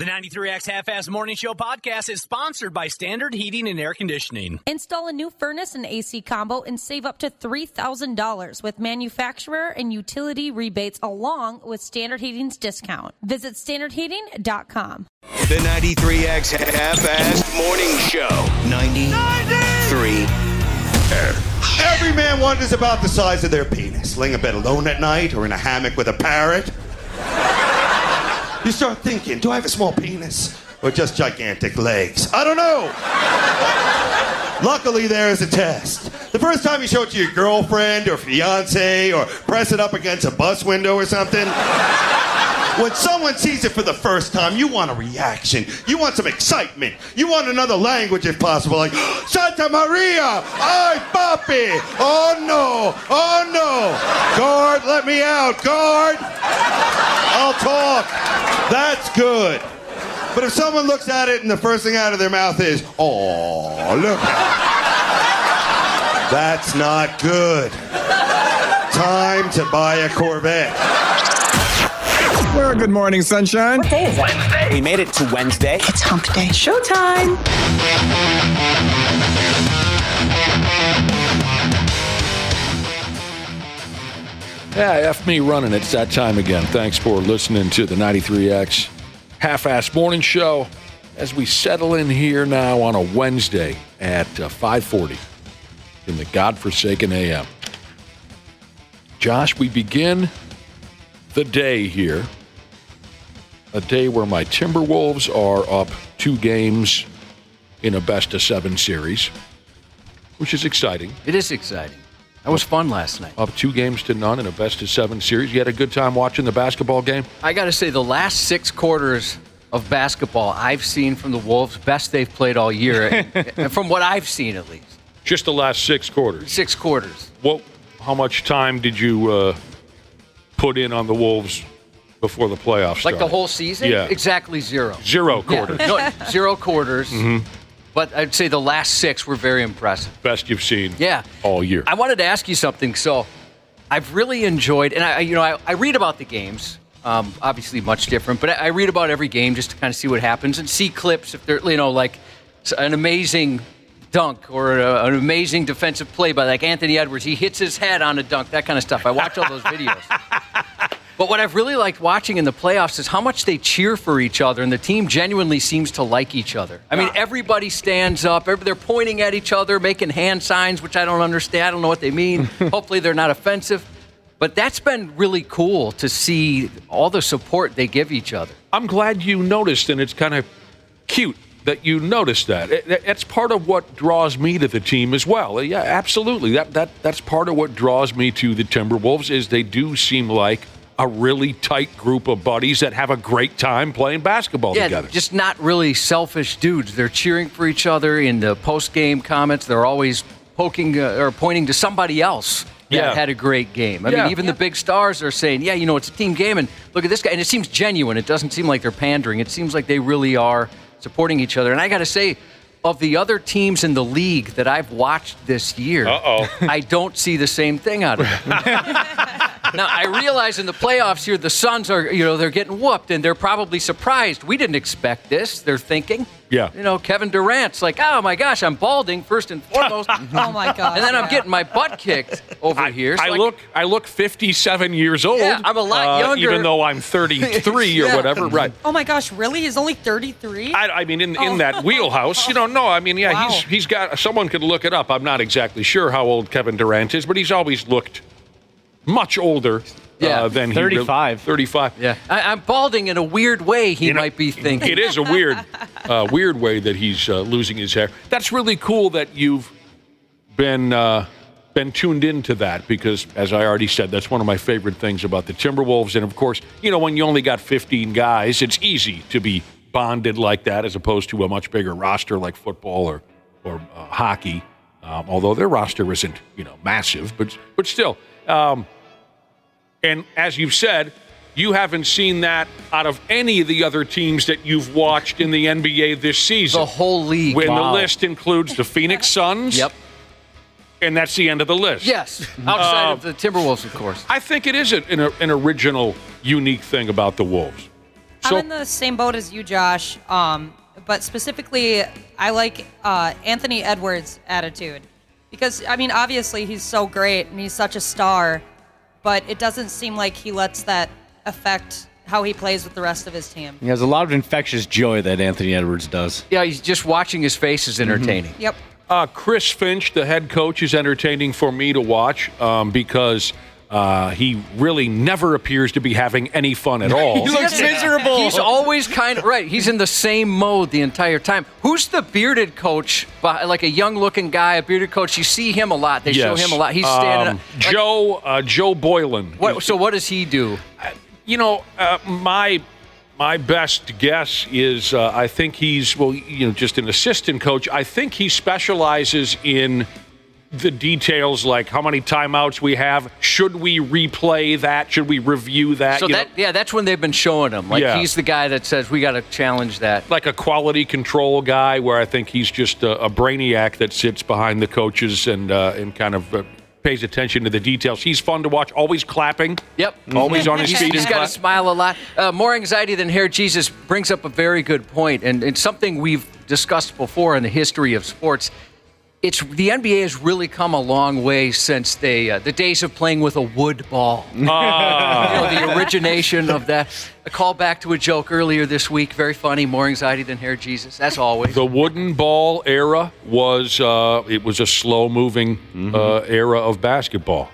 The 93X Half-Ass Morning Show podcast is sponsored by Standard Heating and Air Conditioning. Install a new furnace and AC combo and save up to $3,000 with manufacturer and utility rebates along with Standard Heating's discount. Visit standardheating.com. The 93X Half-Ass Morning Show. 93X. Every man wonders about the size of their penis. Laying in bed alone at night or in a hammock with a parrot. You start thinking, do I have a small penis or just gigantic legs? I don't know. Luckily, there is a test. The first time you show it to your girlfriend or fiance or press it up against a bus window or something, when someone sees it for the first time, you want a reaction. You want some excitement. You want another language if possible, like, Santa Maria! Ay, papi! Oh, no! Oh, no! Guard, let me out! Guard! I'll talk. That's good. But if someone looks at it and the first thing out of their mouth is, oh, look. That's not good. Time to buy a Corvette. Well, good morning, sunshine. What day is it? Wednesday. We made it to Wednesday. It's hump day. Showtime. Yeah, F me running. It's that time again. Thanks for listening to the 93X Half-Ass Morning Show as we settle in here now on a Wednesday at 5:40 in the godforsaken AM. Josh, we begin the day here. A day where my Timberwolves are up 2 games in a best-of-7 series, which is exciting. It is exciting. That was fun last night. Up 2 games to none in a best-of-7 series. You had a good time watching the basketball game? I got to say, the last 6 quarters of basketball I've seen from the Wolves, best they've played all year, and from what I've seen at least. Just the last 6 quarters? 6 quarters. How much time did you put in on the Wolves before the playoffs started? Like the whole season? Yeah. Exactly zero. 0 quarters. Yeah. No, 0 quarters. Mm-hmm. But I'd say the last 6 were very impressive. Best you've seen all year. I wanted to ask you something. So I've really enjoyed, and I read about the games, obviously much different, but I read about every game just to kind of see what happens and see clips if they're, like an amazing dunk or an amazing defensive play by like Anthony Edwards. He hits his head on a dunk, that kind of stuff. I watch all those videos. But what I've really liked watching in the playoffs is how much they cheer for each other, and the team genuinely seems to like each other. I mean, everybody stands up. They're pointing at each other, making hand signs, which I don't understand. I don't know what they mean. Hopefully they're not offensive. But that's been really cool to see all the support they give each other. I'm glad you noticed, and it's kind of cute that you noticed that. It's part of what draws me to the team as well. Yeah, absolutely. That's part of what draws me to the Timberwolves is they do seem like a really tight group of buddies that have a great time playing basketball together. Yeah, just not really selfish dudes. They're cheering for each other in the post-game comments. They're always poking or pointing to somebody else that had a great game. I mean, even the big stars are saying, it's a team game, and look at this guy. And it seems genuine. It doesn't seem like they're pandering. It seems like they really are supporting each other. And I got to say, of the other teams in the league that I've watched this year, I don't see the same thing out of them. Now, I realize in the playoffs here, the Suns are, they're getting whooped, and they're probably surprised. We didn't expect this, they're thinking. Yeah. Kevin Durant's like, oh, my gosh, I'm balding first and foremost. Oh, my gosh. And then I'm getting my butt kicked over here. So I look 57 years old. Yeah, I'm a lot younger. Even though I'm 33 or whatever. Right. Oh, my gosh, really? He's only 33? In that wheelhouse. Wow. He's got, someone could look it up. I'm not exactly sure how old Kevin Durant is, but he's always looked much older than 35. 35. Yeah, I'm balding in a weird way. He might be thinking it is a weird way that he's losing his hair. That's really cool that you've been tuned into that because, as I already said, that's one of my favorite things about the Timberwolves. And of course, when you only got 15 guys, it's easy to be bonded like that as opposed to a much bigger roster like football or hockey. Although their roster isn't massive, but still. And as you've said, you haven't seen that out of any of the other teams that you've watched in the NBA this season. The whole league. The list includes the Phoenix Suns. Yep. And that's the end of the list. Yes. Outside of the Timberwolves, of course. I think it is an original, unique thing about the Wolves. So, I'm in the same boat as you, Josh. But specifically, I like Anthony Edwards' attitude. Because, I mean, obviously he's so great and he's such a star, but it doesn't seem like he lets that affect how he plays with the rest of his team. He has a lot of infectious joy that Anthony Edwards does. Yeah, he's just watching his face is entertaining. Mm-hmm. Yep. Chris Finch, the head coach, is entertaining for me to watch because... he really never appears to be having any fun at all. He looks miserable. He's always kind of, right, he's in the same mode the entire time. Who's the bearded coach, like a young-looking guy, a bearded coach? You see him a lot. They show him a lot. He's standing up. Like, Joe Boylan. So what does he do? You know, my best guess is I think he's, just an assistant coach. I think he specializes in... the details, like how many timeouts we have, should we replay that, should we review that? So that's when they've been showing him. Like he's the guy that says we got to challenge that. Like a quality control guy, where I think he's just a brainiac that sits behind the coaches and kind of pays attention to the details. He's fun to watch. Always clapping. Yep. Always on his feet. He's got to smile a lot. More anxiety than hair. Jesus brings up a very good point, and it's something we've discussed before in the history of sports. It's the NBA has really come a long way since they the days of playing with a wood ball. Oh. The origination of that. A call back to a joke earlier this week. Very funny. More anxiety than hair, Jesus. That's always. The wooden ball era was it was a slow moving era of basketball.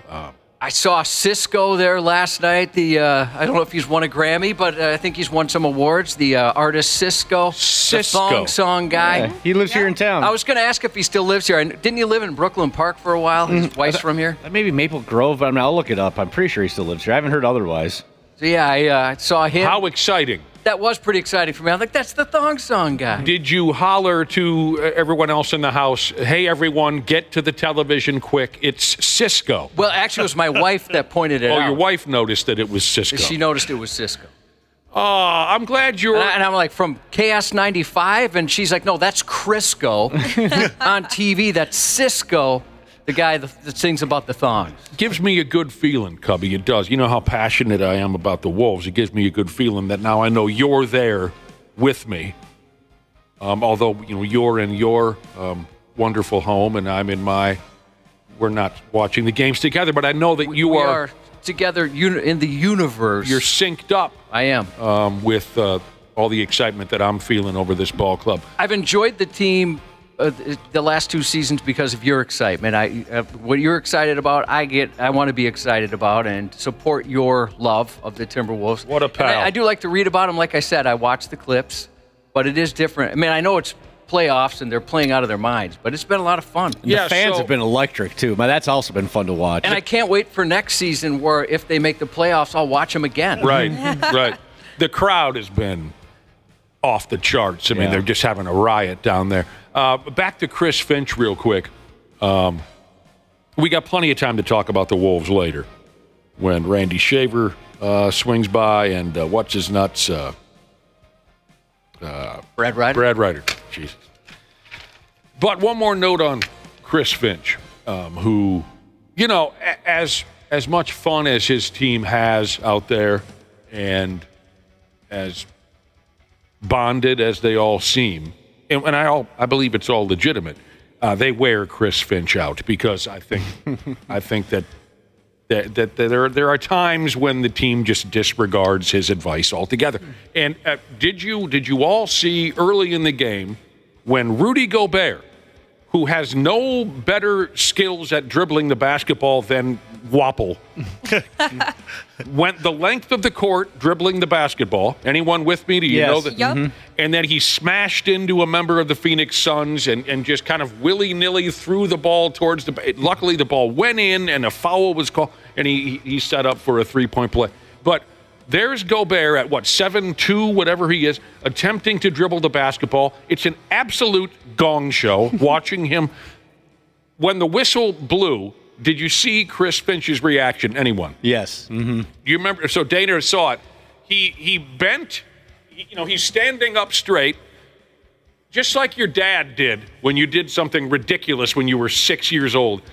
I saw Cisco there last night. I don't know if he's won a Grammy, but I think he's won some awards. The artist Cisco, the thong song guy. Yeah. He lives here in town. I was going to ask if he still lives here. Didn't he live in Brooklyn Park for a while? His wife's from here. Maybe Maple Grove. I mean, I'll look it up. I'm pretty sure he still lives here. I haven't heard otherwise. So yeah, I saw him. How exciting! That was pretty exciting for me. I'm like, that's the thong song guy. Did you holler to everyone else in the house, hey, everyone, get to the television quick. It's Cisco. Well, actually, it was my wife that pointed it out. Oh, your wife noticed that it was Cisco. She noticed it was Cisco. Oh, I'm glad you're... And I'm like, from Chaos 95? And she's like, no, that's Crisco on TV. That's Cisco. The guy that sings about the thongs. Gives me a good feeling, Cubby. It does. You know how passionate I am about the Wolves. It gives me a good feeling that now I know you're there with me. Although, you're in your wonderful home and I'm in my... We're not watching the games together, but I know that we are together in the universe. You're synced up. I am. With all the excitement that I'm feeling over this ball club. I've enjoyed the team... the last two seasons because of your excitement. What you're excited about, I want to be excited about and support your love of the Timberwolves. What a pal. I do like to read about them. Like I said, I watch the clips, but it is different. I mean, I know it's playoffs and they're playing out of their minds, but it's been a lot of fun. Yeah, the fans have been electric, too. Man, that's also been fun to watch. And I can't wait for next season where if they make the playoffs, I'll watch them again. Right, right. The crowd has been off the charts. I mean, they're just having a riot down there. Back to Chris Finch real quick. We got plenty of time to talk about the Wolves later when Randy Shaver swings by and what's-his-nuts? Brad Ryder? Brad Ryder. Jesus. But one more note on Chris Finch, who, as much fun as his team has out there and as bonded as they all seem, and I believe it's all legitimate. They wear Chris Finch out because I think that there are times when the team just disregards his advice altogether. And did you all see early in the game when Rudy Gobert, who has no better skills at dribbling the basketball than Wapple, went the length of the court dribbling the basketball. Anyone with me? Do you know that? Yep. Mm-hmm. And then he smashed into a member of the Phoenix Suns and just kind of willy-nilly threw the ball towards the... Luckily, the ball went in and a foul was called, and he set up for a three-point play. But there's Gobert at, 7'2", whatever he is, attempting to dribble the basketball. It's an absolute gong show watching him. When the whistle blew... Did you see Chris Finch's reaction? Anyone? Yes. Mm-hmm. You remember? So Dana saw it. He bent. He's standing up straight, just like your dad did when you did something ridiculous when you were 6 years old.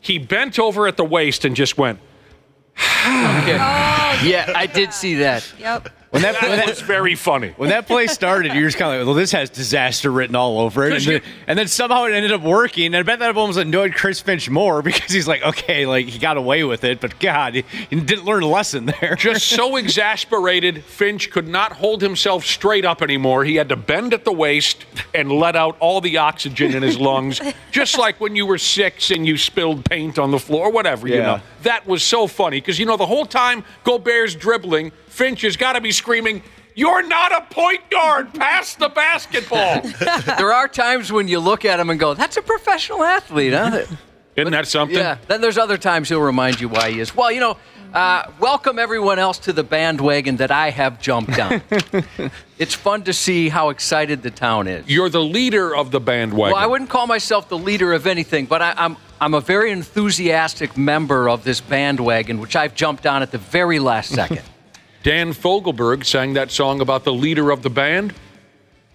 He bent over at the waist and just went. Okay. Oh, yeah, I did see that. Yep. That was very funny. When that play started, you're just kind of like, well, this has disaster written all over it. And then somehow it ended up working. And I bet that everyone was annoyed Chris Finch more because he's like, okay, like he got away with it. But, God, he didn't learn a lesson there. Just so exasperated, Finch could not hold himself straight up anymore. He had to bend at the waist and let out all the oxygen in his lungs. Just like when you were 6 and you spilled paint on the floor, whatever, yeah. You know. That was so funny because, you know, the whole time Gobert's dribbling, Finch has got to be screaming, "You're not a point guard! Pass the basketball!" There are times when you look at him and go, "That's a professional athlete, huh?" Isn't that something? Yeah. Then there's other times he'll remind you why he is. Well, you know, welcome everyone else to the bandwagon that I have jumped on. It's fun to see how excited the town is. You're the leader of the bandwagon. Well, I wouldn't call myself the leader of anything, but I'm a very enthusiastic member of this bandwagon, which I've jumped on at the very last second. Dan Fogelberg sang that song about the leader of the band.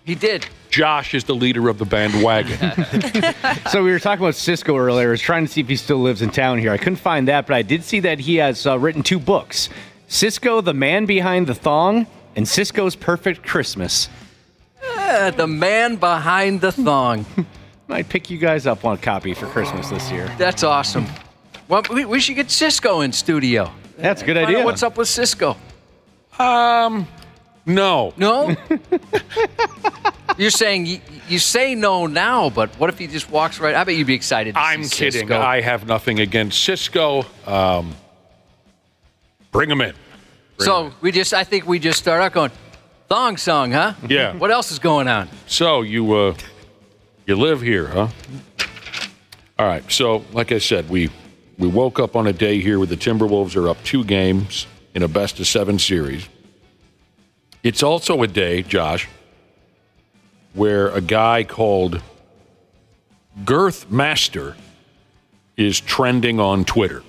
He did. Josh is the leader of the bandwagon. So we were talking about Cisco earlier. I was trying to see if he still lives in town here. I couldn't find that, but I did see that he has written 2 books. Cisco, the Man Behind the Thong, and Cisco's Perfect Christmas. The Man Behind the Thong. Might pick you guys up on a copy for Christmas this year. That's awesome. Well, we should get Cisco in studio. That's a good idea. What's up with Cisco? No. No? You're saying you say no now, but what if he just walks right? I bet you'd be excited to see Cisco. I'm kidding. I have nothing against Cisco. Bring him in. I think we just start out going, thong song, huh? Yeah. What else is going on? So you live here, huh? All right. So like I said, we woke up on a day here where the Timberwolves are up 2 games in a best-of-7 series. It's also a day, Josh, where a guy called Girth Master is trending on Twitter.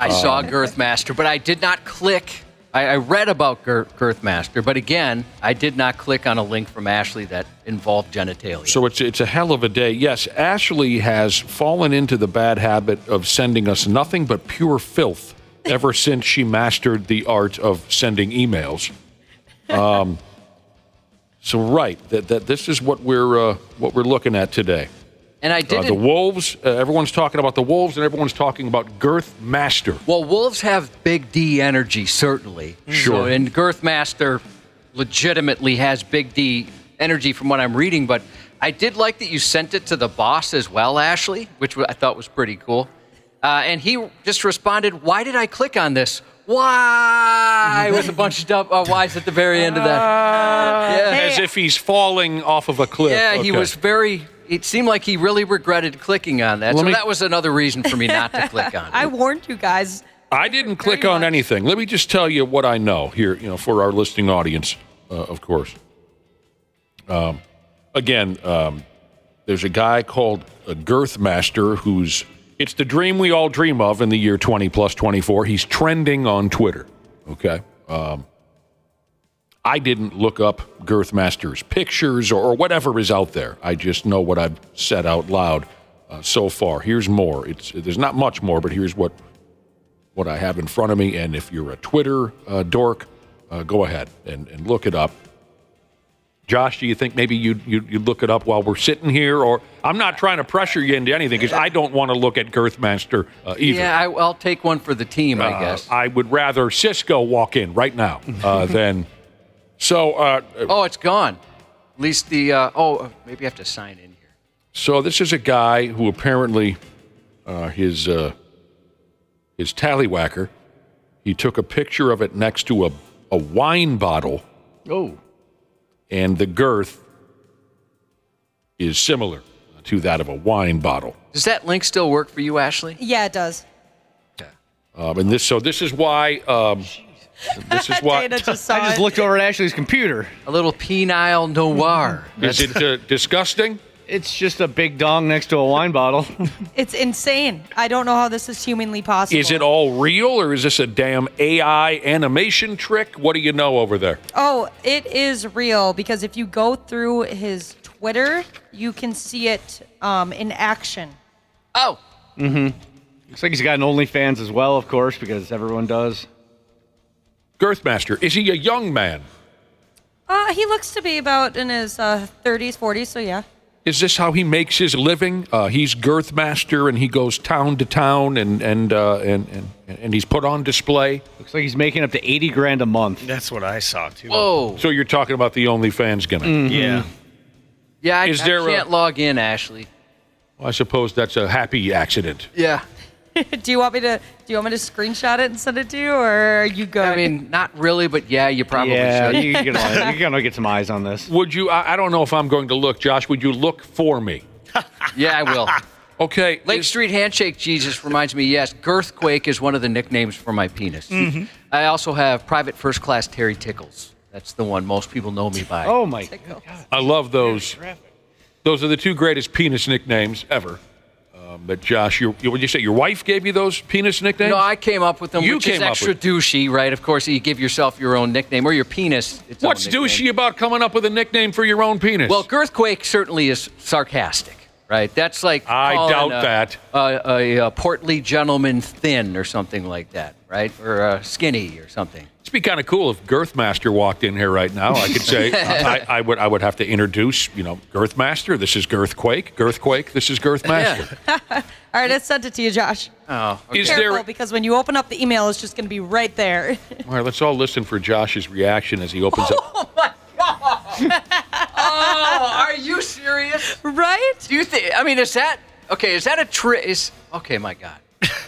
I saw Girth Master, but I did not click. I read about Girth Master, but again, I did not click on a link from Ashley that involved genitalia. So it's a hell of a day. Yes, Ashley has fallen into the bad habit of sending us nothing but pure filth ever since she mastered the art of sending emails. So right, that this is what we're looking at today. And I did the Wolves. Everyone's talking about the Wolves, and everyone's talking about Girth Master. Well, Wolves have big D energy, certainly. Sure. So, and Girth Master legitimately has big D energy, from what I'm reading. But I did like that you sent it to the boss as well, Ashley, which I thought was pretty cool. And he just responded, "Why did I click on this? Why?" with a bunch of whys at the very end of that. Yeah. As if he's falling off of a cliff. Yeah, okay. He was very... It seemed like he really regretted clicking on that. That was another reason for me not to click on it. I warned you guys. I didn't click on anything. Let me just tell you what I know here, you know, for our listening audience, of course. There's a guy called Girth Master who's... It's the dream we all dream of in the year 20 plus 24. He's trending on Twitter. Okay, I didn't look up Girth Master's pictures or whatever is out there. I just know what I've said out loud so far. Here's more. There's not much more, but here's what I have in front of me. And if you're a Twitter dork, go ahead and look it up. Josh, do you think maybe you'd look it up while we're sitting here? Or I'm not trying to pressure you into anything because I don't want to look at Girth Master either. Yeah, I'll take one for the team, I guess. I would rather Cisco walk in right now than... So... it's gone. At least the... maybe I have to sign in here. So this is a guy who apparently his tallywhacker, he took a picture of it next to a wine bottle. Oh. And the girth is similar to that of a wine bottle. Does that link still work for you, Ashley? Yeah, it does. Okay. This is why. I just looked over at Ashley's computer. A little penile noir. Is it disgusting? It's just a big dong next to a wine bottle. It's insane. I don't know how this is humanly possible. Is it all real, or is this a damn AI animation trick? What do you know over there? Oh, it is real, because if you go through his Twitter, you can see it in action. Oh. Mm-hmm. Looks like he's got an OnlyFans as well, of course, because everyone does. Girth Master, is he a young man? He looks to be about in his 30s, 40s, so yeah. Is this how he makes his living? He's Girth Master, and he goes town to town, and he's put on display. Looks like he's making up to 80 grand a month. That's what I saw too. Whoa! So you're talking about the OnlyFans gimmick? Mm-hmm. Yeah. Yeah. I can't log in, Ashley. Well, I suppose that's a happy accident. Yeah. Do you want me to screenshot it and send it to you, or are you good? I mean, not really, but yeah, you probably should. You're gonna get some eyes on this. Would you? I don't know if I'm going to look, Josh. Would you look for me? Yeah, I will. Okay. Lake Street Handshake Jesus reminds me. Yes, Girthquake is one of the nicknames for my penis. Mm-hmm. I also have Private First Class Terry Tickles. That's the one most people know me by. Oh my Tickles. God! I love those. Those are the two greatest penis nicknames ever. But Josh, would you say your wife gave you those penis nicknames? No, I came up with them. You came up with them. Which is extra douchey, right? Of course, you give yourself your own nickname or your penis. What's douchey about coming up with a nickname for your own penis? Well, Girthquake certainly is sarcastic, right? That's like I doubt that a portly gentleman thin or something like that, right? Or skinny or something. It'd be kind of cool if Girth Master walked in here right now. I could say I would have to introduce, you know, Girth Master. This is Girthquake. Girthquake. This is Girth Master. Yeah. All right, I sent it to you, Josh. Oh, okay. Careful, because when you open up the email, it's just going to be right there. All right, let's all listen for Josh's reaction as he opens up. Oh my God! Oh, are you serious? Right? Do you think? I mean, is that okay? Is that a trick? Okay, my God.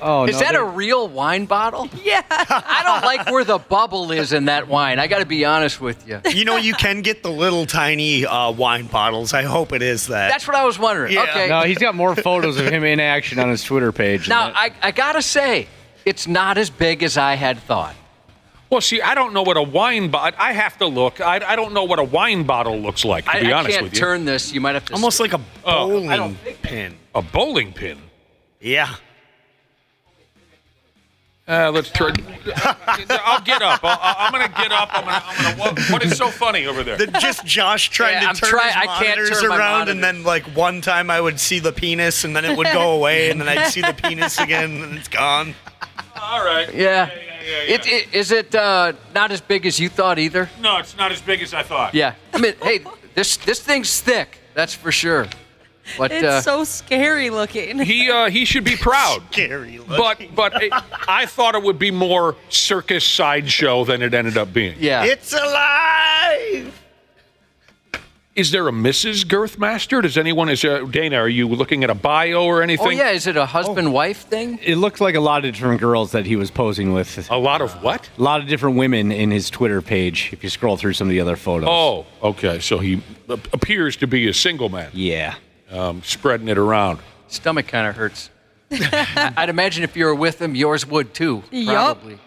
Oh, is that a real wine bottle? Yeah. I don't like where the bubble is in that wine. I got to be honest with you. You know, you can get the little tiny wine bottles. I hope it is that. That's what I was wondering. Yeah. Okay. No, he's got more photos of him in action on his Twitter page. Now, I got to say, it's not as big as I had thought. Well, see, I don't know what a wine bottle... I have to look. I don't know what a wine bottle looks like, to be honest with you. I can't turn this. You might have to... Almost like a bowling pin. A bowling pin? Yeah. Let's turn. I'll get up. I'm going to get up. What is so funny over there? Just Josh trying to turn his monitors around, and then like one time I would see the penis, and then it would go away, and then I'd see the penis again, and it's gone. All right. Yeah. Yeah. Is it not as big as you thought either? No, it's not as big as I thought. Yeah. I mean, hey, this thing's thick. That's for sure. But, it's so scary looking. He should be proud. Scary looking. But I thought it would be more circus sideshow than it ended up being. Yeah. It's alive. Is there a Mrs. Girth Master? Does anyone Dana? Are you looking at a bio or anything? Oh yeah. Is it a husband-wife thing? It looks like a lot of different girls that he was posing with. A lot of what? A lot of different women in his Twitter page. If you scroll through some of the other photos. Oh, okay. So he appears to be a single man. Yeah. Spreading it around. Stomach kind of hurts. I'd imagine if you were with him, yours would too. Probably. Yep.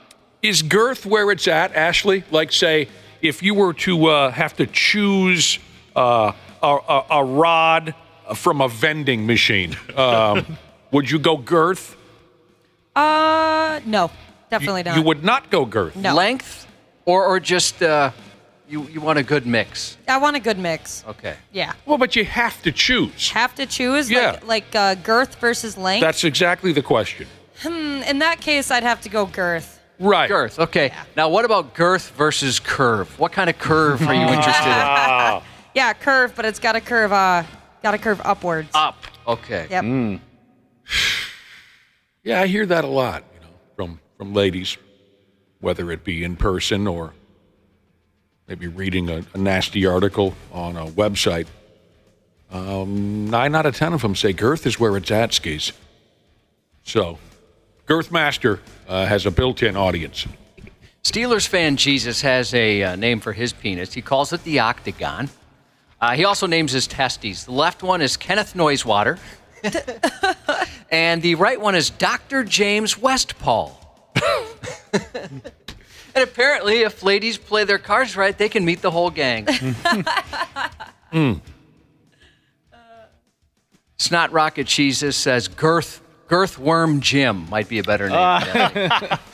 Is girth where it's at, Ashley? Like, say, if you were to have to choose a rod from a vending machine, would you go girth? No, definitely not. You would not go girth. No. Length, or just. You want a good mix. I want a good mix. Okay. Yeah. Well, but you have to choose. Have to choose? Yeah. Like girth versus length? That's exactly the question. In that case, I'd have to go girth. Right. Girth, okay. Yeah. Now, what about girth versus curve? What kind of curve are you interested in? Yeah, curve, but it's got to curve upwards. Up. Okay. Yep. Mm. Yeah, I hear that a lot, you know, from ladies, whether it be in person or... maybe reading a nasty article on a website. 9 out of 10 of them say girth is where it's at, skis. So, Girth Master has a built-in audience. Steelers fan Jesus has a name for his penis. He calls it the Octagon. He also names his testes. The left one is Kenneth Noisewater. And the right one is Dr. James Westpaul. And apparently, if ladies play their cards right, they can meet the whole gang. Mm. Snot Rocket Jesus says Girthworm Jim might be a better name.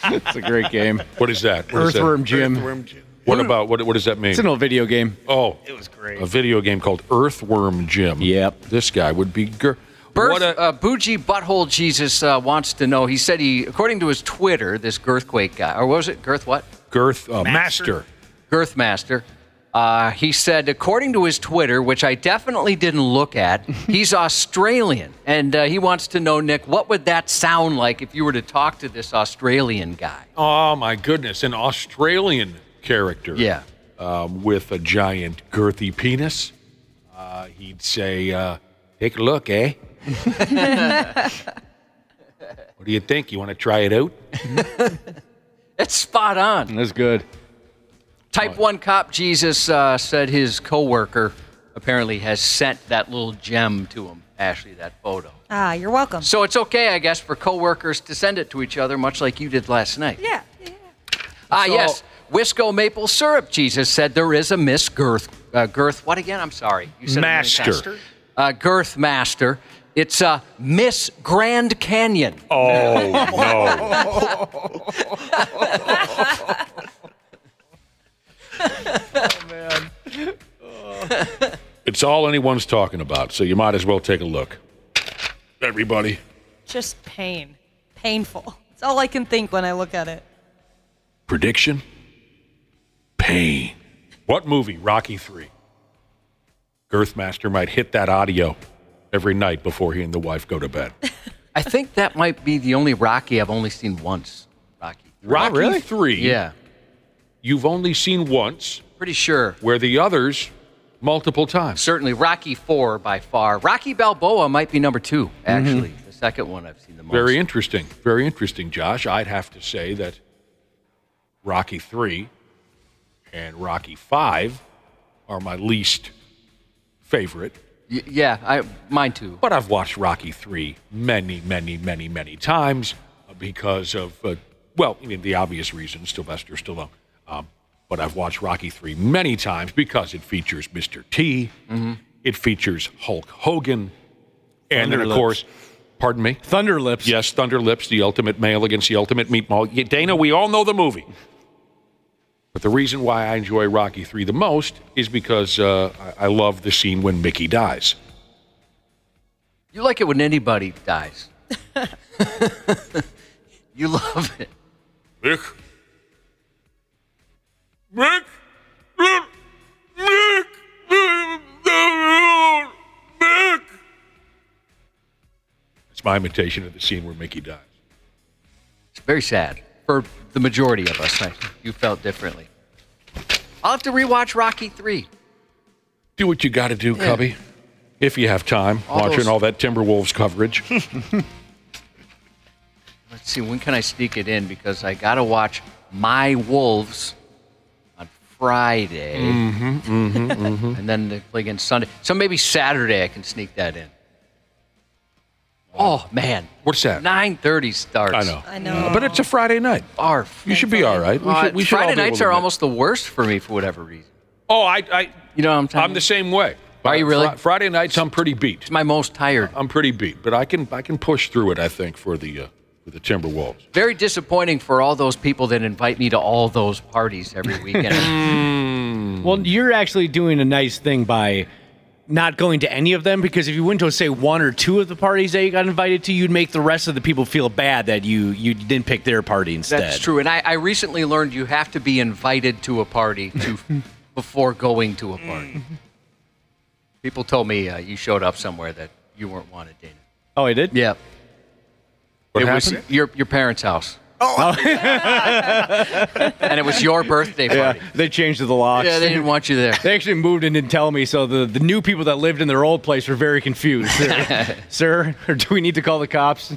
It's a great game. What is that? Earthworm Jim. Earthworm Jim. What does that mean? It's an old video game. Oh. It was great. A video game called Earthworm Jim. Yep. This guy would be Bougie Butthole Jesus wants to know. He said according to his Twitter, this Girthquake guy, or what was it? Girth what? Girth Master. He said, according to his Twitter, which I definitely didn't look at, he's Australian. And he wants to know, Nick, what would that sound like if you were to talk to this Australian guy? Oh, my goodness. An Australian character. Yeah. With a giant girthy penis. He'd say, take a look, eh? What do you think? You want to try it out? It's spot on. That's good. Type 1 cop Jesus said his coworker apparently has sent that little gem to him, Ashley, that photo. Ah, you're welcome. So it's okay, I guess, for coworkers to send it to each other, much like you did last night. Yeah. Yes. Wisco Maple Syrup Jesus said there is a Miss Girth. Girth, what again? I'm sorry. You said Master. Girth Master. It's Miss Grand Canyon. Oh, no. Oh, man. Oh. It's all anyone's talking about, so you might as well take a look. Everybody. Just pain. Painful. It's all I can think when I look at it. Prediction? Pain. What movie? Rocky 3. Girthmaster might hit that audio every night before he and the wife go to bed. I think that might be the only Rocky I've only seen once. Rocky 3. Rocky 3? Yeah. You've only seen once. Pretty sure. Where the others, multiple times. Certainly. Rocky 4 by far. Rocky Balboa might be number 2, actually. Mm-hmm. The second one I've seen the most. Very interesting. Very interesting, Josh. I'd have to say that Rocky 3 and Rocky 5 are my least favorite. Mine too. But I've watched Rocky 3 many, many, many, many times because of, the obvious reason, Sylvester Stallone. But I've watched Rocky 3 many times because it features Mr. T. Mm-hmm. It features Hulk Hogan. And then, of course, pardon me? Thunder Lips. Yes, Thunder Lips, the ultimate male against the ultimate meatball. Dana, we all know the movie. But the reason why I enjoy Rocky 3 the most is because I love the scene when Mickey dies. You like it when anybody dies. You love it. Mick. It's my imitation of the scene where Mickey dies. It's very sad for the majority of us. You felt differently. I'll have to rewatch Rocky 3. Do what you got to do, Cubby. If you have time, all that Timberwolves coverage. Let's see, when can I sneak it in? Because I got to watch My Wolves Friday, and then they play again Sunday. So maybe Saturday I can sneak that in. Oh, man. What's that? 9:30 starts. I know. But it's a Friday night. Barf. You should be all right. We should Friday nights are almost the worst for me for whatever reason. Oh, you know what I'm talking about? I'm the same way. Are you really? Friday nights, I'm pretty beat. It's my most tired. I'm pretty beat, but I can push through it, I think, for the... the Timberwolves. Very disappointing for all those people that invite me to all those parties every weekend. Well, you're actually doing a nice thing by not going to any of them, because if you went to, say, one or two of the parties that you got invited to, you'd make the rest of the people feel bad that you didn't pick their party instead. That's true. And I recently learned you have to be invited to a party before going to a party. People told me you showed up somewhere that you weren't wanted, Dana. Oh, I did? Yeah. It was your parents' house. Oh. And it was your birthday party. Yeah, they changed the locks. Yeah, they didn't want you there. They actually moved and didn't tell me, so the new people that lived in their old place were very confused. Sir, or do we need to call the cops?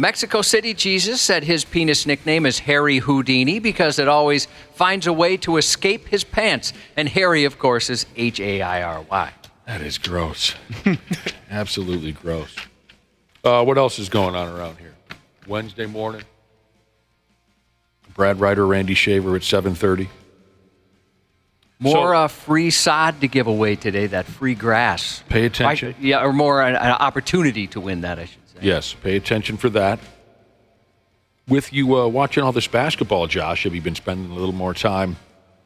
Mexico City Jesus said his penis nickname is Harry Houdini because it always finds a way to escape his pants. And Harry, of course, is H-A-I-R-Y. That is gross. Absolutely gross. What else is going on around here? Wednesday morning, Brad Ryder, Randy Shaver at 7:30. More free sod to give away today, that free grass. Pay attention. Or more an opportunity to win that, I should say. Yes, pay attention for that. With you watching all this basketball, Josh, have you been spending a little more time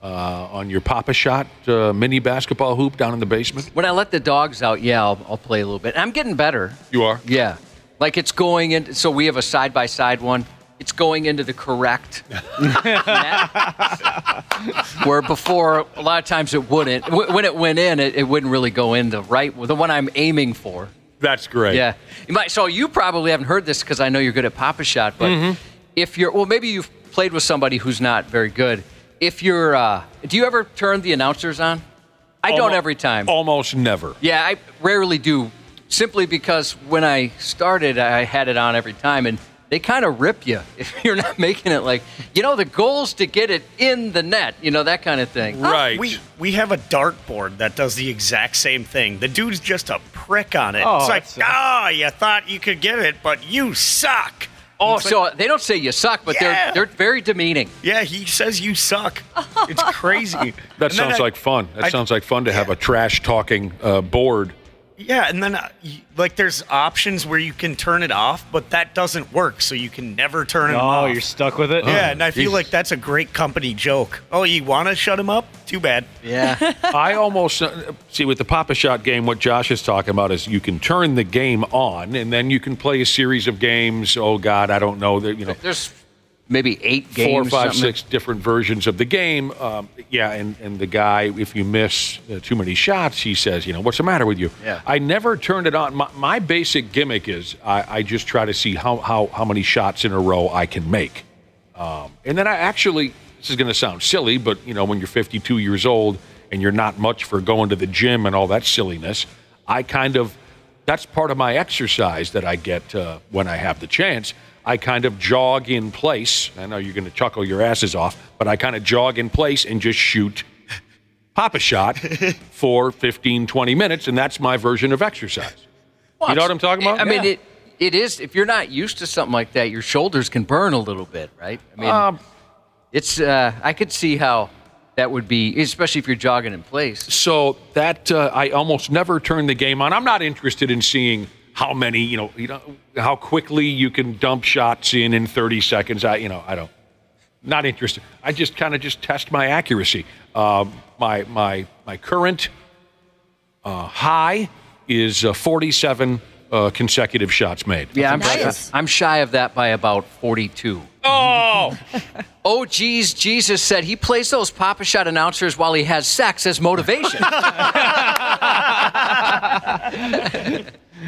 on your Papa Shot mini basketball hoop down in the basement? When I let the dogs out, I'll play a little bit. I'm getting better. You are? Yeah. Like it's going in, so we have a side-by-side one, it's going into the correct net. Where before, a lot of times it wouldn't. When it went in, it wouldn't really go in the right, the one I'm aiming for. That's great. Yeah. So you probably haven't heard this because I know you're good at Papa Shot, but if you're, well, maybe you've played with somebody who's not very good. If you're, do you ever turn the announcers on? I don't every time. Almost never. Yeah, I rarely do, simply because when I started, I had it on every time, and they kind of rip you if you're not making it. Like, you know, the goal's to get it in the net, you know, that kind of thing. Right. We have a dartboard that does the exact same thing. The dude's just a prick on it. Oh, it's like, you thought you could get it, but you suck. Oh, like, so they don't say you suck, but they're very demeaning. Yeah, he says you suck. It's crazy. That sounds like fun. That sounds like fun to have a trash-talking board. Yeah, and then, like, there's options where you can turn it off, but that doesn't work, so you can never turn it off. Oh, you're stuck with it? Yeah, and I feel like that's a great company joke. Oh, you want to shut him up? Too bad. Yeah. I almost, see, with the Papa Shot game, what Josh is talking about is you can turn the game on, and then you can play a series of games. Oh, God, I don't know. You know, there's maybe 8 games. 4, 5, 6 different versions of the game. And the guy, if you miss too many shots, he says, you know, what's the matter with you? Yeah. I never turned it on. My basic gimmick is I just try to see how many shots in a row I can make. And then I actually, this is going to sound silly, but, you know, when you're 52 years old and you're not much for going to the gym and all that silliness, that's part of my exercise that I get when I have the chance. I kind of jog in place. I know you're going to chuckle your asses off, but I kind of jog in place and just shoot Papa Shot for 15, 20 minutes, and that's my version of exercise. Well, you know what I'm talking about? I mean, it is. If you're not used to something like that, your shoulders can burn a little bit, right? I mean, it's. I could see how that would be, especially if you're jogging in place. So that I almost never turn the game on. I'm not interested in seeing how many, you know, how quickly you can dump shots in 30 seconds. Not interested. I just kind of test my accuracy. My current high is 47 consecutive shots made. Yeah, I'm shy of that by about 42. Oh! Oh, geez, Jesus said he plays those Papa Shot announcers while he has sex as motivation.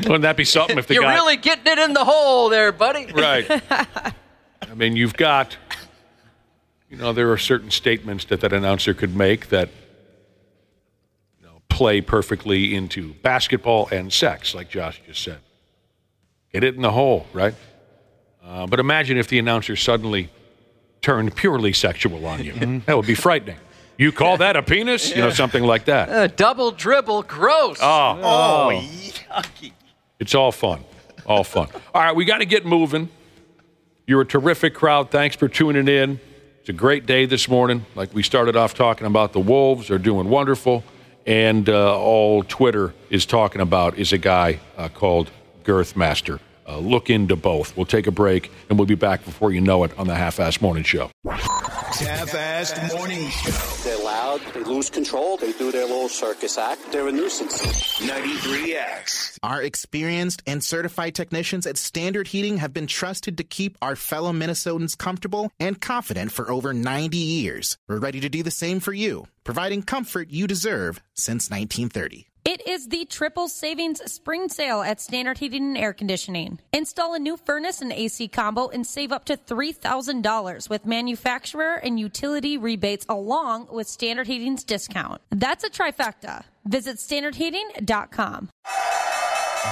Wouldn't that be something if the guy... You're really getting it in the hole there, buddy. Right. I mean, you've got... You know, there are certain statements that announcer could make that, you know, play perfectly into basketball and sex, like Josh just said. Get it in the hole, right? But imagine if the announcer suddenly turned purely sexual on you. That would be frightening. You call that a penis? Yeah. You know, something like that. Double dribble. Gross. Oh, yucky. It's all fun. All fun. All right, we got to get moving. You're a terrific crowd. Thanks for tuning in. It's a great day this morning. Like we started off talking about, the Wolves are doing wonderful. And all Twitter is talking about is a guy called Girth Master. Look into both. We'll take a break, and we'll be back before you know it on the Half-Assed Morning Show. Half-Assed Morning Show. They're loud. They lose control. They do their little circus act. They're a nuisance. 93X. Our experienced and certified technicians at Standard Heating have been trusted to keep our fellow Minnesotans comfortable and confident for over 90 years. We're ready to do the same for you, providing comfort you deserve since 1930. It is the Triple Savings Spring Sale at Standard Heating and Air Conditioning. Install a new furnace and AC combo and save up to $3,000 with manufacturer and utility rebates along with Standard Heating's discount. That's a trifecta. Visit standardheating.com.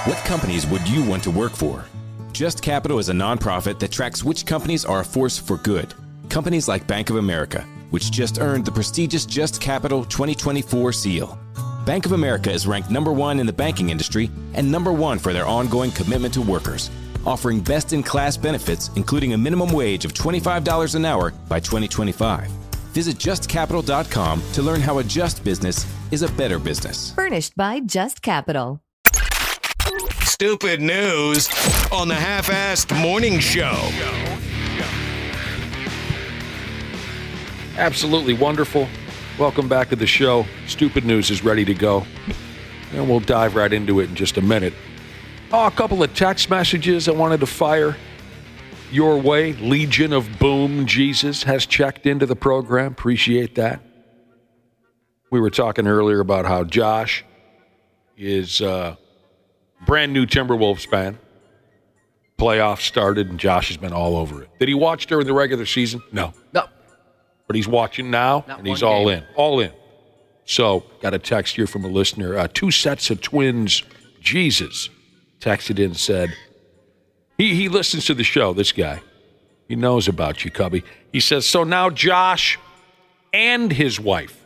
What companies would you want to work for? Just Capital is a nonprofit that tracks which companies are a force for good. Companies like Bank of America, which just earned the prestigious Just Capital 2024 seal. Bank of America is ranked #1 in the banking industry and #1 for their ongoing commitment to workers, offering best-in-class benefits, including a minimum wage of $25 an hour by 2025. Visit JustCapital.com to learn how a just business is a better business. Furnished by Just Capital. Stupid news on the Half-Assed Morning Show. Absolutely wonderful. Welcome back to the show. Stupid News is ready to go, and we'll dive right into it in just a minute. A couple of text messages I wanted to fire. your way. Legion of Boom Jesus has checked into the program. Appreciate that. We were talking earlier about how Josh is a brand new Timberwolves fan. Playoffs started, and Josh has been all over it. Did he watch during the regular season? No. No. But he's watching now, and he's all in. All in. So, got a text here from a listener. Two sets of twins, Jesus, texted in and said, he listens to the show, this guy. He knows about you, Cubby. He says, so now Josh and his wife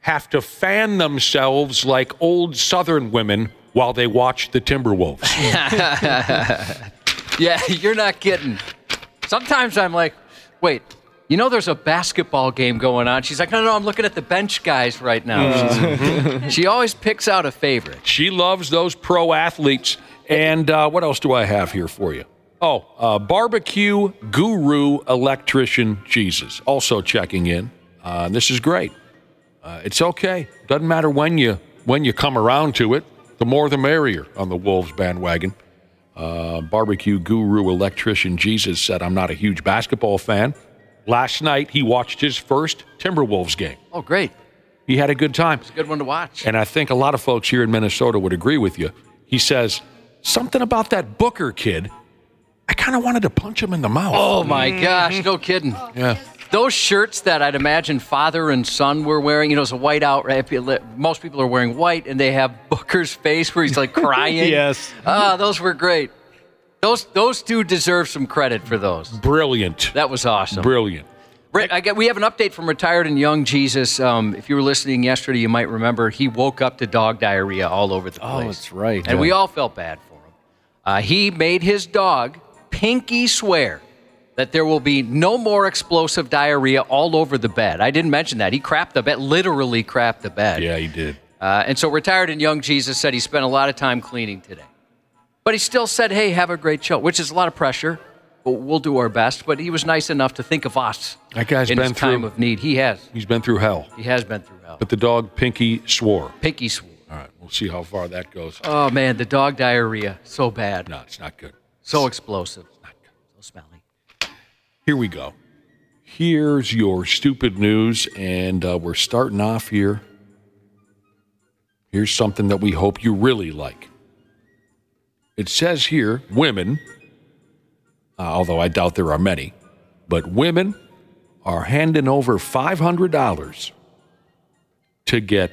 have to fan themselves like old Southern women while they watch the Timberwolves. Yeah, you're not kidding. Sometimes I'm like, wait, you know there's a basketball game going on. She's like, no, I'm looking at the bench guys right now. She always picks out a favorite. She loves those pro athletes. And what else do I have here for you? Oh, barbecue guru electrician Jesus also checking in. This is great. It's okay. Doesn't matter when you come around to it. The more the merrier on the Wolves bandwagon. Barbecue guru electrician Jesus said, I'm not a huge basketball fan. Last night, he watched his first Timberwolves game. Oh, great. He had a good time. It's a good one to watch. And I think a lot of folks here in Minnesota would agree with you. He says, something about that Booker kid, I kind of wanted to punch him in the mouth. Oh, my gosh. No kidding. Yeah. Those shirts that I'd imagine father and son were wearing, you know, it's a white out, right? Most people are wearing white, and they have Booker's face where he's like crying. Yes. Ah, those were great. Those two deserve some credit for those. Brilliant. That was awesome. Brilliant. Rick, we have an update from Retired and Young Jesus. If you were listening yesterday, you might remember he woke up to dog diarrhea all over the place. Oh, that's right. And we all felt bad for him. He made his dog, Pinky, swear that there will be no more explosive diarrhea all over the bed. I didn't mention that. He crapped the bed, literally crapped the bed. Yeah, he did. And so Retired and Young Jesus said he spent a lot of time cleaning today. But he still said, hey, have a great show, which is a lot of pressure. But we'll do our best. But he was nice enough to think of us. That guy's in been his time of need. He has. He's been through hell. He has been through hell. But the dog, Pinky, swore. Pinky swore. All right, we'll see how far that goes. Oh, man, the dog diarrhea, so bad. No, it's not good. So explosive. It's not good. So smelly. Here we go. Here's your stupid news, and we're starting off here. Here's something that we hope you really like. It says here, women, although I doubt there are many, but women are handing over $500 to get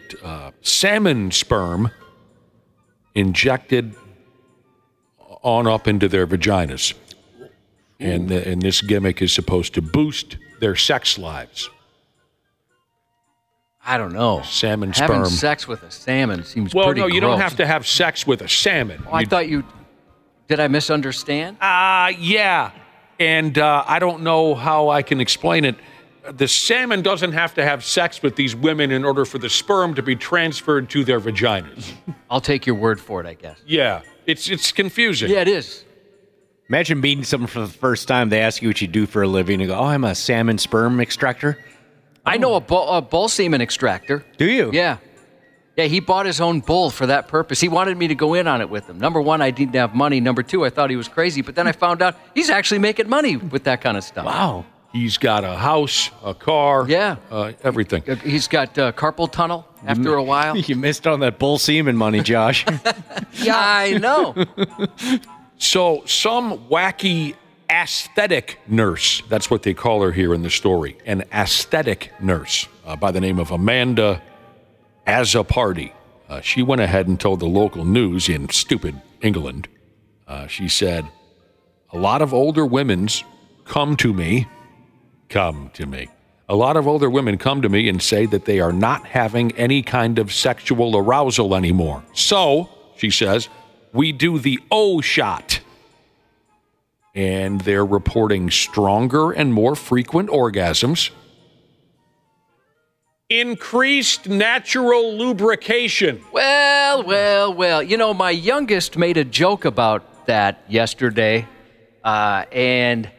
salmon sperm injected on up into their vaginas. And this gimmick is supposed to boost their sex lives. I don't know. Salmon sperm. Having sex with a salmon seems pretty gross. Well, no, you don't have to have sex with a salmon. Oh, I thought you... Did I misunderstand? Yeah. And I don't know how I can explain it. The salmon doesn't have to have sex with these women in order for the sperm to be transferred to their vaginas. I'll take your word for it, I guess. Yeah. It's confusing. Yeah, it is. Imagine meeting someone for the first time. They ask you what you do for a living. You go, oh, I'm a salmon sperm extractor. Oh. I know a bull semen extractor. Do you? Yeah. Yeah, he bought his own bull for that purpose. He wanted me to go in on it with him. Number one, I didn't have money. Number two, I thought he was crazy. But then I found out he's actually making money with that kind of stuff. Wow. He's got a house, a car, yeah, everything. He's got carpal tunnel after a while. You missed on that bull semen money, Josh. Yeah, I know. So some wacky aesthetic nurse, that's what they call her here in the story, an aesthetic nurse by the name of Amanda Azzapardi. She went ahead and told the local news in stupid England. She said, a lot of older women's come to me. A lot of older women come to me and say that they are not having any kind of sexual arousal anymore. So, she says, we do the O shot. And they're reporting stronger and more frequent orgasms. Increased natural lubrication. Well. You know, my youngest made a joke about that yesterday. And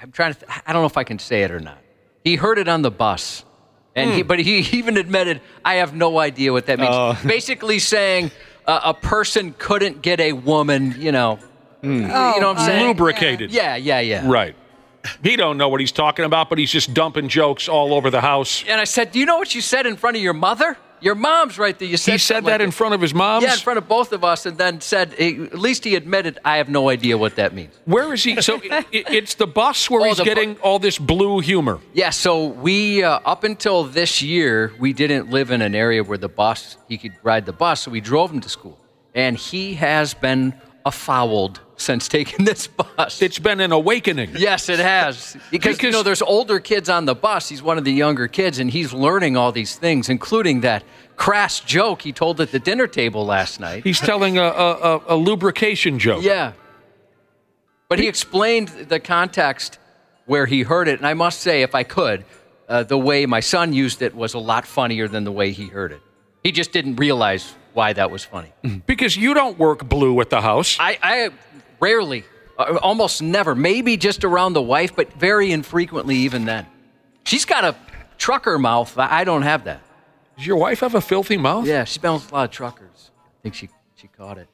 I'm trying to, I don't know if I can say it or not. He heard it on the bus. And he even admitted, I have no idea what that means. Basically saying... a person couldn't get a woman, you know, You know what I'm saying? Lubricated. Yeah. Right. He don't know what he's talking about, but he's just dumping jokes all over the house. And I said, do you know what you said in front of your mother? Your mom's right there. You said he said that like in front of his mom? Yeah, in front of both of us, and then said, at least he admitted, I have no idea what that means. Where is he? So it's the bus where he's getting all this blue humor. Yeah, so we, up until this year, we didn't live in an area where he could ride the bus, so we drove him to school. And he has been affouled since taking this bus. It's been an awakening. Yes, it has. Because, you know, there's older kids on the bus. He's one of the younger kids, and he's learning all these things, including that crass joke he told at the dinner table last night. He's telling a lubrication joke. Yeah. But he explained the context where he heard it, and I must say, if I could, the way my son used it was a lot funnier than the way he heard it. He just didn't realize why that was funny. Because you don't work blue at the house. I rarely, almost never, maybe just around the wife, but very infrequently even then. She's got a trucker mouth. I don't have that. Does your wife have a filthy mouth? Yeah, she bounced a lot of truckers. I think she caught it.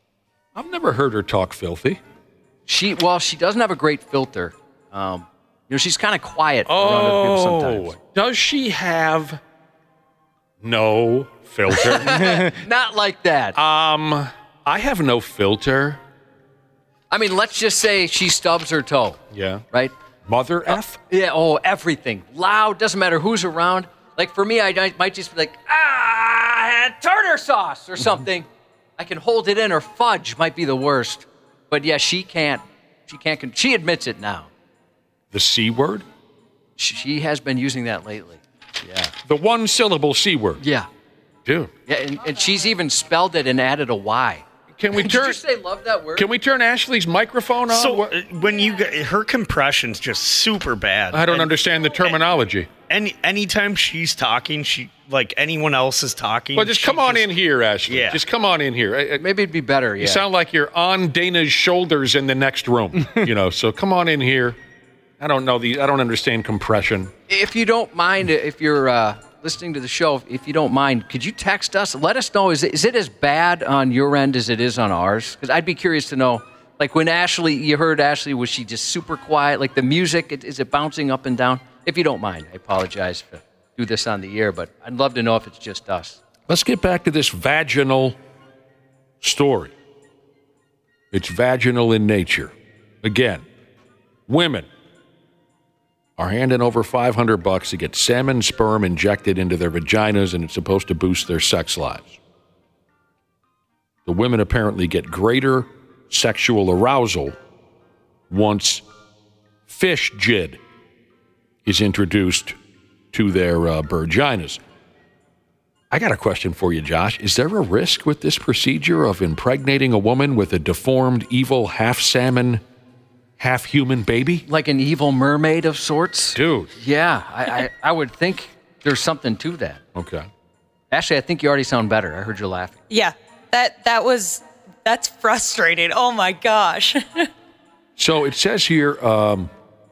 I've never heard her talk filthy. She doesn't have a great filter. You know, she's kind of quiet around other people sometimes. Does she have no filter? Not like that. I have no filter. I mean, let's just say she stubs her toe. Yeah. Right? Mother F? Yeah, everything. Loud, doesn't matter who's around. Like, for me, I might just be like, tartar sauce or something. I can hold it in, or fudge might be the worst. But, yeah, she can't. She admits it now. The C word? She has been using that lately. Yeah. The one-syllable C word? Yeah. Dude. Yeah, and she's even spelled it and added a Y. Can we turn? Did you say love that word? Can we turn Ashley's microphone on? So when her compression's just super bad. I don't understand the terminology. Anytime she's talking, anyone else is talking. Well, just come on in here, Ashley. Yeah. Just come on in here. Maybe it'd be better. Yeah. You sound like you're on Dana's shoulders in the next room. You know. So come on in here. I don't understand compression. If you don't mind, if you're listening to the show, if you don't mind, could you text us? Let us know, is it as bad on your end as it is on ours? Because I'd be curious to know, like when you heard Ashley, was she just super quiet? Like the music, is it bouncing up and down? If you don't mind, I apologize for do this on the air, but I'd love to know if it's just us. Let's get back to this vaginal story. It's vaginal in nature. Again, women are handing over $500 to get salmon sperm injected into their vaginas, and it's supposed to boost their sex lives. The women apparently get greater sexual arousal once fish jid is introduced to their vaginas. I got a question for you, Josh. Is there a risk with this procedure of impregnating a woman with a deformed, evil, half-salmon, half-human baby? Like an evil mermaid of sorts? Dude. Yeah, I would think there's something to that. Okay. Ashley, I think you already sound better. I heard you laughing. Yeah, that's frustrating. Oh, my gosh. So it says here,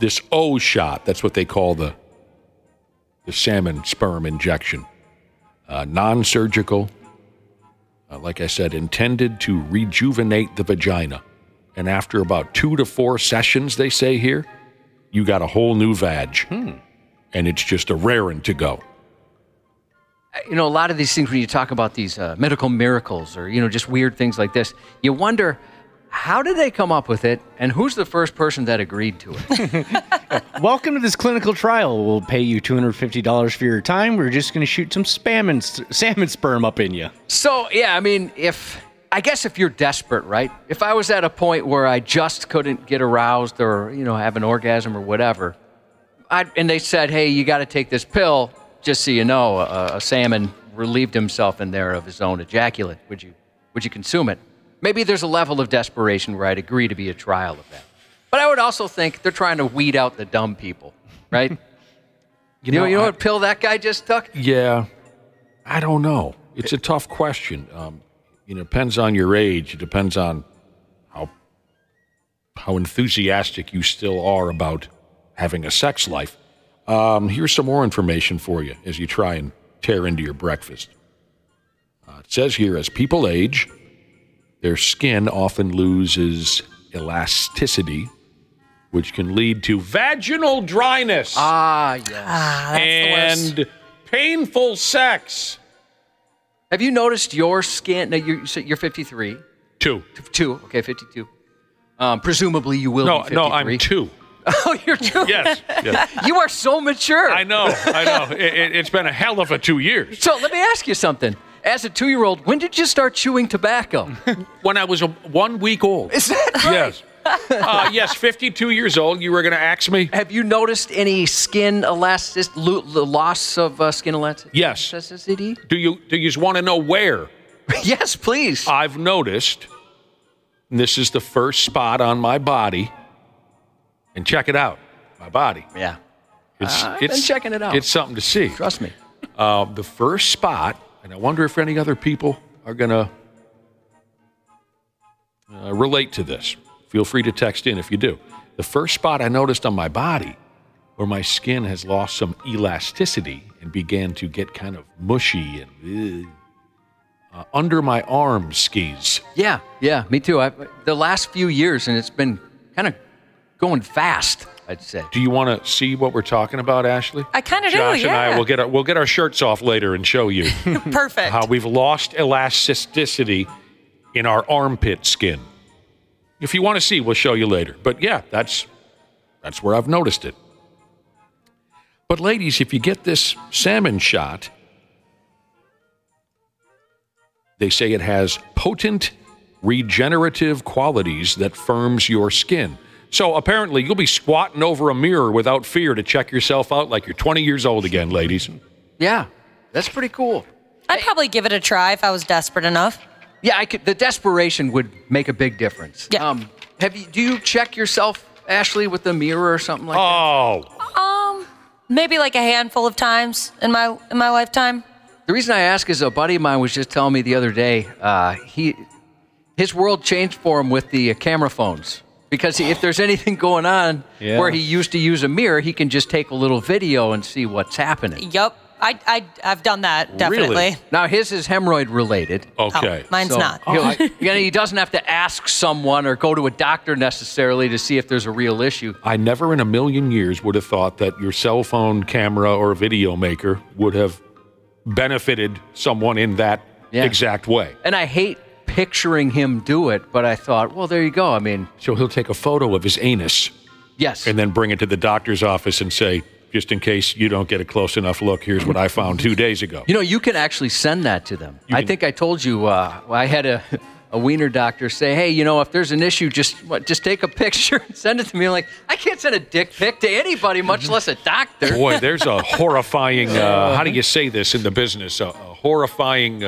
this O shot, that's what they call the salmon sperm injection. Non-surgical, like I said, intended to rejuvenate the vagina. And after about 2 to 4 sessions, they say here, you got a whole new vag. And it's just a rarin' to go. You know, a lot of these things, when you talk about these medical miracles or, you know, just weird things like this, you wonder, how did they come up with it? And who's the first person that agreed to it? Welcome to this clinical trial. We'll pay you $250 for your time. We're just going to shoot some salmon sperm up in you. So, yeah, I mean, I guess if you're desperate, right? If I was at a point where I just couldn't get aroused or, you know, have an orgasm or whatever, and they said, hey, you got to take this pill, just so you know, a salmon relieved himself in there of his own ejaculate. Would you consume it? Maybe there's a level of desperation where I'd agree to be a trial of that. But I would also think they're trying to weed out the dumb people, right? you know what pill that guy just took? Yeah. I don't know. It's a tough question. You know, it depends on your age. It depends on how enthusiastic you still are about having a sex life. Here's some more information for you as you try and tear into your breakfast. It says here, as people age, their skin often loses elasticity, which can lead to vaginal dryness. Ah, yes. Ah, that's the worst. Painful sex. Have you noticed your skin? Now, you're 53. Two. Okay, 52. Presumably, you will be 53. No, I'm two. Oh, you're two? Yes. You are so mature. I know. It's been a hell of a 2 years. So let me ask you something. As a 2-year-old, when did you start chewing tobacco? When I was 1 week old. Is that right? Yes. Yes, 52 years old. You were going to ask me? Have you noticed any skin elasticity, loss of skin elasticity? Yes. Elasticity? Do you just want to know where? Yes, please. I've noticed, and this is the first spot on my body, and check it out, my body. Yeah. I've been checking it out. It's something to see. Trust me. The first spot, and I wonder if any other people are going to relate to this. Feel free to text in if you do. The first spot I noticed on my body where my skin has lost some elasticity and began to get kind of mushy and under my arm skis. Yeah, me too. The last few years, and it's been kind of going fast, I'd say. Do you want to see what we're talking about, Ashley? I kind of do, yeah. Josh and I, we'll get our shirts off later and show you. Perfect. How we've lost elasticity in our armpit skin. If you want to see, we'll show you later. But yeah, that's where I've noticed it. But ladies, if you get this salmon shot, they say it has potent regenerative qualities that firms your skin. So apparently you'll be squatting over a mirror without fear to check yourself out like you're 20 years old again, ladies. Yeah, that's pretty cool. I'd probably give it a try if I was desperate enough. Yeah, the desperation would make a big difference. Yeah. Do you check yourself, Ashley, with a mirror or something like that? Oh. Maybe like a handful of times in my lifetime. The reason I ask is a buddy of mine was just telling me the other day, his world changed for him with the camera phones. Because if there's anything going on where he used to use a mirror, he can just take a little video and see what's happening. Yep. I've done that, definitely. Really? Now, his is hemorrhoid related. Okay. Oh, mine's not. He doesn't have to ask someone or go to a doctor necessarily to see if there's a real issue. I never in a million years would have thought that your cell phone camera or video maker would have benefited someone in that exact way. And I hate picturing him do it, but I thought, well, there you go. I mean. So he'll take a photo of his anus. Yes. And then bring it to the doctor's office and say, just in case you don't get a close enough look, here's what I found 2 days ago. You know, you can actually send that to them. I think I told you I had a wiener doctor say, hey, you know, if there's an issue, just take a picture and send it to me. I'm like, I can't send a dick pic to anybody, much less a doctor. Boy, there's a horrifying, how do you say this in the business, a horrifying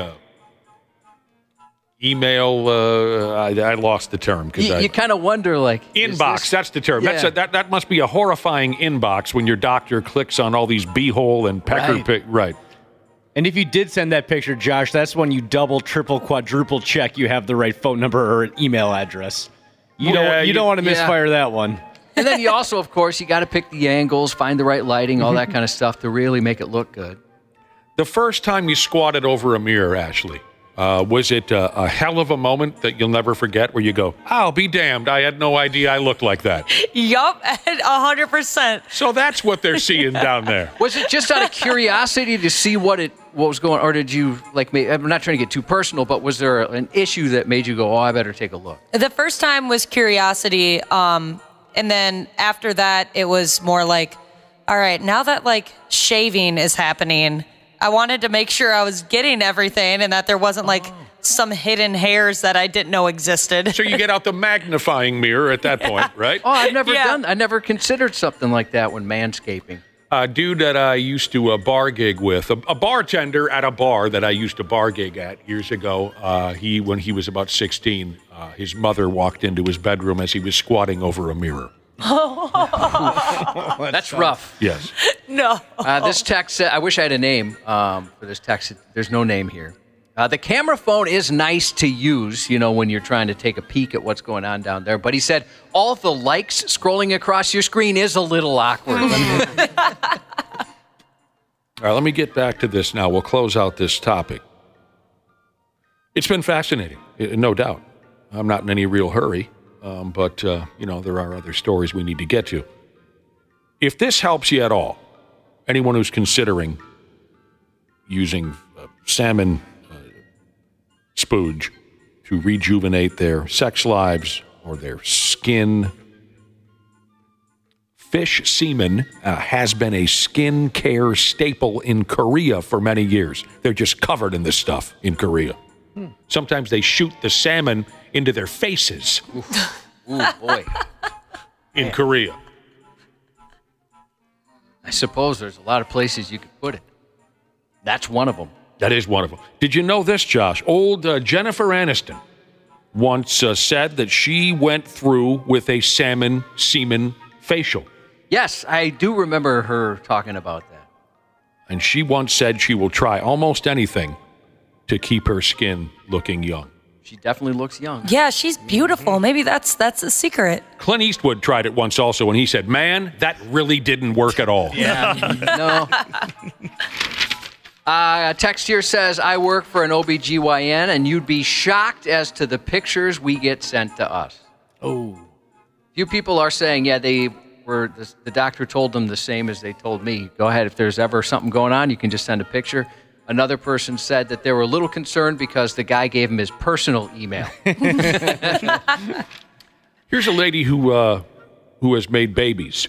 email, I lost the term. You kind of wonder, like... Inbox, that's the term. Yeah. That must be a horrifying inbox when your doctor clicks on all these beehole and pecker... Right. And if you did send that picture, Josh, that's when you double, triple, quadruple check you have the right phone number or an email address. You don't want to misfire that one. And then you also, of course, you got to pick the angles, find the right lighting, all that kind of stuff to really make it look good. The first time you squatted over a mirror, Ashley... was it a hell of a moment that you'll never forget where you go, I'll be damned, I had no idea I looked like that? Yup, 100%. So that's what they're seeing down there. Was it just out of curiosity to see what was going on, or did you, like me, I'm not trying to get too personal, but was there an issue that made you go, I better take a look? The first time was curiosity, and then after that, it was more like, all right, now that, like, shaving is happening, I wanted to make sure I was getting everything and that there wasn't like some hidden hairs that I didn't know existed. So you get out the magnifying mirror at that point, right? Oh, I've never done that. I never considered something like that when manscaping. A dude that I used to bar gig with, a bartender at a bar that I used to bar gig at years ago, when he was about 16, his mother walked into his bedroom as he was squatting over a mirror. That's rough. Yes. No. This text, I wish I had a name for this text. There's no name here. The camera phone is nice to use, you know, when you're trying to take a peek at what's going on down there. But he said, all the likes scrolling across your screen is a little awkward. All right, let me get back to this now. We'll close out this topic. It's been fascinating, no doubt. I'm not in any real hurry. You know, there are other stories we need to get to. If this helps you at all, anyone who's considering using salmon spooge to rejuvenate their sex lives or their skin, fish semen has been a skin care staple in Korea for many years. They're just covered in this stuff in Korea. Sometimes they shoot the salmon into their faces. Oh, boy. In Korea. I suppose there's a lot of places you could put it. That's one of them. That is one of them. Did you know this, Josh? Old Jennifer Aniston once said that she went through with a salmon semen facial. Yes, I do remember her talking about that. And she once said she will try almost anything to keep her skin looking young. She definitely looks young. Yeah, she's beautiful. Maybe that's a secret. Clint Eastwood tried it once also, and he said, man, that really didn't work at all. No. A text here says, I work for an OBGYN, and you'd be shocked as to the pictures we get sent to us. Oh. Few people are saying, yeah, they were. The doctor told them the same as they told me. Go ahead. If there's ever something going on, you can just send a picture. Another person said that they were a little concerned because the guy gave him his personal email. Here's a lady who has made babies.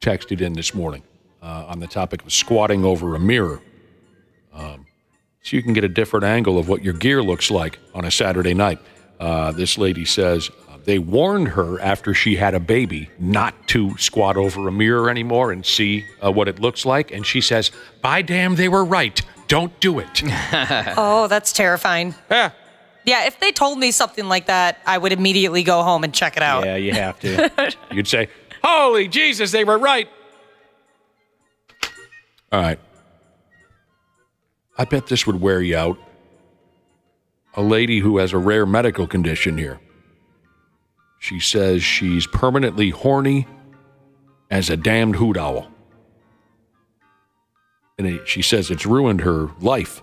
Texted in this morning on the topic of squatting over a mirror. So you can get a different angle of what your gear looks like on a Saturday night. This lady says they warned her after she had a baby not to squat over a mirror anymore and see what it looks like. And she says, by damn, they were right. Don't do it. Oh, that's terrifying. Yeah. Yeah, if they told me something like that, I would immediately go home and check it out. Yeah, you have to. You'd say, holy Jesus, they were right. All right. I bet this would wear you out. A lady who has a rare medical condition here. She says she's permanently horny as a damned hoot owl. And she says it's ruined her life.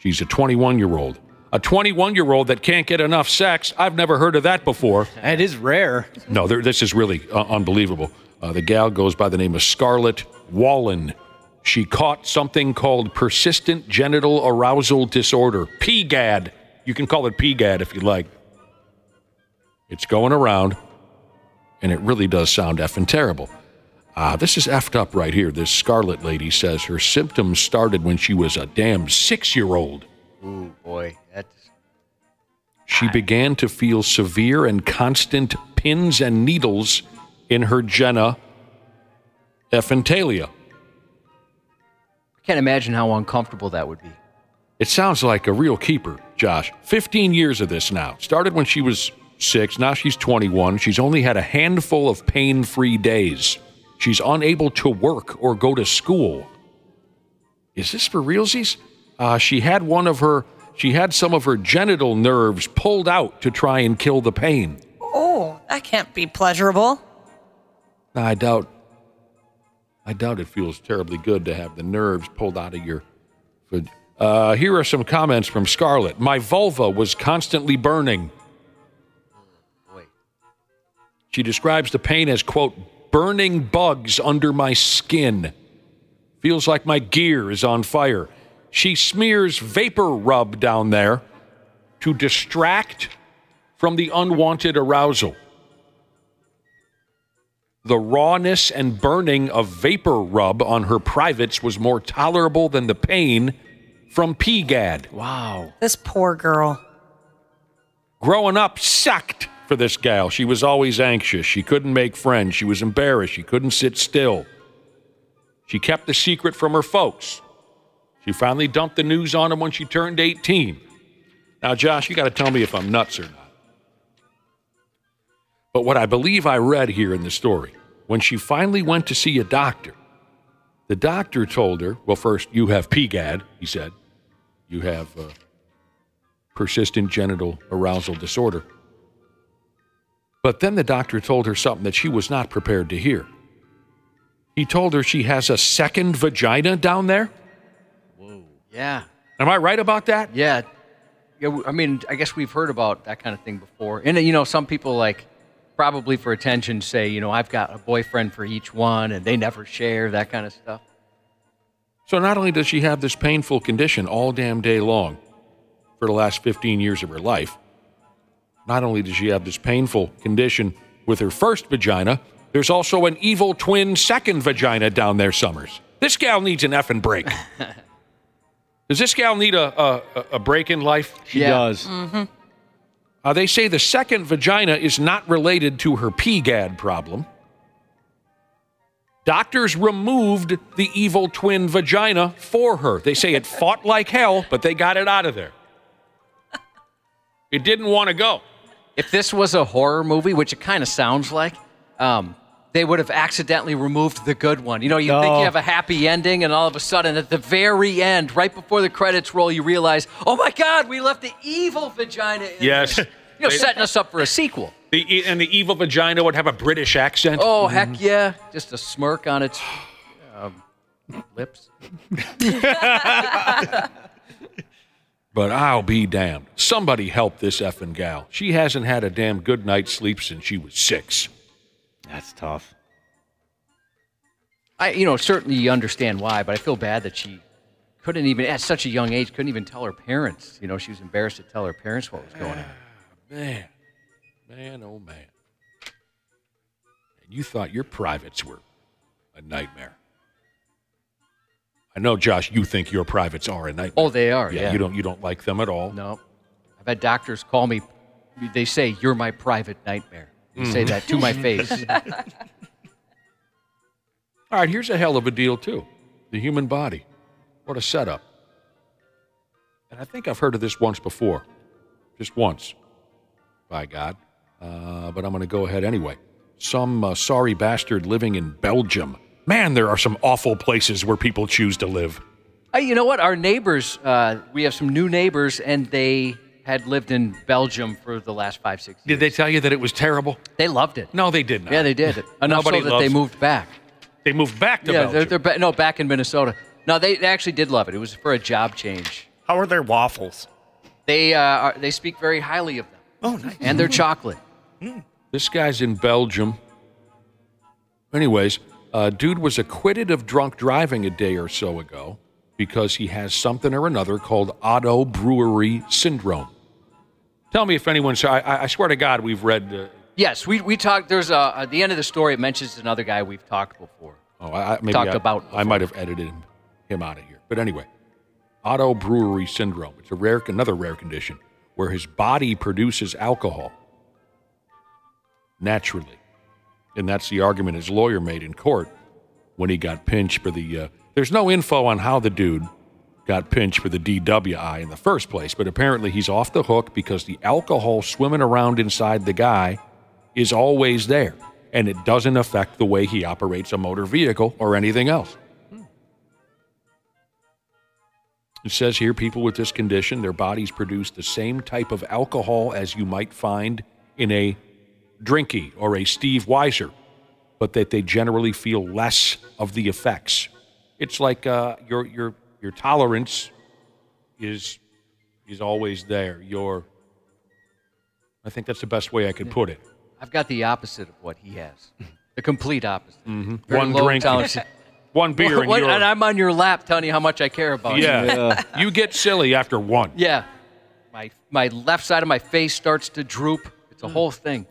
She's a 21-year-old. A 21-year-old that can't get enough sex. I've never heard of that before. That is rare. No, this is really unbelievable. The gal goes by the name of Scarlett Wallen. She caught something called Persistent Genital Arousal Disorder, PGAD. You can call it PGAD if you like. It's going around, and it really does sound effing terrible. This is effed up right here. This Scarlet lady says her symptoms started when she was a damn 6-year-old. Ooh, boy. She began to feel severe and constant pins and needles in her gena effentalia. I can't imagine how uncomfortable that would be. It sounds like a real keeper, Josh. 15 years of this now. Started when she was 6. Now she's 21. She's only had a handful of pain-free days. She's unable to work or go to school. Is this for realsies? She had some of her genital nerves pulled out to try and kill the pain. Oh, that can't be pleasurable. I doubt it feels terribly good to have the nerves pulled out of your... here are some comments from Scarlett. My vulva was constantly burning. She describes the pain as, quote, burning bugs under my skin. Feels like my gear is on fire. She smears vapor rub down there to distract from the unwanted arousal. The rawness and burning of vapor rub on her privates was more tolerable than the pain from PGAD. Wow. This poor girl. Growing up sucked. For this gal, she was always anxious. She couldn't make friends. She was embarrassed. She couldn't sit still. She kept the secret from her folks. She finally dumped the news on them when she turned 18. Now, Josh, you got to tell me if I'm nuts or not. But what I believe I read here in the story, when she finally went to see a doctor, the doctor told her, well, first, you have PGAD, he said. You have persistent genital arousal disorder. But then the doctor told her something that she was not prepared to hear. He told her she has a second vagina down there? Whoa. Yeah. Am I right about that? Yeah. Yeah, I mean, I guess we've heard about that kind of thing before. And, you know, some people, like, probably for attention say, you know, I've got a boyfriend for each one, and they never share, that kind of stuff. So not only does she have this painful condition all damn day long for the last 15 years of her life, not only does she have this painful condition with her first vagina, there's also an evil twin second vagina down there, Summers. This gal needs an effing break. Does this gal need a break in life? She does. Mm-hmm. They say the second vagina is not related to her PGAD problem. Doctors removed the evil twin vagina for her. They say it fought like hell, but they got it out of there. It didn't want to go. If this was a horror movie, which it kind of sounds like, they would have accidentally removed the good one. You know, you think you have a happy ending, and all of a sudden, at the very end, right before the credits roll, you realize, oh my God, we left the evil vagina in there. You know, setting us up for a sequel. And the evil vagina would have a British accent. Oh, heck yeah. Just a smirk on its lips. But I'll be damned. Somebody help this effing gal. She hasn't had a damn good night's sleep since she was 6. That's tough. You know, certainly understand why, but I feel bad that she couldn't even, at such a young age, couldn't even tell her parents. You know, she was embarrassed to tell her parents what was going on. Man. Man, oh man. And you thought your privates were a nightmare. I know, Josh, you think your privates are a nightmare. Oh, they are, yeah. You don't like them at all. No. I've had doctors call me. They say, you're my private nightmare. They say that to my face. All right, here's a hell of a deal, too. The human body. What a setup. And I think I've heard of this once before. Just once. By God. But I'm going to go ahead anyway. Some sorry bastard living in Belgium. Man, there are some awful places where people choose to live. You know what? Our neighbors, we have some new neighbors, and they had lived in Belgium for the last 5-6 years. Did they tell you that it was terrible? They loved it. No, they did not. Yeah, they did. Enough so that they moved back. They moved back to Belgium? Yeah, they're back in Minnesota. No, they actually did love it. It was for a job change. How are their waffles? They speak very highly of them. Oh, nice. And their chocolate. This guy's in Belgium. Anyways, dude was acquitted of drunk driving a day or so ago because he has something or another called auto brewery syndrome. Tell me if anyone's... I swear to God we've read... Yes, we talked... There's at the end of the story, it mentions another guy we've talked before. Oh, I might have edited him out of here. But anyway, auto brewery syndrome. It's another rare condition where his body produces alcohol naturally. And that's the argument his lawyer made in court when he got pinched for the... there's no info on how the dude got pinched for the DWI in the first place, but apparently he's off the hook because the alcohol swimming around inside the guy is always there, and it doesn't affect the way he operates a motor vehicle or anything else. It says here, people with this condition, their bodies produce the same type of alcohol as you might find in a Drinky or a Steve Weiser, but that they generally feel less of the effects. It's like your tolerance is always there. I think that's the best way I could put it. I've got the opposite of what he has, the complete opposite. Mm-hmm. One drink. One beer, and I'm on your lap telling you how much I care about you. Yeah. You get silly after one. Yeah. My left side of my face starts to droop. It's a whole thing.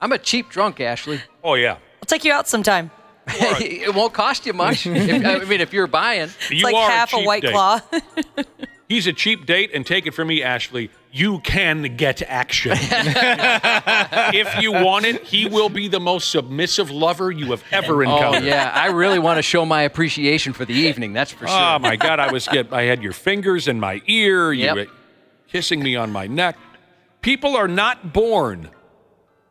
I'm a cheap drunk, Ashley. Oh, yeah. I'll take you out sometime. It won't cost you much. If you're buying. It's like half a White Claw. He's a cheap date, and take it from me, Ashley, you can get action. If you want it, he will be the most submissive lover you have ever encountered. Oh, yeah. I really want to show my appreciation for the evening, that's for sure. Oh, my God. I had your fingers in my ear. You were kissing me on my neck. People are not born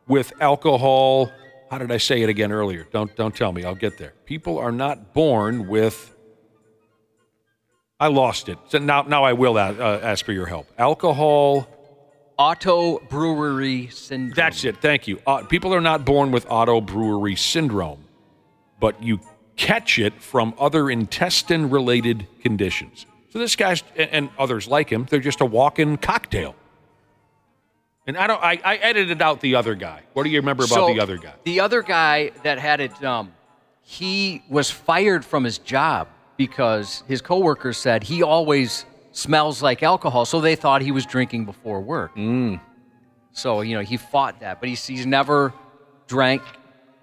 with alcohol. How did I say it again earlier? Don't tell me. I'll get there. People are not born with... I lost it. So now I will ask for your help. Alcohol. Auto brewery syndrome. That's it. Thank you. People are not born with auto brewery syndrome, but you catch it from other intestine-related conditions. So this guy's, and others like him, they're just a walk-in cocktail. And I don't. I edited out the other guy. What do you remember about the other guy? The other guy that had it dumb, he was fired from his job because his coworkers said he always smells like alcohol, so they thought he was drinking before work. So, you know, he fought that, but he's never drank.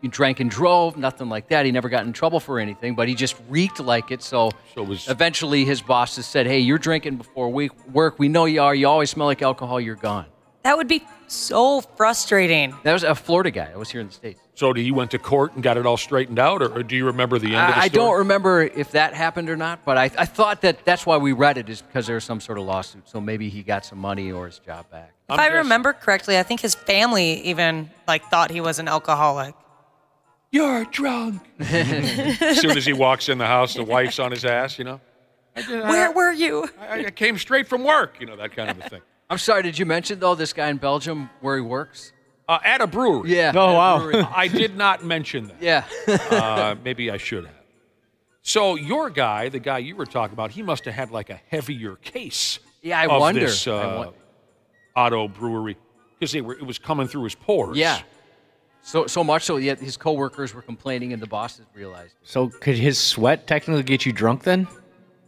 He drank and drove, nothing like that. He never got in trouble for anything, but he just reeked like it. So eventually his bosses said, hey, you're drinking before work. We know you are. You always smell like alcohol. You're gone. That would be so frustrating. That was a Florida guy. I was here in the States. So you went to court and got it all straightened out, or do you remember the end of the story? I don't remember if that happened or not, but I thought that's why we read it, is because there was some sort of lawsuit. So maybe he got some money or his job back. If I remember correctly, I think his family even thought he was an alcoholic. You're drunk. As soon as he walks in the house, the wife's on his ass, you know. Where were you? I came straight from work, you know, that kind of a thing. I'm sorry, did you mention, though, this guy in Belgium where he works? At a brewery. Yeah. Oh, wow. I did not mention that. Yeah. Maybe I should have. So your guy, the guy you were talking about, he must have had like a heavier case. Yeah, I wonder. This auto brewery, because it was coming through his pores. Yeah. So much so, yet his coworkers were complaining and the bosses realized it. So could his sweat technically get you drunk then?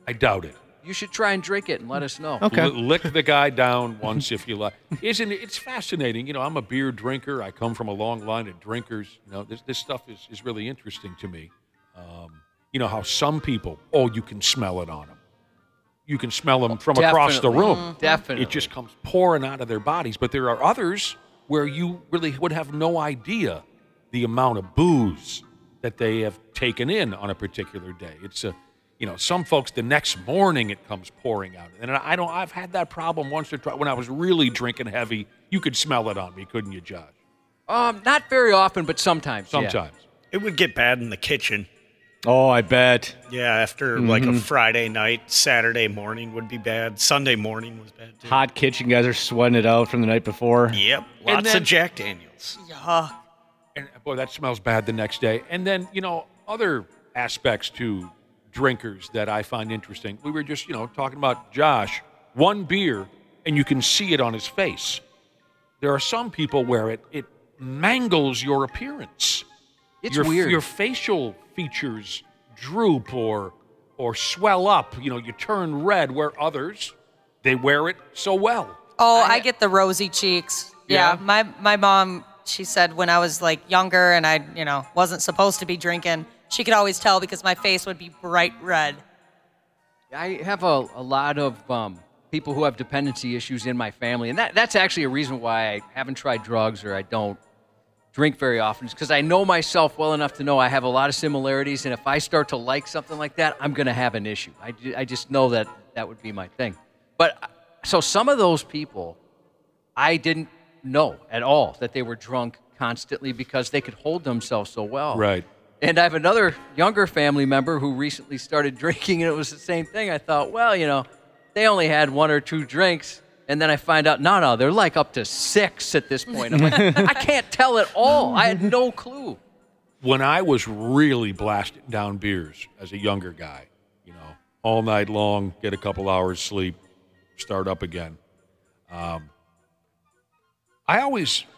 I doubt it. You should try and drink it and let us know. Okay. Lick the guy down once if you like. Isn't it? It's fascinating. You know, I'm a beer drinker. I come from a long line of drinkers. You know, this stuff is really interesting to me. You know how some people, you can smell it on them. You can smell them from across the room. Definitely. It just comes pouring out of their bodies. But there are others where you really would have no idea the amount of booze that they have taken in on a particular day. It's a... You know, some folks, the next morning it comes pouring out. And I've had that problem once or twice when I was really drinking heavy. You could smell it on me, couldn't you, Josh? Not very often, but sometimes. Sometimes. Yeah. It would get bad in the kitchen. Oh, I bet. Yeah, after like a Friday night, Saturday morning would be bad. Sunday morning was bad, too. Hot kitchen, guys are sweating it out from the night before. Yep. Lots of Jack Daniels. Yeah. And, boy, that smells bad the next day. And then, you know, other aspects to drinkers that I find interesting. We were just, you know, talking about Josh. One beer, and you can see it on his face. There are some people where it mangles your appearance. It's weird. Your facial features droop or swell up. You know, you turn red, where others, they wear it so well. Oh, I get the rosy cheeks. Yeah. My mom, she said when I was, younger and I, you know, wasn't supposed to be drinking, she could always tell because my face would be bright red. I have a lot of people who have dependency issues in my family, and that's actually a reason why I haven't tried drugs or I don't drink very often, is because I know myself well enough to know I have a lot of similarities, and if I start to like something like that, I'm going to have an issue. I just know that would be my thing. But so some of those people, I didn't know at all that they were drunk constantly because they could hold themselves so well. Right. And I have another younger family member who recently started drinking, and it was the same thing. I thought, well, you know, they only had one or two drinks, and then I find out, no, they're like up to six at this point. I'm like, I can't tell at all. I had no clue. When I was really blasting down beers as a younger guy, you know, all night long, get a couple hours sleep, start up again. I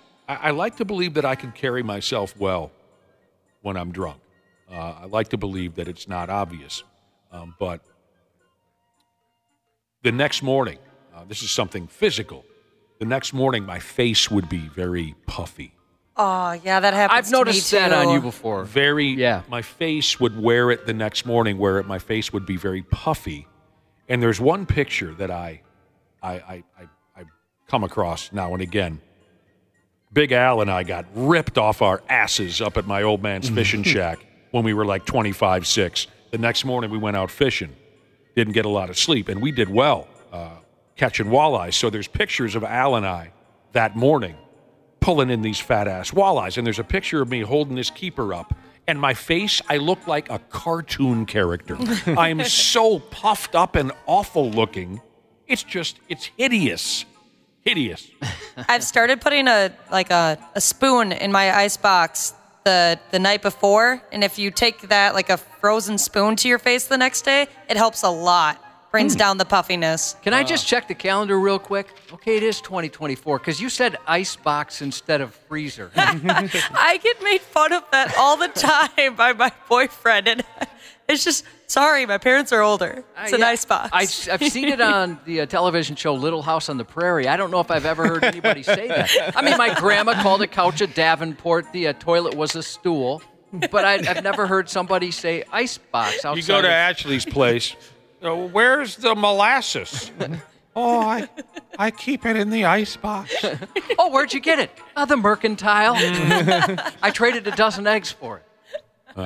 like to believe that I can carry myself well when I'm drunk. I like to believe that it's not obvious. But the next morning, this is something physical. The next morning, my face would be very puffy. Oh, yeah, that happens I've noticed to me that too. On you before. My face would wear it the next morning, my face would be very puffy. And there's one picture that I come across now and again. Big Al and I got ripped off our asses up at my old man's fishing shack when we were like 25, 6. The next morning we went out fishing, didn't get a lot of sleep, and we did well catching walleyes. So there's pictures of Al and I that morning pulling in these fat-ass walleyes, and there's a picture of me holding this keeper up, and my face, I look like a cartoon character. I'm so puffed up and awful looking. It's hideous. Hideous. I've started putting a spoon in my icebox the night before, and if you take that like a frozen spoon to your face the next day, it helps a lot. Brings down the puffiness. Can I just check the calendar real quick? Okay, it is 2024, because you said icebox instead of freezer. I get made fun of that all the time by my boyfriend. And it's just, sorry, my parents are older. It's an icebox. I've seen it on the television show Little House on the Prairie. I don't know if I've ever heard anybody say that. I mean, my grandma called a couch a Davenport. The toilet was a stool. But I've never heard somebody say icebox outside. You go to Ashley's place. Where's the molasses? Oh, I keep it in the icebox. Oh, where'd you get it? The mercantile. I traded a dozen eggs for it.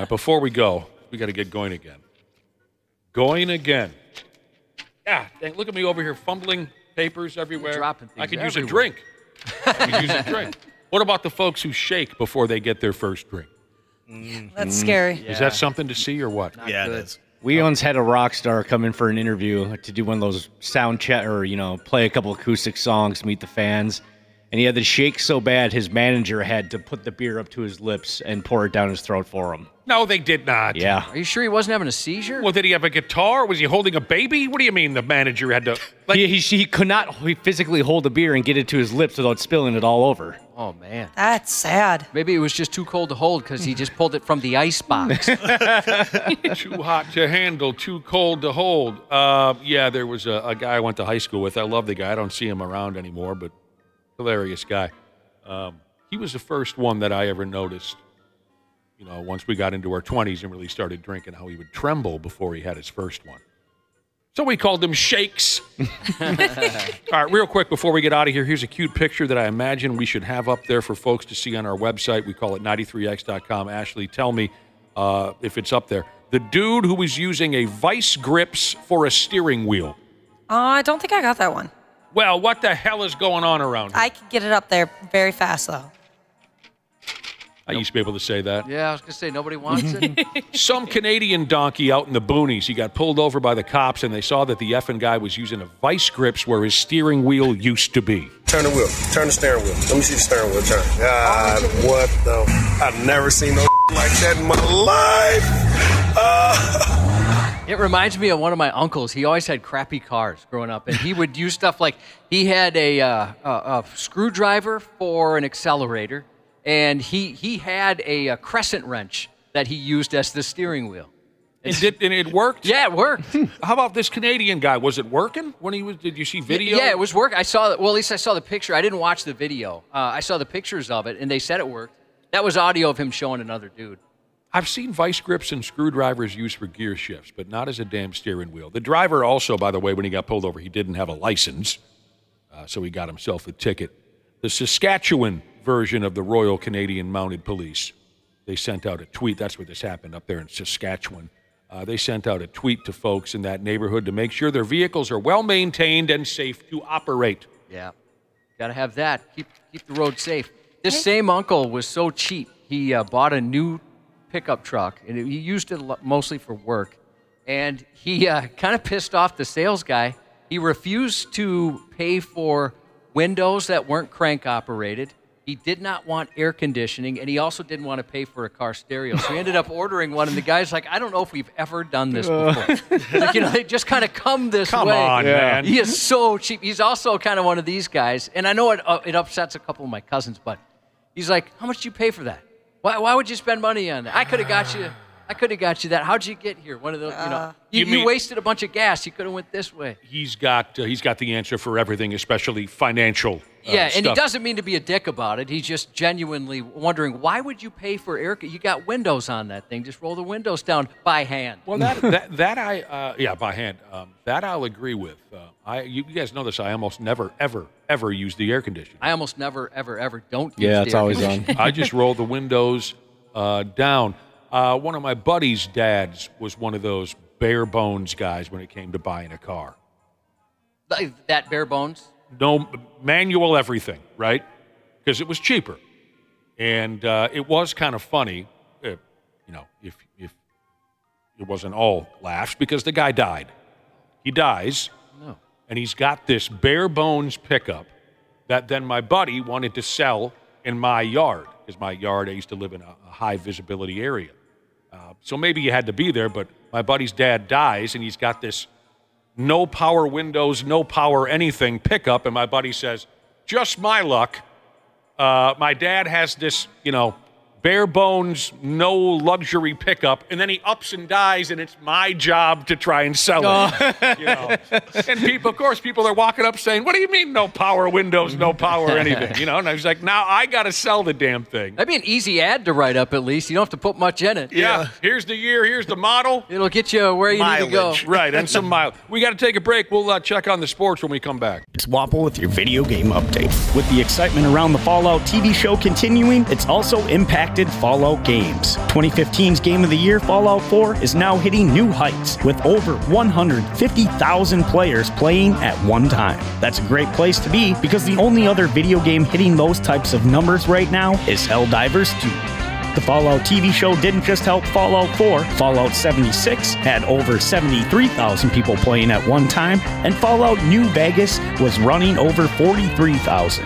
Before we go, we got to get going again. Going again. Yeah, look at me over here fumbling papers everywhere. Dropping things I could use a drink. I could use a drink. What about the folks who shake before they get their first drink? Mm. That's scary. Yeah. Is that something to see or what? Not good. It is. We once had a rock star come in for an interview to do one of those sound check or, you know, play a couple acoustic songs, meet the fans. And he had the shake so bad his manager had to put the beer up to his lips and pour it down his throat for him. No, they did not. Yeah. Are you sure he wasn't having a seizure? Well, did he have a guitar? Was he holding a baby? What do you mean the manager had to? Like, he could not physically hold a beer and get it to his lips without spilling it all over. Oh, man. That's sad. Maybe it was just too cold to hold because he just pulled it from the icebox. Too hot to handle, too cold to hold. Yeah, there was a guy I went to high school with. I love the guy. I don't see him around anymore, but... hilarious guy. He was the first one that I ever noticed, you know, once we got into our 20s and really started drinking, how he would tremble before he had his first one. So we called them shakes. All right, real quick before we get out of here, here's a cute picture that I imagine we should have up there for folks to see on our website. We call it 93x.com. Ashley, tell me if it's up there. The dude who was using a vice grips for a steering wheel. I don't think I got that one. Well, what the hell is going on around here? I can get it up there very fast, though. I used to be able to say that. Yeah, I was going to say nobody wants it. Some Canadian donkey out in the boonies, he got pulled over by the cops, and they saw that the effing guy was using a vice grips where his steering wheel used to be. Turn the wheel. Turn the steering wheel. Let me see the steering wheel turn. God, what the? I've never seen no like that in my life. It reminds me of one of my uncles. He always had crappy cars growing up, and he would use stuff like he had a screwdriver for an accelerator, and he had a crescent wrench that he used as the steering wheel. And it worked? Yeah, it worked. How about this Canadian guy? Was it working when he was? Did you see video? Yeah, it was working. I saw. Well, at least I saw the picture. I didn't watch the video. I saw the pictures of it, and they said it worked. That was audio of him showing another dude. I've seen vice grips and screwdrivers used for gear shifts, but not as a damn steering wheel. The driver also, by the way, when he got pulled over, he didn't have a license, so he got himself a ticket. The Saskatchewan version of the Royal Canadian Mounted Police, they sent out a tweet. That's where this happened, up there in Saskatchewan. They sent out a tweet to folks in that neighborhood to make sure their vehicles are well-maintained and safe to operate. Yeah, got to have that. Keep the road safe. This same uncle was so cheap, he bought a new pickup truck, and he used it mostly for work, and he kind of pissed off the sales guy. He refused to pay for windows that weren't crank operated. He did not want air conditioning, and he also didn't want to pay for a car stereo. So he ended up ordering one, and the guy's like, I don't know if we've ever done this before. Like, you know, they just kind of come this way. Come on, man. He is so cheap. He's also kind of one of these guys, and I know it upsets a couple of my cousins, but he's like, how much do you pay for that? Why would you spend money on that? I could have got you that. How'd you get here? One of those, you know, you wasted a bunch of gas. You could have went this way. He's got the answer for everything, especially financial. Yeah, stuff. And he doesn't mean to be a dick about it. He's just genuinely wondering, why would you pay for air? You got windows on that thing. Just roll the windows down by hand. Well, that I by hand. That I'll agree with. You guys know this. I almost never, ever, ever use the air conditioner. I almost never, ever, ever don't use the air conditioner. Yeah, it's always on. I just roll the windows down. One of my buddy's dads was one of those bare bones guys when it came to buying a car. That bare bones? No, manual everything, right? Because it was cheaper. And it was kind of funny, if it wasn't all laughs, because the guy died. He dies, and he's got this bare bones pickup that then my buddy wanted to sell in my yard. Because my yard, I used to live in a high visibility area. So maybe you had to be there, but my buddy's dad dies, and he's got this no power windows, no power anything pickup. And my buddy says, just my luck. My dad has this, you know, bare bones, no luxury pickup, and then he ups and dies, and it's my job to try and sell it. You know? And people, of course, people are walking up saying, what do you mean no power windows, no power anything? You know, and I was like, now I got to sell the damn thing. That'd be an easy ad to write up, at least. You don't have to put much in it. Yeah, yeah. Here's the year, here's the model. It'll get you where you need to go. Right, and some mileage. We got to take a break. We'll check on the sports when we come back. It's Wapple with your video game update. With the excitement around the Fallout TV show continuing, it's also impacting Fallout games. 2015's Game of the Year, Fallout 4, is now hitting new heights with over 150,000 players playing at one time. That's a great place to be because the only other video game hitting those types of numbers right now is Helldivers 2. The Fallout TV show didn't just help Fallout 4. Fallout 76 had over 73,000 people playing at one time, and Fallout New Vegas was running over 43,000.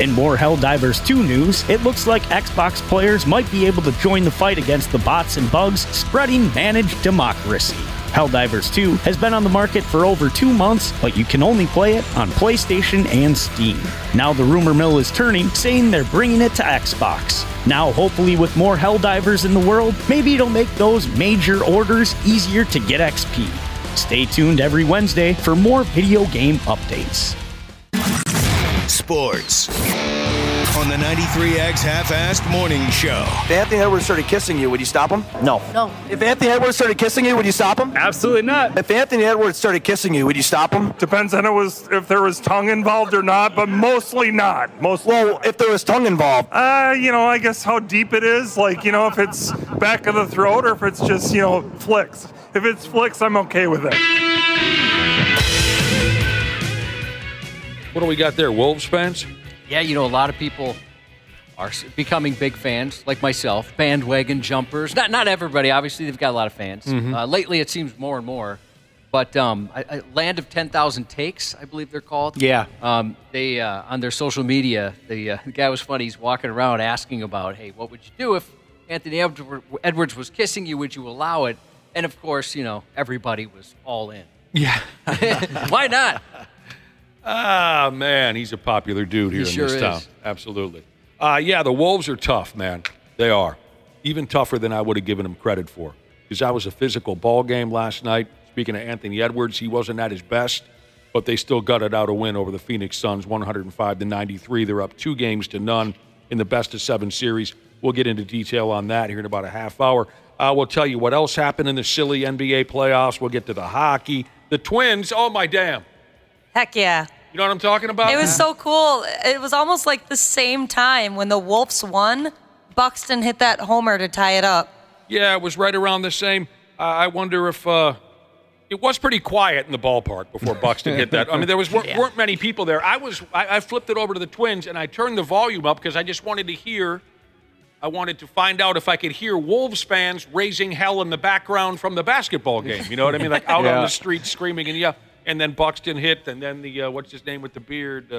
In more Helldivers 2 news, it looks like Xbox players might be able to join the fight against the bots and bugs spreading managed democracy. Helldivers 2 has been on the market for over 2 months, but you can only play it on PlayStation and Steam. Now the rumor mill is turning, saying they're bringing it to Xbox. Now hopefully with more Helldivers in the world, maybe it'll make those major orders easier to get XP. Stay tuned every Wednesday for more video game updates. Sports on the 93X half-assed morning show. If Anthony Edwards started kissing you, would you stop him? No. No. If Anthony Edwards started kissing you, would you stop him? Absolutely not. If Anthony Edwards started kissing you, would you stop him? Depends on if there was tongue involved or not, but mostly not. Well, if there was tongue involved. You know, I guess how deep it is. Like, you know, if it's back of the throat or if it's just, you know, flicks. If it's flicks, I'm okay with it. What do we got there, Wolves fans? Yeah, you know, a lot of people are becoming big fans, like myself, bandwagon jumpers. Not everybody, obviously. They've got a lot of fans. Mm-hmm. Lately, it seems more and more. But Land of 10,000 Takes, I believe they're called. Yeah. They on their social media, the guy was funny. He's walking around asking about, hey, what would you do if Anthony Edwards was kissing you? Would you allow it? And, of course, you know, everybody was all in. Yeah. Why not? Ah, man, he's a popular dude here in this town. Absolutely. Yeah, the Wolves are tough, man. They are. Even tougher than I would have given them credit for. Because that was a physical ball game last night. Speaking of Anthony Edwards, he wasn't at his best, but they still gutted out a win over the Phoenix Suns, 105-93. They're up 2 games to none in the best-of-7 series. We'll get into detail on that here in about a half hour. We'll tell you what else happened in the silly NBA playoffs. We'll get to the hockey. The Twins, oh, my damn. Heck yeah. You know what I'm talking about? It was so cool. It was almost like the same time when the Wolves won, Buxton hit that homer to tie it up. Yeah, it was right around the same. I wonder if it was pretty quiet in the ballpark before Buxton hit that. I mean, there weren't many people there. I flipped it over to the Twins, and I turned the volume up because I just wanted to hear. I wanted to find out if I could hear Wolves fans raising hell in the background from the basketball game. You know what I mean? Like out on the street screaming and yelling. And then Buxton hit, and then the what's his name with the beard?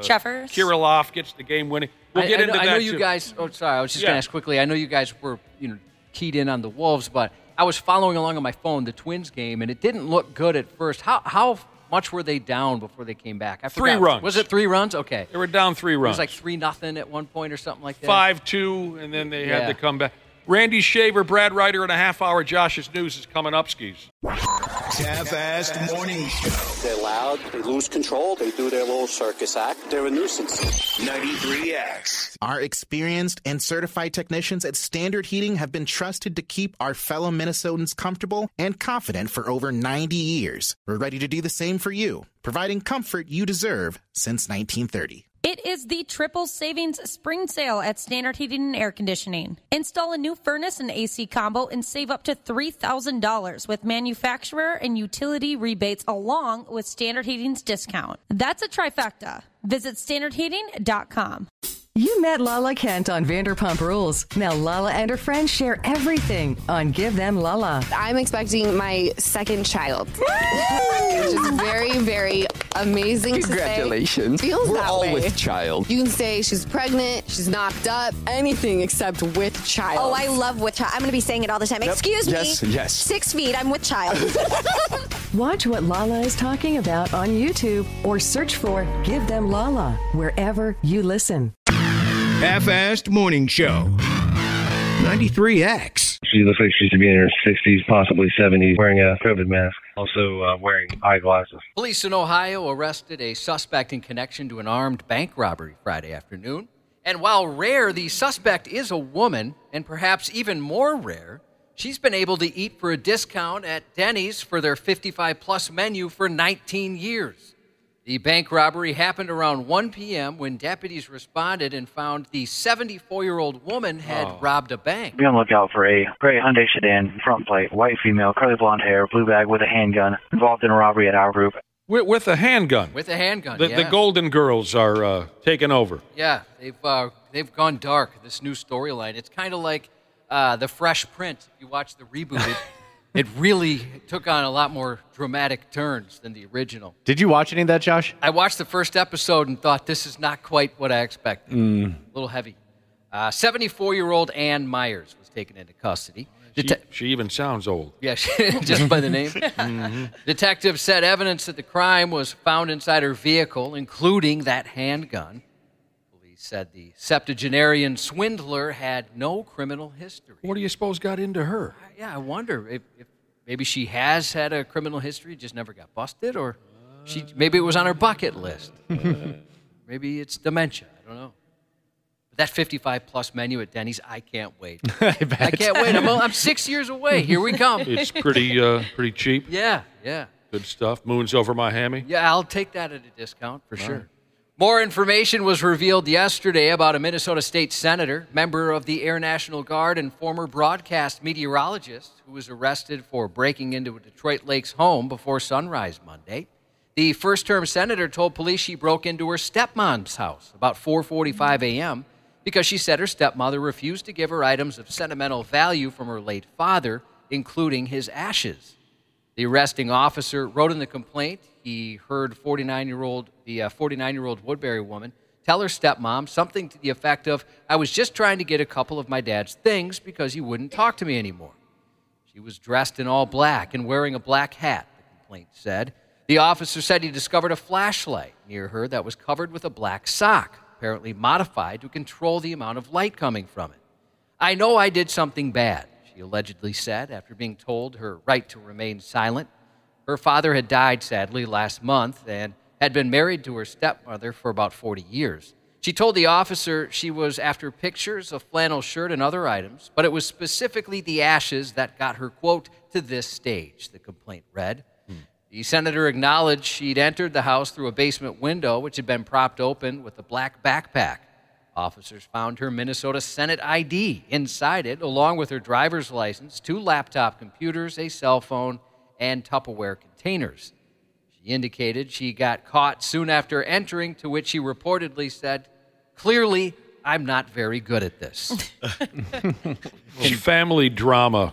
Cheffers? Kirilov gets the game-winning. We'll get into that, too. I know you guys – oh, sorry. I was just going to ask quickly. I know you guys were, you know, keyed in on the Wolves, but I was following along on my phone the Twins game, and it didn't look good at first. How much were they down before they came back? I forgot. 3 runs. Was it 3 runs? Okay. They were down 3 runs. It was like 3-0 at one point or something like that. 5-2, and then they had to come back. Randy Shaver, Brad Ryder, in a half-hour. Josh's News is coming up, skis. Half-assed morning show. They're loud. They lose control. They do their little circus act. They're a nuisance. 93X. Our experienced and certified technicians at Standard Heating have been trusted to keep our fellow Minnesotans comfortable and confident for over 90 years. We're ready to do the same for you, providing comfort you deserve since 1930. It is the Triple Savings Spring Sale at Standard Heating and Air Conditioning. Install a new furnace and AC combo and save up to $3,000 with manufacturer and utility rebates along with Standard Heating's discount. That's a trifecta. Visit standardheating.com. You met Lala Kent on Vanderpump Rules. Now Lala and her friends share everything on Give Them Lala. I'm expecting my second child, which is very, very amazing. Congratulations. To say. Feels We're that all way. With child. You can say she's pregnant, she's knocked up, anything except with child. Oh, I love with child. I'm going to be saying it all the time. Yep. Excuse me. Yes, yes. 6 feet, I'm with child. Watch what Lala is talking about on YouTube or search for Give Them Lala wherever you listen. Half-assed Morning Show. 93X. She looks like she should be in her 60s, possibly 70s, wearing a COVID mask, also wearing eyeglasses. Police in Ohio arrested a suspect in connection to an armed bank robbery Friday afternoon. And while rare, the suspect is a woman, and perhaps even more rare, she's been able to eat for a discount at Denny's for their 55-plus menu for 19 years. The bank robbery happened around 1 p.m. when deputies responded and found the 74-year-old woman had robbed a bank. Be on the lookout for a gray Hyundai sedan, front plate, white female, curly blonde hair, blue bag with a handgun, involved in a robbery at our group. With a handgun. With a handgun, yeah. The Golden Girls are taking over. Yeah, they've gone dark, this new storyline. It's kind of like the Fresh Prince. If you watch the reboot, it really took on a lot more dramatic turns than the original. Did you watch any of that, Josh? I watched the first episode and thought, this is not quite what I expected. A little heavy. 74-year-old Ann Myers was taken into custody. She even sounds old. Yeah, just by the name. Mm-hmm. Detectives said evidence that the crime was found inside her vehicle, including that handgun. Said the septuagenarian swindler had no criminal history. What do you suppose got into her? Yeah, I wonder if maybe she has had a criminal history, just never got busted, or maybe it was on her bucket list. Maybe it's dementia. I don't know. But that 55-plus menu at Denny's, I can't wait. I can't wait. I'm 6 years away. Here we come. It's pretty cheap. Yeah. Good stuff. Moon's over Miami. Yeah, I'll take that at a discount for sure. Right. More information was revealed yesterday about a Minnesota state senator, member of the Air National Guard, and former broadcast meteorologist who was arrested for breaking into a Detroit Lakes home before sunrise Monday. The first-term senator told police she broke into her stepmom's house about 4:45 a.m. because she said her stepmother refused to give her items of sentimental value from her late father, including his ashes. The arresting officer wrote in the complaint he heard 49-year-old Woodbury woman tell her stepmom something to the effect of, "I was just trying to get a couple of my dad's things because he wouldn't talk to me anymore." She was dressed in all black and wearing a black hat, the complaint said. The officer said he discovered a flashlight near her that was covered with a black sock, apparently modified to control the amount of light coming from it. "I know I did something bad," she allegedly said after being told her right to remain silent. Her father had died, sadly, last month and had been married to her stepmother for about 40 years. She told the officer she was after pictures, a flannel shirt, and other items, but it was specifically the ashes that got her, quote, "to this stage," the complaint read. The senator acknowledged she'd entered the house through a basement window, which had been propped open with a black backpack. Officers found her Minnesota Senate ID inside it, along with her driver's license, two laptop computers, a cell phone, and Tupperware containers. She indicated she got caught soon after entering, to which she reportedly said, "Clearly, I'm not very good at this." Family drama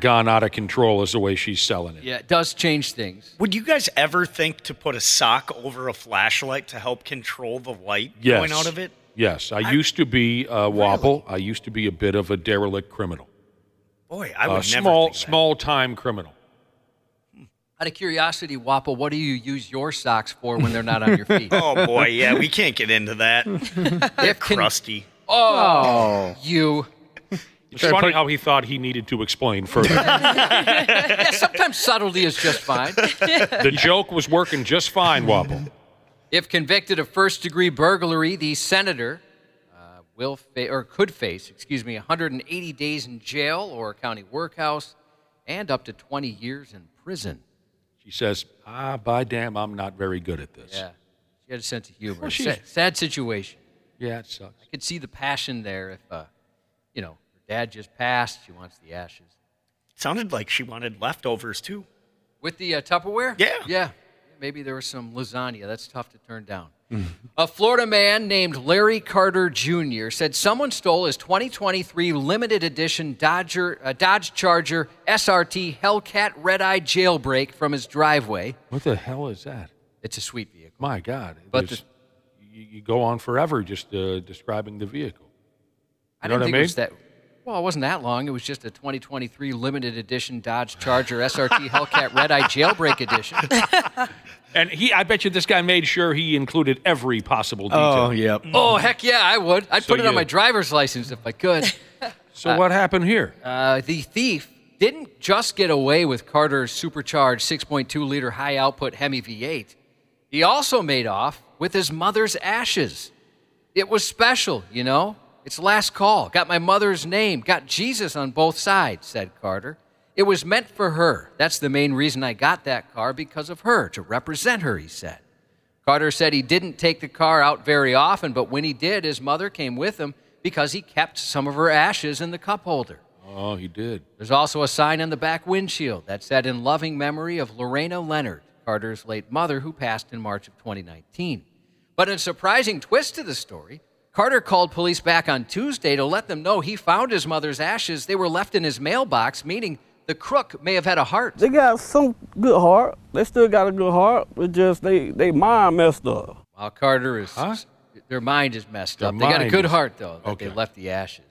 gone out of control is the way she's selling it. Yeah, it does change things. Would you guys ever think to put a sock over a flashlight to help control the light going out of it? Yes, I used to be Wapple. I used to be a bit of a derelict criminal. Boy, I would never think that. Small-time criminal. Out of curiosity, Wapple, what do you use your socks for when they're not on your feet? Oh, boy, yeah, we can't get into that. They're crusty. You. It's funny how he thought he needed to explain further. Sometimes subtlety is just fine. The joke was working just fine, Wapple. If convicted of first-degree burglary, the senator could face 180 days in jail or a county workhouse and up to 20 years in prison. She says, by damn, I'm not very good at this. Yeah, she had a sense of humor. Well, sad situation. Yeah, it sucks. I could see the passion there if, her dad just passed. She wants the ashes. It sounded like she wanted leftovers, too. With the Tupperware? Yeah. Yeah. Maybe there was some lasagna. That's tough to turn down. A Florida man named Larry Carter Jr. said someone stole his 2023 limited edition Dodge Charger SRT Hellcat red-eye jailbreak from his driveway. What the hell is that? It's a sweet vehicle. My God. But you go on forever just describing the vehicle. I don't think it was that. Well, it wasn't that long. It was just a 2023 limited edition Dodge Charger SRT Hellcat Red Eye Jailbreak Edition. And I bet you this guy made sure he included every possible detail. Oh, yeah. Oh, heck yeah, I would. I'd put it on my driver's license if I could. So what happened here? The thief didn't just get away with Carter's supercharged 6.2-liter high-output Hemi V8. He also made off with his mother's ashes. It was special, you know. It's last call. Got my mother's name. Got Jesus on both sides, said Carter. It was meant for her. That's the main reason I got that car, because of her, to represent her, he said. Carter said he didn't take the car out very often, but when he did, his mother came with him because he kept some of her ashes in the cup holder. Oh, he did. There's also a sign on the back windshield that said, in loving memory of Lorena Leonard, Carter's late mother, who passed in March of 2019. But in a surprising twist to the story, Carter called police back on Tuesday to let them know he found his mother's ashes. They were left in his mailbox, meaning the crook may have had a heart. They got some good heart. They still got a good heart. It's just they mind messed up. While Carter is, their mind is messed up. They got a good heart, though, that they left the ashes.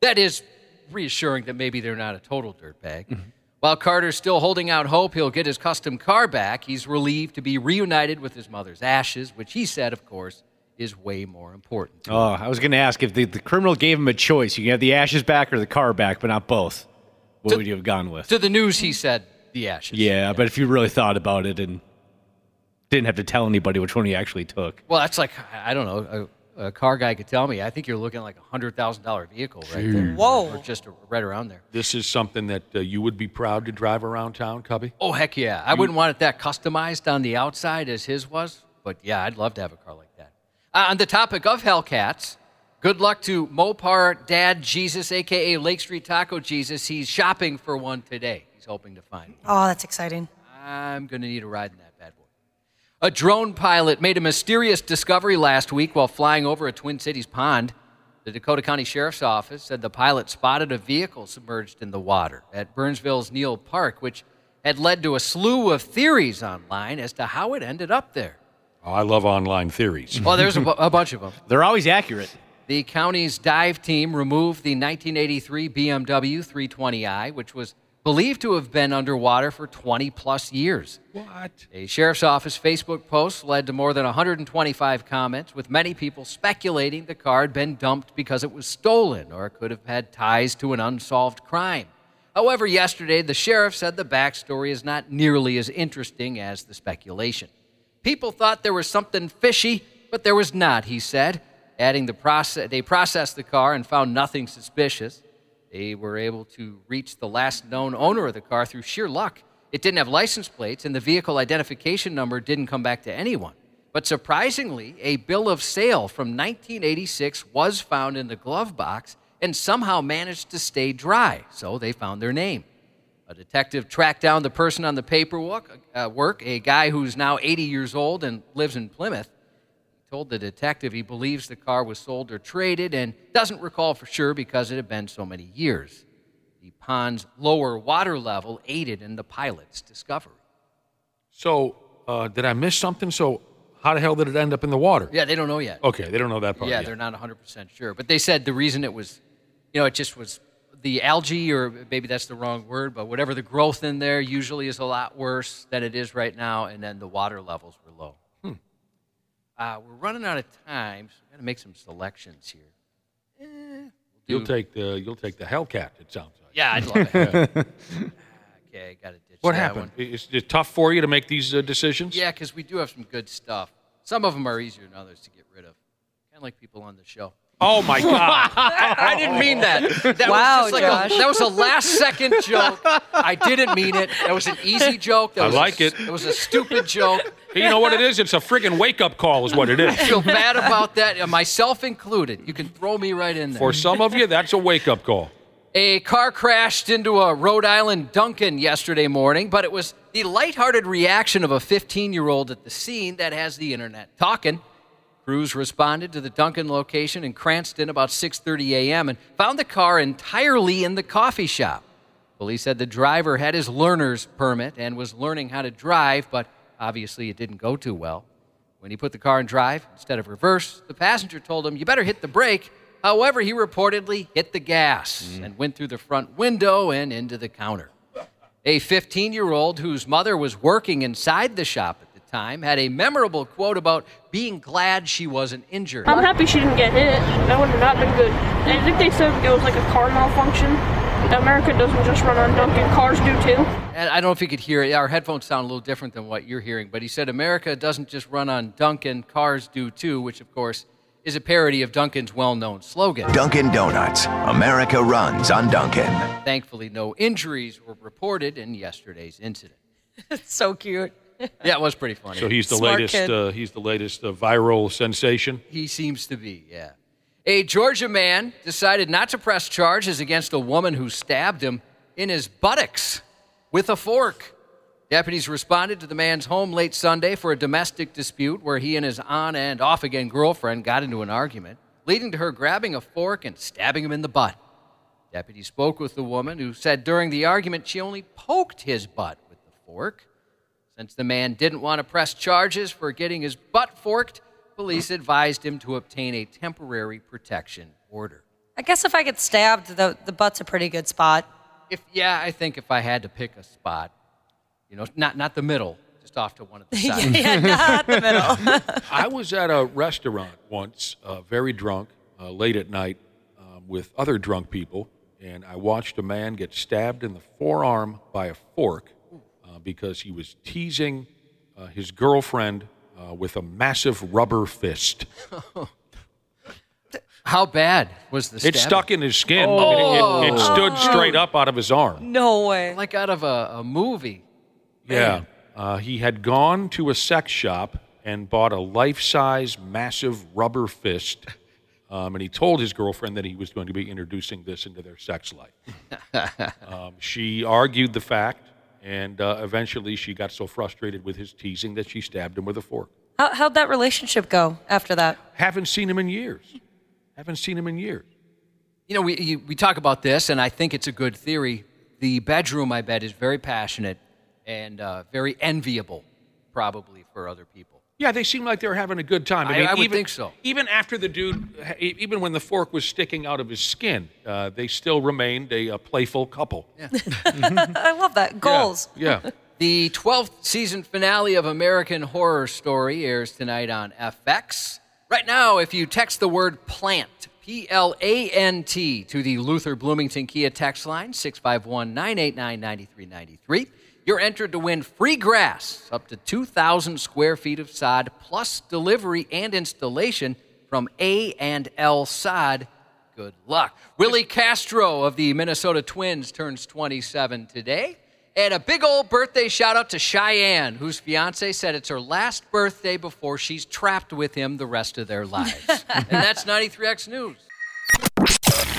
That is reassuring that maybe they're not a total dirtbag. Mm-hmm. While Carter's still holding out hope he'll get his custom car back, he's relieved to be reunited with his mother's ashes, which he said, of course, is way more important. Oh, I was going to ask, if the criminal gave him a choice, you can have the ashes back or the car back, but not both, what would you have gone with? To the news, he said the ashes. Yeah, but if you really thought about it and didn't have to tell anybody which one he actually took. Well, that's like, I don't know, a car guy could tell me. I think you're looking like a $100,000 vehicle right there. Whoa. Or just right around there. This is something that you would be proud to drive around town, Cubby? Oh, heck yeah. I wouldn't want it that customized on the outside as his was, but yeah, I'd love to have a car like that. On the topic of Hellcats, good luck to Mopar Dad Jesus, a.k.a. Lake Street Taco Jesus. He's shopping for one today. He's hoping to find one. Oh, that's exciting. I'm going to need a ride in that bad boy. A drone pilot made a mysterious discovery last week while flying over a Twin Cities pond. The Dakota County Sheriff's Office said the pilot spotted a vehicle submerged in the water at Burnsville's Neal Park, which had led to a slew of theories online as to how it ended up there. Oh, I love online theories. Well, there's a bunch of them. They're always accurate. The county's dive team removed the 1983 BMW 320i, which was believed to have been underwater for 20-plus years. What? A sheriff's office Facebook post led to more than 125 comments, with many people speculating the car had been dumped because it was stolen or could have had ties to an unsolved crime. However, yesterday, the sheriff said the backstory is not nearly as interesting as the speculation. People thought there was something fishy, but there was not, he said, adding they processed the car and found nothing suspicious. They were able to reach the last known owner of the car through sheer luck. It didn't have license plates, and the vehicle identification number didn't come back to anyone. But surprisingly, a bill of sale from 1986 was found in the glove box and somehow managed to stay dry, so they found their name. A detective tracked down the person on the paperwork, a guy who's now 80 years old and lives in Plymouth. He told the detective he believes the car was sold or traded and doesn't recall for sure because it had been so many years. The pond's lower water level aided in the pilot's discovery. So, did I miss something? So, how the hell did it end up in the water? Yeah, they don't know yet. Okay, they don't know that part yet. Yeah, they're not 100% sure. But they said the reason it was, you know, it just was... The algae, or maybe that's the wrong word, but whatever the growth in there usually is a lot worse than it is right now, and then the water levels were low. We're running out of time, so we've got to make some selections here. You'll take the Hellcat, it sounds like. Yeah, I'd love it. Okay, got to ditch that one. What happened? Is it tough for you to make these decisions? Yeah, because we do have some good stuff. Some of them are easier than others to get rid of, kind of like people on the show. Oh, my God. I didn't mean that. That was a last-second joke. I didn't mean it. That was an easy joke. It was a stupid joke. Hey, you know what it is? It's a friggin' wake-up call is what it is. I feel bad about that, myself included. You can throw me right in there. For some of you, that's a wake-up call. A car crashed into a Rhode Island Dunkin yesterday morning, but it was the lighthearted reaction of a 15-year-old at the scene that has the Internet talking. Crews responded to the Dunkin location in Cranston about 6:30 a.m. and found the car entirely in the coffee shop. Police said the driver had his learner's permit and was learning how to drive, but obviously it didn't go too well. When he put the car in drive instead of reverse, the passenger told him, "You better hit the brake," However, he reportedly hit the gas and went through the front window and into the counter. A 15-year-old whose mother was working inside the shop at the time had a memorable quote about being glad she wasn't injured. I'm happy she didn't get hit. That would have not been good. I think they said it was like a car malfunction. America doesn't just run on Dunkin. Cars do too. And I don't know if you could hear it. Our headphones sound a little different than what you're hearing. But he said America doesn't just run on Dunkin. Cars do too, which of course is a parody of Dunkin's well-known slogan. Dunkin' Donuts. America runs on Dunkin. Thankfully, no injuries were reported in yesterday's incident. It's so cute. Yeah, it was pretty funny. So he's the latest. He's the latest viral sensation. He seems to be. Yeah. A Georgia man decided not to press charges against a woman who stabbed him in his buttocks with a fork. Deputies responded to the man's home late Sunday for a domestic dispute where he and his on- and off-again girlfriend got into an argument, leading to her grabbing a fork and stabbing him in the butt. Deputies spoke with the woman, who said during the argument she only poked his butt with the fork. Since the man didn't want to press charges for getting his butt forked, police advised him to obtain a temporary protection order. I guess if I get stabbed, the butt's a pretty good spot. Yeah, I think if I had to pick a spot, you know, not the middle, just off to one of the sides. Yeah, not the middle. I was at a restaurant once, very drunk, late at night, with other drunk people, and I watched a man get stabbed in the forearm by a fork because he was teasing his girlfriend with a massive rubber fist. How bad was the stab? It stuck in his skin. Oh. I mean, it stood straight up out of his arm. No way. Like out of a movie. Yeah. He had gone to a sex shop and bought a life-size massive rubber fist, and he told his girlfriend that he was going to be introducing this into their sex life. She argued the fact. And eventually she got so frustrated with his teasing that she stabbed him with a fork. How'd that relationship go after that? Haven't seen him in years. Haven't seen him in years. You know, we talk about this, and I think it's a good theory. The bedroom, I bet, is very passionate and very enviable, probably, for other people. Yeah, they seem like they're having a good time. I mean, I would think so. Even after the dude, even when the fork was sticking out of his skin, they still remained a playful couple. Yeah. I love that. Goals. Yeah. The 12th season finale of American Horror Story airs tonight on FX. Right now, if you text the word plant, P-L-A-N-T, to the Luther Bloomington Kia text line, 651-989-9393. You're entered to win free grass, up to 2,000 square feet of sod, plus delivery and installation from A&L Sod. Good luck. Willie Castro of the Minnesota Twins turns 27 today. And a big old birthday shout-out to Cheyenne, whose fiancé said it's her last birthday before she's trapped with him the rest of their lives. And that's 93X News.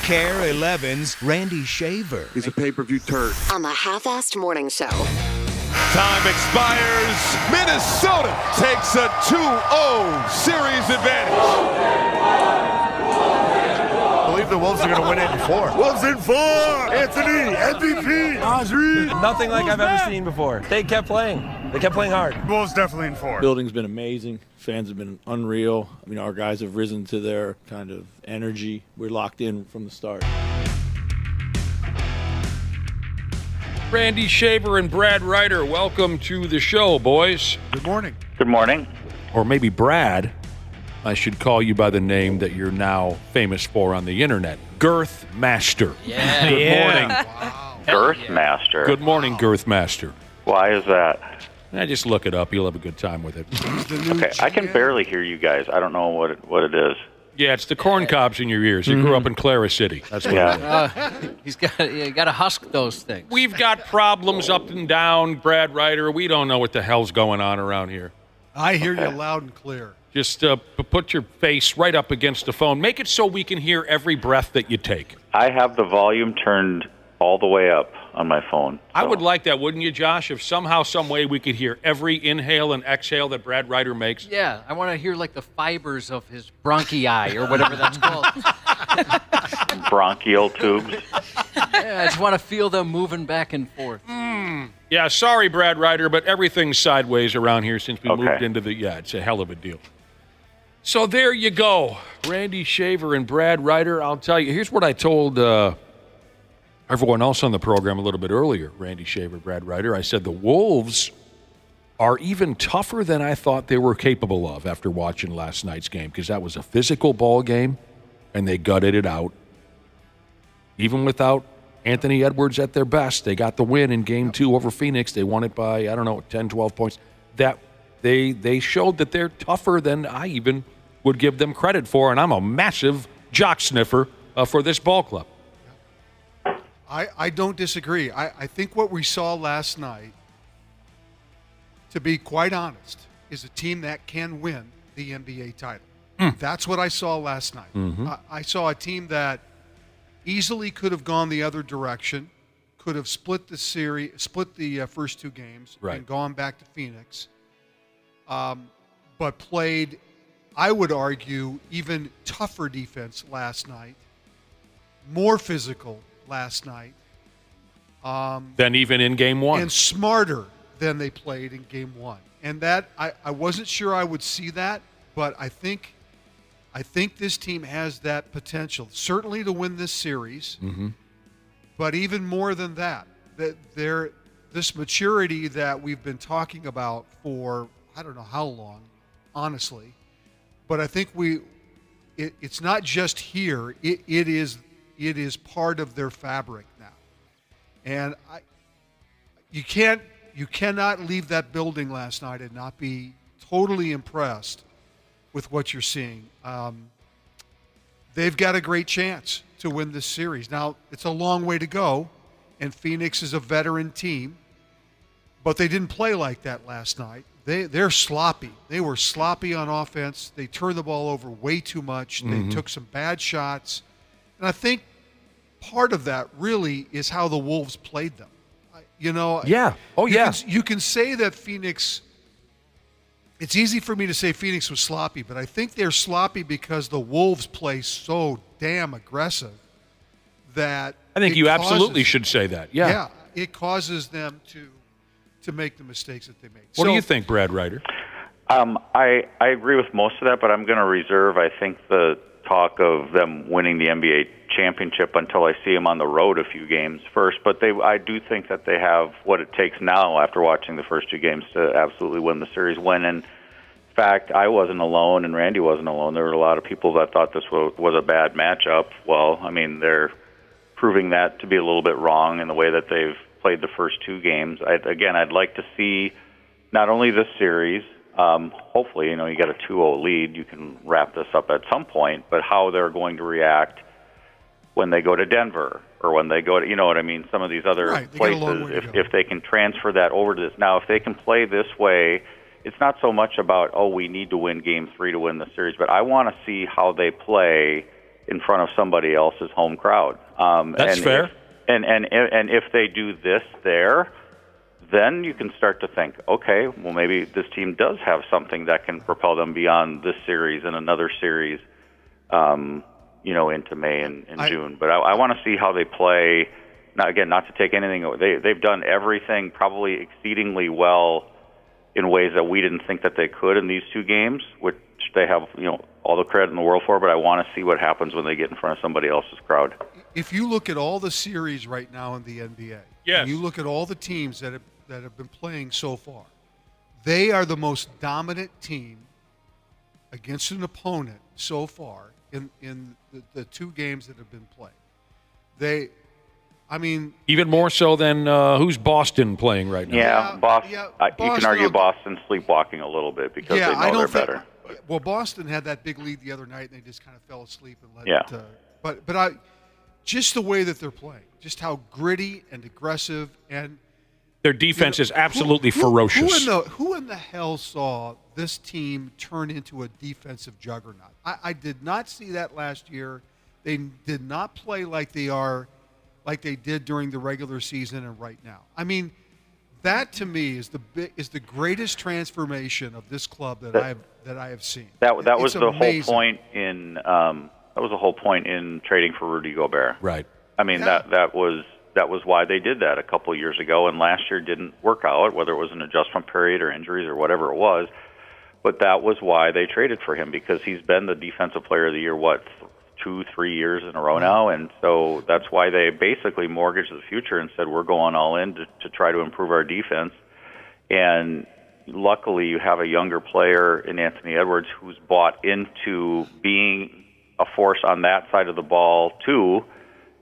Care 11's Randy Shaver. He's a pay-per-view turd. On the half-assed morning show. Time expires. Minnesota takes a 2-0 series advantage. I believe the Wolves are going to win it in four. Wolves in four. Anthony, MVP, Ozzy. Nothing like I've ever seen before. They kept playing. They kept playing hard. Wolves definitely in four. Building's been amazing. Fans have been unreal. I mean, our guys have risen to their kind of energy. We're locked in from the start. Randy Shaver and Brad Ryder, welcome to the show, boys. Good morning. Good morning. Or maybe Brad, I should call you by the name that you're now famous for on the internet, Girth Master. Yeah. Good morning. Wow. Girth Master. Good morning, wow. Girth Master. Why is that? Just look it up. You'll have a good time with it. Okay, I can barely hear you guys. I don't know what it is. Yeah, it's the corn cobs in your ears. You grew up in Clara City. That's what it is. You got to husk those things. We've got problems up and down, Brad Ryder. We don't know what the hell's going on around here. I hear you loud and clear. Just put your face right up against the phone. Make it so we can hear every breath that you take. I have the volume turned all the way up on my phone. So. I would like that, wouldn't you, Josh? If somehow, some way we could hear every inhale and exhale that Brad Ryder makes. Yeah, I want to hear like the fibers of his bronchi or whatever that's called. Bronchial tubes. Yeah, I just want to feel them moving back and forth. Yeah, sorry, Brad Ryder, but everything's sideways around here since we moved into the... Yeah, it's a hell of a deal. So there you go. Randy Shaver and Brad Ryder, I'll tell you, here's what I told everyone else on the program a little bit earlier, Randy Shaver, Brad Ryder. I said the Wolves are even tougher than I thought they were capable of after watching last night's game, because that was a physical ball game, and they gutted it out. Even without Anthony Edwards at their best, they got the win in Game 2 over Phoenix. They won it by, 10, 12 points. That they showed that they're tougher than I even would give them credit for, and I'm a massive jock sniffer for this ball club. I don't disagree. I think what we saw last night, to be quite honest, is a team that can win the NBA title. That's what I saw last night. Mm-hmm. I saw a team that easily could have gone the other direction, could have split the series, split the first two games, right, and gone back to Phoenix, but played, I would argue, even tougher defense last night, more physical last night. Than even in Game 1. And smarter than they played in Game 1. And that, I wasn't sure I would see that, but I think this team has that potential, certainly to win this series, mm-hmm, but even more than that, this maturity that we've been talking about for I don't know how long, honestly, but I think it's not just here, it is part of their fabric now. And you cannot leave that building last night and not be totally impressed with what you're seeing. They've got a great chance to win this series. Now, it's a long way to go, and Phoenix is a veteran team, but they didn't play like that last night. They're sloppy. They were sloppy on offense. They turned the ball over way too much. Mm-hmm. They took some bad shots. And I think part of that really is how the Wolves played them. Yeah. Oh, yeah. You can say that Phoenix – it's easy for me to say Phoenix was sloppy, but I think they're sloppy because the Wolves play so damn aggressive that – I think you absolutely should say that. Yeah. Yeah. It causes them to make the mistakes that they make. What do you think, Brad Ryder? I agree with most of that, but I'm going to reserve, I think, the talk of them winning the NBA championship until I see them on the road a few games first, but I do think that they have what it takes now after watching the first two games to absolutely win the series. When in fact I wasn't alone and Randy wasn't alone, there were a lot of people that thought this was a bad matchup. Well, I mean, they're proving that to be a little bit wrong in the way that they've played the first two games. I'd like to see not only this series, hopefully, you got a 2-0 lead, you can wrap this up at some point, but how they're going to react when they go to Denver or when they go to, some of these other places, if they can transfer that over to this. Now, if they can play this way, it's not so much about, we need to win Game 3 to win the series, but I want to see how they play in front of somebody else's home crowd. That's fair. And if they do this there, then you can start to think, okay, well, maybe this team does have something that can propel them beyond this series and another series, into May and June. But I want to see how they play. Now, again, not to take anything away. They've done everything probably exceedingly well in ways that we didn't think that they could in these two games, which they have, all the credit in the world for, but I want to see what happens when they get in front of somebody else's crowd. If you look at all the series right now in the NBA, yes, and you look at all the teams that have been playing so far, they are the most dominant team against an opponent so far in the two games that have been played. Even more so than who's Boston playing right now. Yeah, Boston. Yeah, you can argue Boston's sleepwalking a little bit because they know they're better. Well, Boston had that big lead the other night, and they just kind of fell asleep and let it. But just the way that they're playing, just how gritty and aggressive, and their defense is absolutely ferocious. Who in the hell saw this team turn into a defensive juggernaut? I did not see that last year. They did not play like they did during the regular season and right now. That to me is the greatest transformation of this club that I have seen. That was the whole point in trading for Rudy Gobert. Right. That was why they did that a couple years ago, and last year didn't work out, whether it was an adjustment period or injuries or whatever it was. But that was why they traded for him, because he's been the defensive player of the year, what, 2-3 years in a row now. And so that's why they basically mortgaged the future and said, we're going all in to try to improve our defense. And luckily you have a younger player in Anthony Edwards who's bought into being a force on that side of the ball too.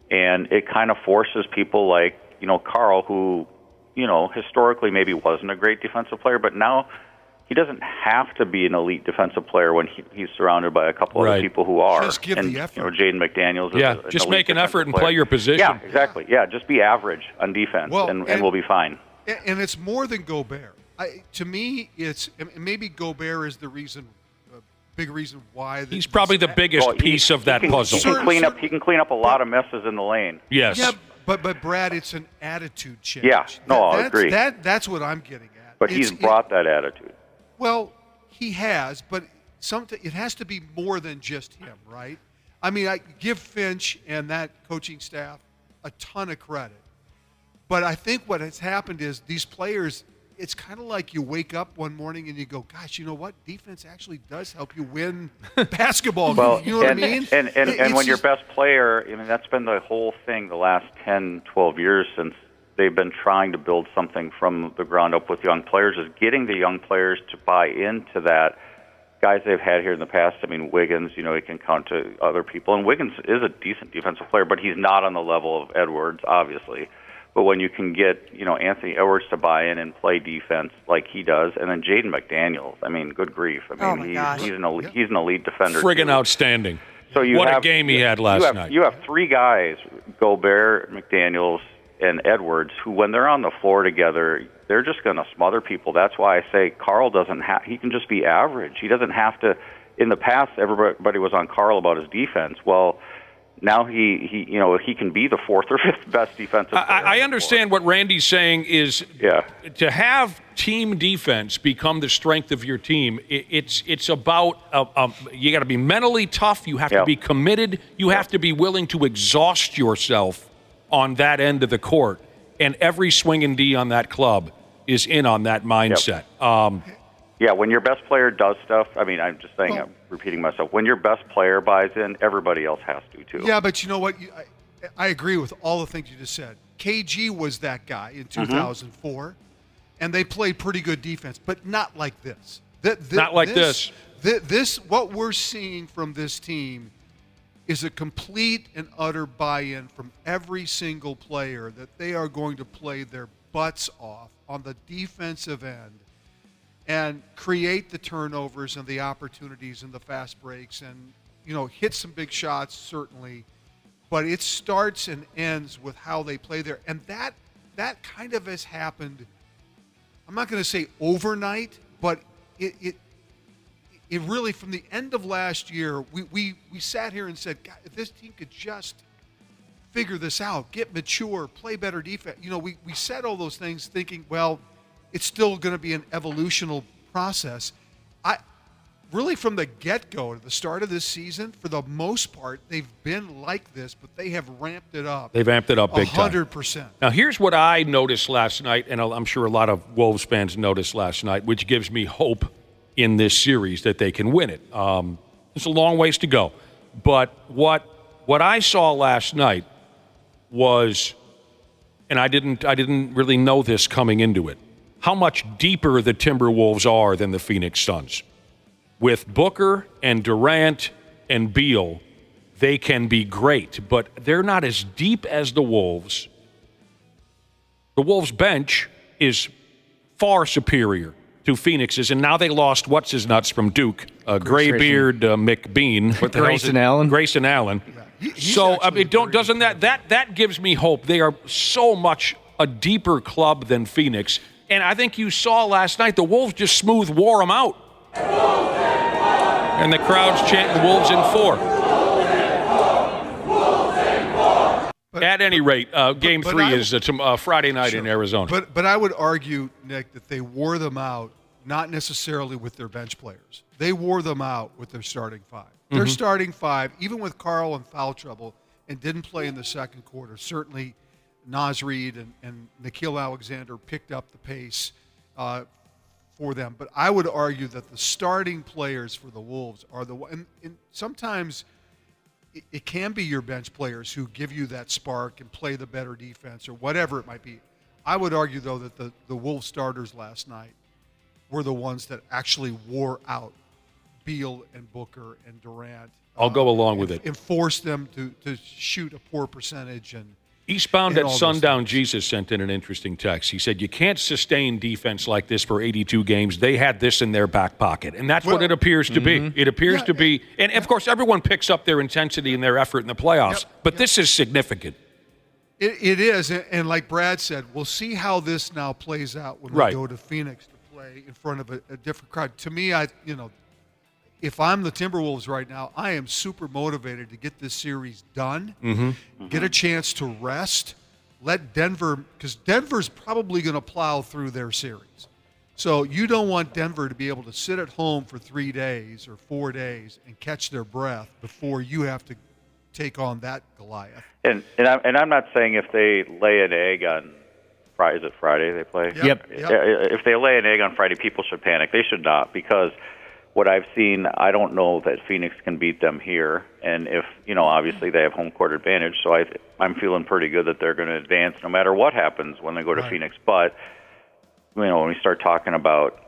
And it kind of forces people like, you know, Carl, who, you know, historically maybe wasn't a great defensive player, but now he doesn't have to be an elite defensive player when he's surrounded by a couple other people who are. Just give the effort. You know, Jaden McDaniels is just make an effort and play your position. Yeah, exactly. Yeah, just be average on defense, well, and we'll be fine. And it's more than Gobert. To me, it's maybe Gobert is the reason, big reason why. He's probably the biggest piece of that puzzle. He can clean up a lot of messes in the lane. Yes. Yeah, but Brad, it's an attitude change. Yeah, no, I agree. That's what I'm getting at. But he's brought that attitude. Well, he has, but it has to be more than just him, right? I mean, I give Finch and that coaching staff a ton of credit. But I think what has happened is these players, it's kind of like you wake up one morning and you go, gosh, you know what? Defense actually does help you win basketball. Well, you know what I mean? And when your best player, I mean, that's been the whole thing the last 10, 12 years since they've been trying to build something from the ground up with young players, is getting the young players to buy into that. Guys they've had here in the past, I mean, Wiggins, you know, he can count to other people. And Wiggins is a decent defensive player, but he's not on the level of Edwards, obviously. But when you can get, you know, Anthony Edwards to buy in and play defense like he does, and then Jaden McDaniels, I mean, good grief. I mean, he's an elite defender. Friggin' outstanding. So what a game he had last night. You have three guys, Gobert, McDaniels, and Edwards, who when they're on the floor together, they're just going to smother people. That's why I say Carl doesn't have, he can just be average. He doesn't have to, in the past, everybody was on Carl about his defense. Well, now he can be the fourth or fifth best defensive player. I understand what Randy's saying is to have team defense become the strength of your team. It's about you got to be mentally tough. You have to be committed. You have to be willing to exhaust yourself on that end of the court, and every swing and D on that club is in on that mindset. When your best player does stuff, I mean, I'm just saying, I'm repeating myself. When your best player buys in, everybody else has to, too. Yeah, but you know what? I agree with all the things you just said. KG was that guy in 2004, and they played pretty good defense, but not like this. What we're seeing from this team is a complete and utter buy-in from every single player that they are going to play their butts off on the defensive end and create the turnovers and the opportunities and the fast breaks and, you know, hit some big shots, certainly. But it starts and ends with how they play there. And that kind of has happened, I'm not going to say overnight, but it really, from the end of last year, we sat here and said, God, if this team could just figure this out, get mature, play better defense. You know, we said all those things thinking, well, it's still going to be an evolutional process. Really, from the get-go to the start of this season, for the most part, they've been like this, but they have ramped it up. They've amped it up big time. 100%. Now, here's what I noticed last night, and I'm sure a lot of Wolves fans noticed last night, which gives me hope in this series that they can win it. It's a long ways to go. But what I saw last night was, and I didn't really know this coming into it, how much deeper the Timberwolves are than the Phoenix Suns. With Booker and Durant and Beal, they can be great, but they're not as deep as the Wolves. The Wolves bench is far superior to Phoenix's, and now they lost what's-his-nuts from Duke, Graybeard McBean. Grayson Allen. Yeah. So, I mean, doesn't that gives me hope. They are so much a deeper club than Phoenix. And I think you saw last night the Wolves just smooth wore them out. And the crowd's chanting Wolves in four. But, at any rate, Game 3 is Friday night in Arizona. But I would argue, Nick, that they wore them out not necessarily with their bench players. They wore them out with their starting five. Mm-hmm. Their starting five, even with Carl in foul trouble and didn't play in the second quarter, certainly Naz Reid and Nickeil Alexander picked up the pace for them. But I would argue that the starting players for the Wolves are the ones, and sometimes it can be your bench players who give you that spark and play the better defense or whatever it might be. I would argue, though, that the Wolves starters last night were the ones that actually wore out Beal and Booker and Durant. I'll go along with it. And forced them to shoot a poor percentage. And Eastbound at Sundown, Jesus sent in an interesting text. He said, you can't sustain defense like this for 82 games. They had this in their back pocket. And that's what it appears to be. It appears to be. And, of course, everyone picks up their intensity and their effort in the playoffs. But this is significant. It is. And like Brad said, we'll see how this now plays out when we go to Phoenix to play in front of a different crowd. To me, if I'm the Timberwolves right now, I am super motivated to get this series done, get a chance to rest, let Denver – because Denver's probably going to plow through their series. So you don't want Denver to be able to sit at home for 3 days or 4 days and catch their breath before you have to take on that Goliath. And I'm not saying if they lay an egg on – is it Friday they play? Yep. If they lay an egg on Friday, people should panic. They should not, because – what I've seen, I don't know that Phoenix can beat them here. And if, obviously they have home court advantage, so I'm feeling pretty good that they're going to advance no matter what happens when they go to Phoenix. But, when we start talking about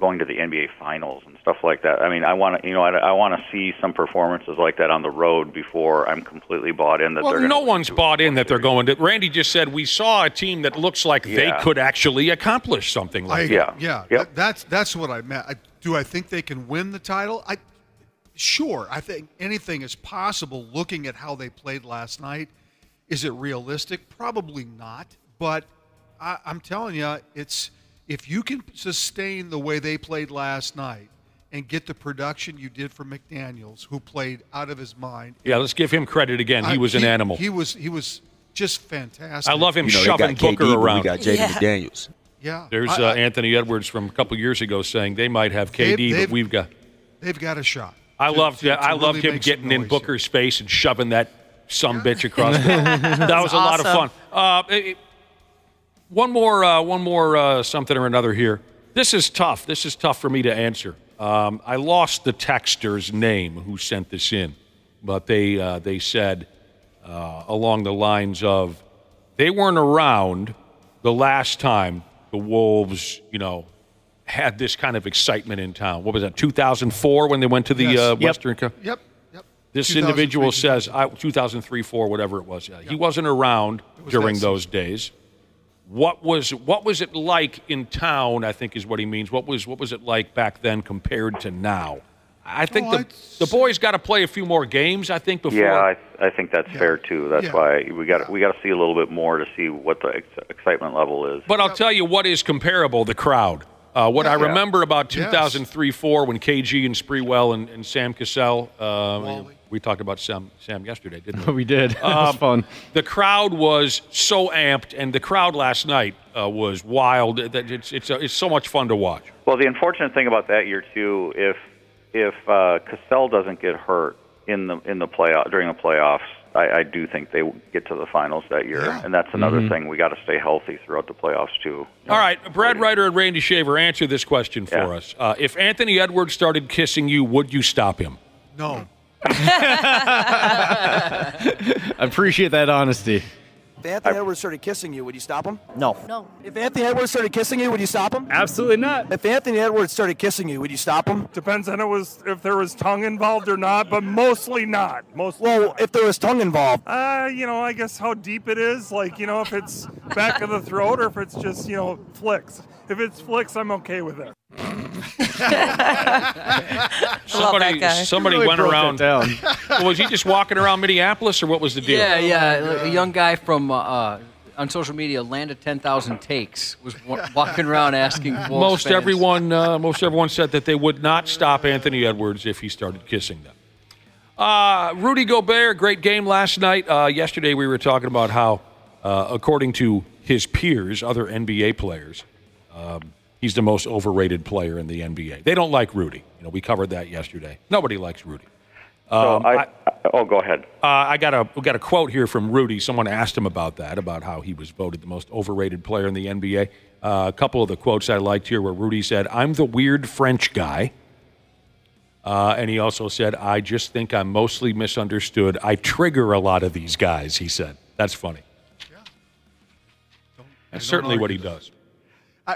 going to the NBA Finals and stuff like that, I want to, I want to see some performances like that on the road before I'm completely bought in that they're going to. Well, no one's bought in that they're going to. Randy just said we saw a team that looks like they could actually accomplish something like that. Yeah. That's what I meant. Do I think they can win the title? Sure. I think anything is possible looking at how they played last night. Is it realistic? Probably not. But I'm telling you, if you can sustain the way they played last night and get the production you did for McDaniels, who played out of his mind. Yeah, let's give him credit again. He was an animal. He was just fantastic. I love him shoving Booker around. We got Jaden McDaniels. Yeah, there's Anthony Edwards from a couple years ago saying they might have KD, but they've got a shot. I loved him getting in Booker's face and shoving that sumbitch across. That was a lot of fun. One more something or another here. This is tough. This is tough for me to answer. I lost the texter's name who sent this in, but they said along the lines of they weren't around the last time the Wolves, had this kind of excitement in town. What was that, 2004 when they went to the Western Cup? Yep. This individual says, 2003, 4, whatever it was. He wasn't around during those days. What was it like in town, I think is what he means. What was it like back then compared to now? I think the boys got to play a few more games, I think, before. Yeah, I think that's fair, too. That's why we got to see a little bit more to see what the excitement level is. But I'll tell you what is comparable, the crowd. I remember about 2003-04 when KG and Sprewell and Sam Cassell, we talked about Sam yesterday, didn't we? We did. It was fun. The crowd was so amped, and the crowd last night was wild. It's so much fun to watch. Well, the unfortunate thing about that year, too, if Cassell doesn't get hurt in the playoff during the playoffs, I do think they get to the finals that year, and that's another thing. We got to stay healthy throughout the playoffs too. All right, Brad Ryder and Randy Shaver, answer this question for us: if Anthony Edwards started kissing you, would you stop him? No. I appreciate that honesty. If Anthony Edwards started kissing you, would you stop him? No. If Anthony Edwards started kissing you, would you stop him? Absolutely not. If Anthony Edwards started kissing you, would you stop him? Depends on if there was tongue involved or not, but mostly not. If there was tongue involved. I guess how deep it is. If it's back of the throat or if it's just, flicks. If it's flicks, I'm okay with it. Somebody really went around. Was he just walking around Minneapolis, or what was the deal? Yeah. A young guy from on social media, Land of 10,000 Takes, was walking around asking. Most everyone said that they would not stop Anthony Edwards if he started kissing them. Rudy Gobert, great game last night. Yesterday we were talking about how, according to his peers, other NBA players. He's the most overrated player in the NBA. They don't like Rudy. We covered that yesterday. Nobody likes Rudy. So go ahead. I got a quote here from Rudy. Someone asked him about that, about how he was voted the most overrated player in the NBA. A couple of the quotes I liked here where Rudy said, "I'm the weird French guy." And he also said, "I just think I'm mostly misunderstood. I trigger a lot of these guys," he said. That's funny. Yeah. That's certainly what he does.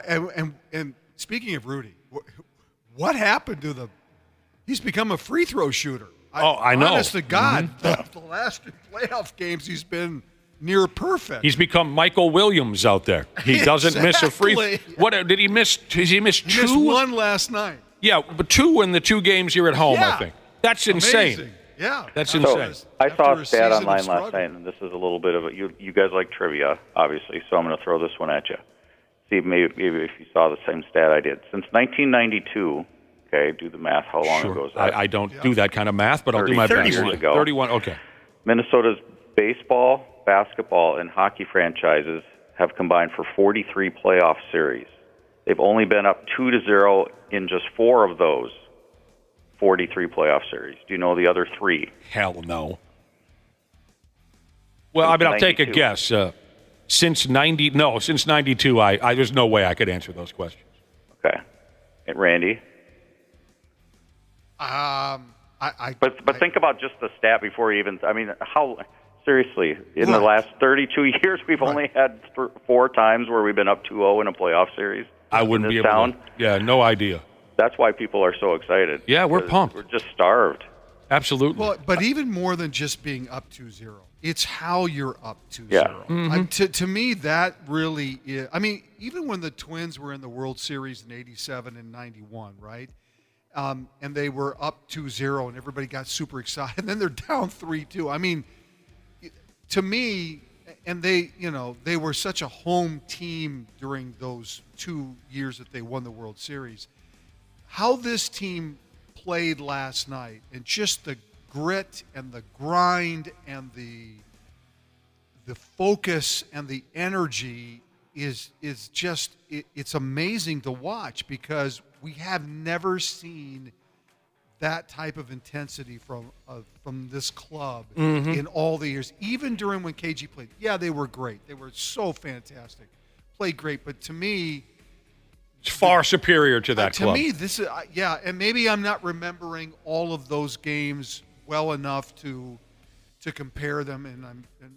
And speaking of Rudy, what happened to the – he's become a free throw shooter. I know. Honest to God, the last playoff games he's been near perfect. He's become Michael Williams out there. He doesn't miss a free – what did he miss? Did he miss two? He missed one last night. Yeah, but two in the two games here at home, I think. That's insane. Amazing. Yeah. That's insane. So I saw a stat online last night, and this is a little bit of a you guys like trivia, obviously, so I'm going to throw this one at you. See, maybe if you saw the same stat I did. Since 1992, okay, do the math, how long ago is that? I don't do that kind of math, but I'll do my best. 30 years ago. 31, okay. Minnesota's baseball, basketball, and hockey franchises have combined for 43 playoff series. They've only been up 2-0 in just 4 of those 43 playoff series. Do you know the other 3? Hell no. Well, I mean, I'll take a guess. Since 92, there's no way I could answer those questions. Okay. And Randy? But think about just the stat before you even, I mean, how, seriously, in the last 32 years, we've only had 4 times where we've been up 2-0 in a playoff series. I wouldn't be able to. Yeah, no idea. That's why people are so excited. Yeah, we're pumped. We're just starved. Absolutely. Well, but even more than just being up 2-0, it's how you're up 2-0. Yeah. Mm-hmm. To me, that really is. I mean, even when the Twins were in the World Series in 87 and 91, right? And they were up 2-0, and everybody got super excited. And then they're down 3-2. I mean, to me, and they were such a home team during those 2 years that they won the World Series. How this team played last night, and just the grit and the grind and the focus and the energy is just it's amazing to watch, because we have never seen that type of intensity from this club in all the years, even during when KG played. Yeah, they were great. They were so fantastic. Played great, but to me, it's far superior to that club. To me, this is and maybe I'm not remembering all of those games well enough to compare them, and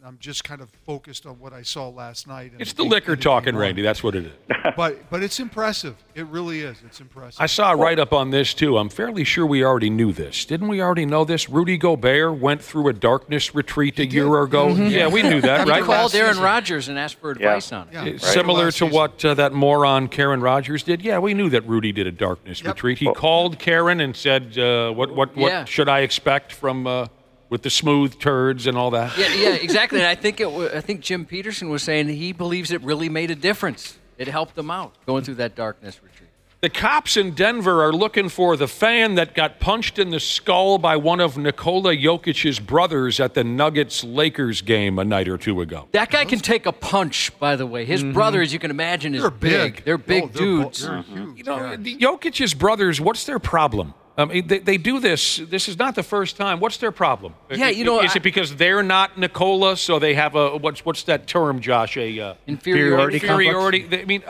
I'm just kind of focused on what I saw last night. And it's the liquor talking, Randy. That's what it is. But it's impressive. It really is. It's impressive. I saw a write-up on this, too. I'm fairly sure we already knew this. Didn't we already know this? Rudy Gobert went through a darkness retreat a year ago. Mm-hmm. Yeah, we knew that, right? He called Aaron Rodgers and asked for advice on it. Yeah, right. Similar to what that moron Karen Rodgers did. Yeah, we knew that Rudy did a darkness retreat. He called Karen and said, what should I expect from with the smooth turds and all that. Yeah, exactly. And I think Jim Peterson was saying he believes it really made a difference. It helped them out going through that darkness retreat. The cops in Denver are looking for the fan that got punched in the skull by one of Nikola Jokic's brothers at the Nuggets-Lakers game a night or two ago. That guy can take a punch, by the way. His brother, as you can imagine, is big. They're big dudes. They're huge. You know, Jokic's brothers, what's their problem? They do this. This is not the first time. What's their problem? Yeah, you know, is it because they're not Nikola, so they have a what's that term, Josh? A inferiority complex. I mean,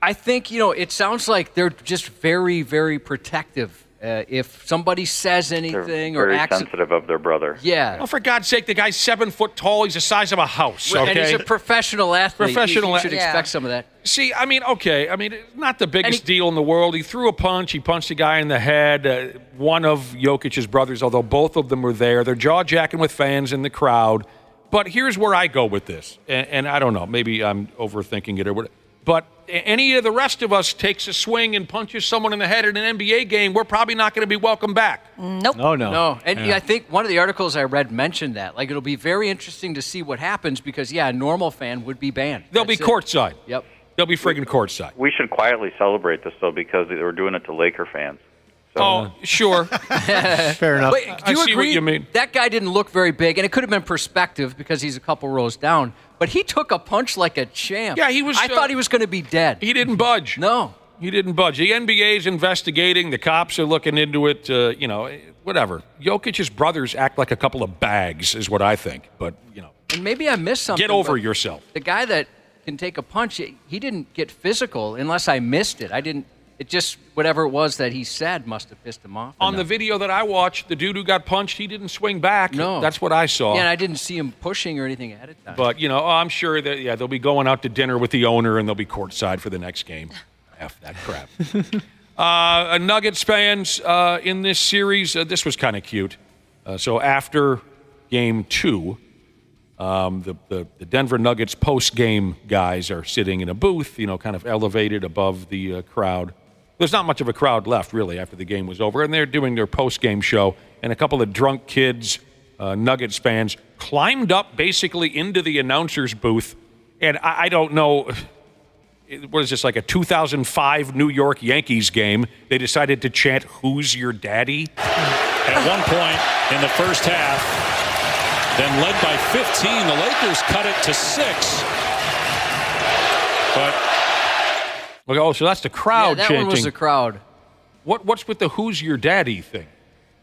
I think it sounds like they're just very, very protective. If somebody says anything or acts sensitive of their brother. Yeah. Well, for God's sake, the guy's 7 foot tall. He's the size of a house. Okay? And he's a professional athlete. You should expect some of that. See, I mean, okay. I mean, not the biggest deal in the world. He threw a punch. He punched a guy in the head. One of Jokic's brothers, although both of them were there. They're jaw-jacking with fans in the crowd. But here's where I go with this. And I don't know. Maybe I'm overthinking it or whatever. But any of the rest of us takes a swing and punches someone in the head in an NBA game, we're probably not going to be welcome back. Nope. No. And I think one of the articles I read mentioned that. Like, it'll be very interesting to see what happens because, a normal fan would be banned. They'll be courtside. Yep. They'll be friggin' courtside. We should quietly celebrate this, though, because they were doing it to Laker fans. So. Oh, sure. Fair enough. Wait, do you agree? I see what you mean. That guy didn't look very big, and it could have been perspective because he's a couple rows down. But he took a punch like a champ. Yeah, I thought he was going to be dead. He didn't budge. No. He didn't budge. The NBA's investigating. The cops are looking into it. You know, whatever. Jokic's brothers act like a couple of bags is what I think. But, you know. And maybe I missed something. Get over yourself. The guy that can take a punch, he didn't get physical unless I missed it. I didn't. It just, whatever it was that he said must have pissed him off. On the video that I watched, the dude who got punched, he didn't swing back. No. That's what I saw. Yeah, and I didn't see him pushing or anything ahead of time. But, you know, I'm sure that, yeah, they'll be going out to dinner with the owner and they'll be courtside for the next game. F that crap. Nuggets fans in this series, this was kind of cute. So after game two, the Denver Nuggets post-game guys are sitting in a booth, you know, kind of elevated above the crowd. There's not much of a crowd left, really, after the game was over. And they're doing their post-game show. And a couple of drunk kids, Nuggets fans, climbed up basically into the announcer's booth. And I don't know, what is this, like a 2005 New York Yankees game? They decided to chant, "Who's your daddy?" At one point in the first half, then led by 15. The Lakers cut it to 6. But... oh, so that's the crowd chanting. Yeah, that one was the crowd. What's with the "Who's your daddy" thing?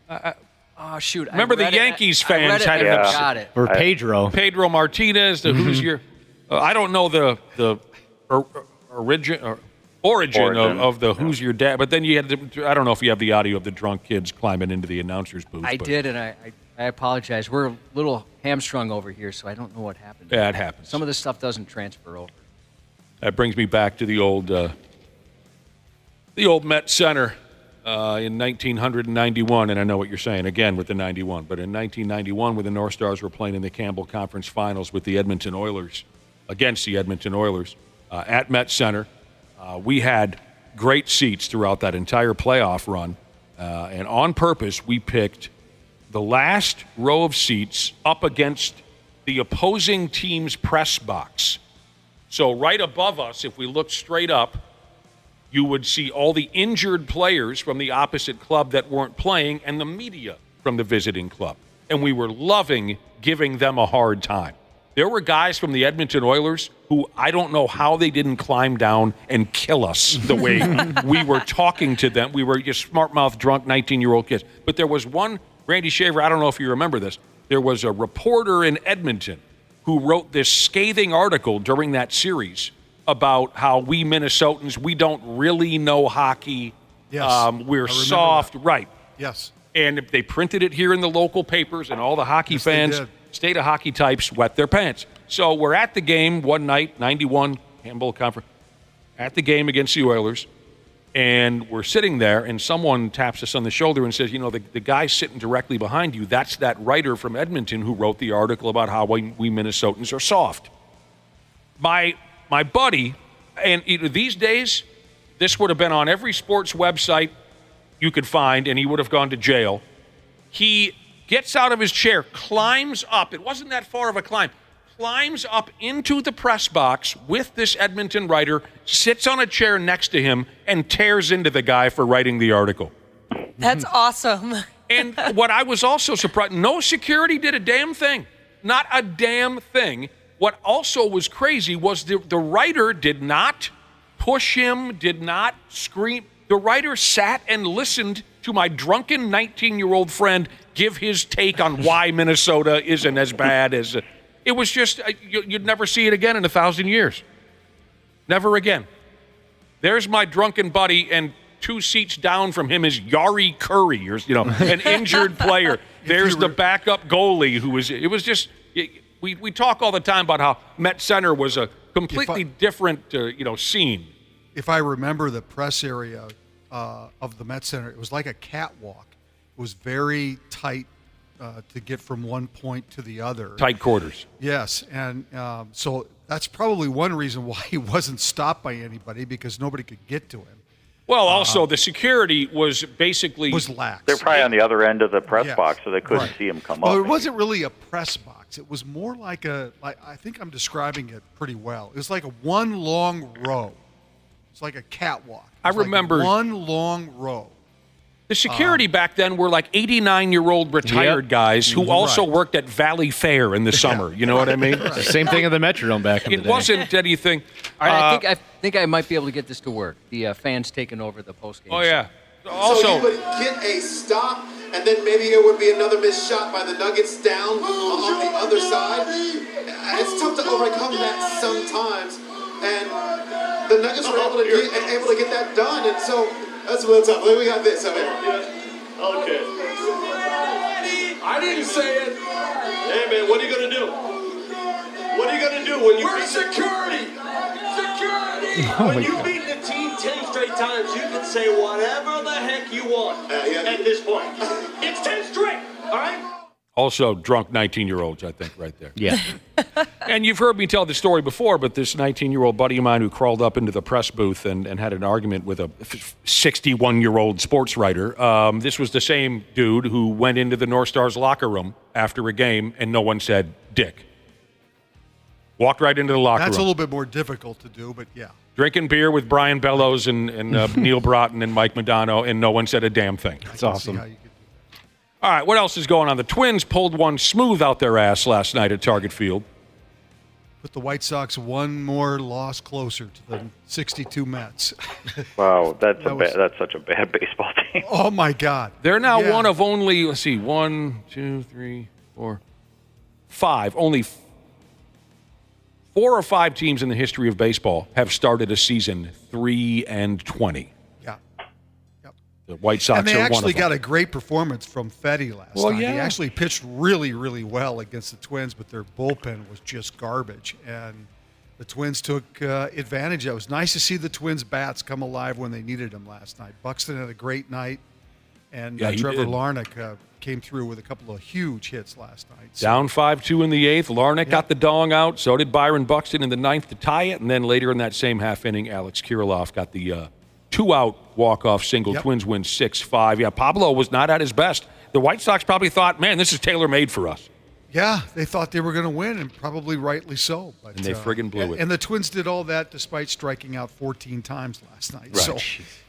Oh, shoot. Remember the Yankees fans had it. Or Pedro. Pedro Martinez, the "Who's your..." I don't know the origin of the "Who's your dad," but then you had to, I don't know if you have the audio of the drunk kids climbing into the announcer's booth. I did, and I apologize. We're a little hamstrung over here, so I don't know what happened. Yeah, it happens. Some of this stuff doesn't transfer over. That brings me back to the old Met Center in 1991, and I know what you're saying, again, with the 91. But in 1991, when the North Stars were playing in the Campbell Conference Finals with the Edmonton Oilers, against the Edmonton Oilers, at Met Center, we had great seats throughout that entire playoff run. And on purpose, we picked the last row of seats up against the opposing team's press box. So right above us, if we looked straight up, you would see all the injured players from the opposite club that weren't playing and the media from the visiting club. And we were loving giving them a hard time. There were guys from the Edmonton Oilers who I don't know how they didn't climb down and kill us the way we were talking to them. We were just smart-mouthed, drunk, 19-year-old kids. But there was one, Randy Shaver, I don't know if you remember this, there was a reporter in Edmonton who wrote this scathing article during that series about how we Minnesotans, we don't really know hockey. Yes. We're soft. That. Right. Yes. And they printed it here in the local papers, and all the hockey fans, state of hockey types, wet their pants. So we're at the game one night, 91, Campbell Conference, at the game against the Oilers, and we're sitting there, and someone taps us on the shoulder and says, you know, the guy sitting directly behind you, that's that writer from Edmonton who wrote the article about how we Minnesotans are soft. My buddy, and these days, this would have been on every sports website you could find, and he would have gone to jail. He gets out of his chair, climbs up. It wasn't that far of a climb. Climbs up into the press box with this Edmonton writer, sits on a chair next to him, and tears into the guy for writing the article. That's awesome. And what I was also surprised, no security did a damn thing. Not a damn thing. What also was crazy was the writer did not push him, did not scream. The writer sat and listened to my drunken 19-year-old friend give his take on why Minnesota isn't as bad as... It was just, you'd never see it again in 1,000 years. Never again. There's my drunken buddy, and two seats down from him is Yari Curry, or, you know, an injured player. There's the backup goalie who was, it was just, we talk all the time about how Met Center was a completely different, you know, scene. If I remember the press area of the Met Center, it was like a catwalk. It was very tight. To get from one point to the other. Tight quarters. Yes, and so that's probably one reason why he wasn't stopped by anybody, because nobody could get to him. Well, also the security was basically... was lax. They're probably on the other end of the press box, so they couldn't see him come up. Well, it wasn't really a press box. It was more like a... like, I think I'm describing it pretty well. It was like a one long row. It's like a catwalk. I remember... like one long row. The security back then were like 89-year-old retired guys who also worked at Valley Fair in the summer. You know what I mean? Right. Same thing in the Metrodome back in the day. It wasn't anything. All right, I think I might be able to get this to work. The fans taking over the postgame. Oh, yeah. Also, so you would get a stop, and then maybe it would be another missed shot by the Nuggets down on the other side. It's tough to overcome that sometimes, and the Nuggets were able to get that done, and so that's what's up. We got this. I mean, okay. I didn't say it. Hey, man, what are you going to do? What are you going to do when you beat security? When you beat the team 10 straight times, you can say whatever the heck you want at this point. It's 10 straight, all right? Also, drunk 19-year-olds, I think, right there. Yeah. And you've heard me tell the story before, but this 19-year-old buddy of mine who crawled up into the press booth and had an argument with a 61-year-old sports writer, this was the same dude who went into the North Stars locker room after a game and no one said dick. Walked right into the locker room. That's a little bit more difficult to do, but yeah. Drinking beer with Brian Bellows and Neil Broughton and Mike Modano, and no one said a damn thing. That's awesome. All right, what else is going on? The Twins pulled one smooth out their ass last night at Target Field. Put the White Sox one more loss closer to the 62 Mets. Wow, that's such a bad baseball team. Oh, my God. They're now one of only, let's see, one, two, three, four, five. Only four or five teams in the history of baseball have started a season 3-20. The White Sox and they actually got a great performance from Fetty last night. Yeah. He actually pitched really, really well against the Twins, but their bullpen was just garbage. And the Twins took advantage of it. It was nice to see the Twins' bats come alive when they needed them last night. Buxton had a great night, and Trevor Larnach came through with a couple of huge hits last night. So. Down 5-2 in the eighth. Larnach got the dong out. So did Byron Buxton in the ninth to tie it. And then later in that same half inning, Alex Kirilov got the two-out walk-off single. Twins win 6-5. Yeah, Pablo was not at his best. The White Sox probably thought, man, this is tailor-made for us. Yeah, they thought they were going to win, and probably rightly so. But, and they friggin' blew it. And the Twins did all that despite striking out 14 times last night. Right. So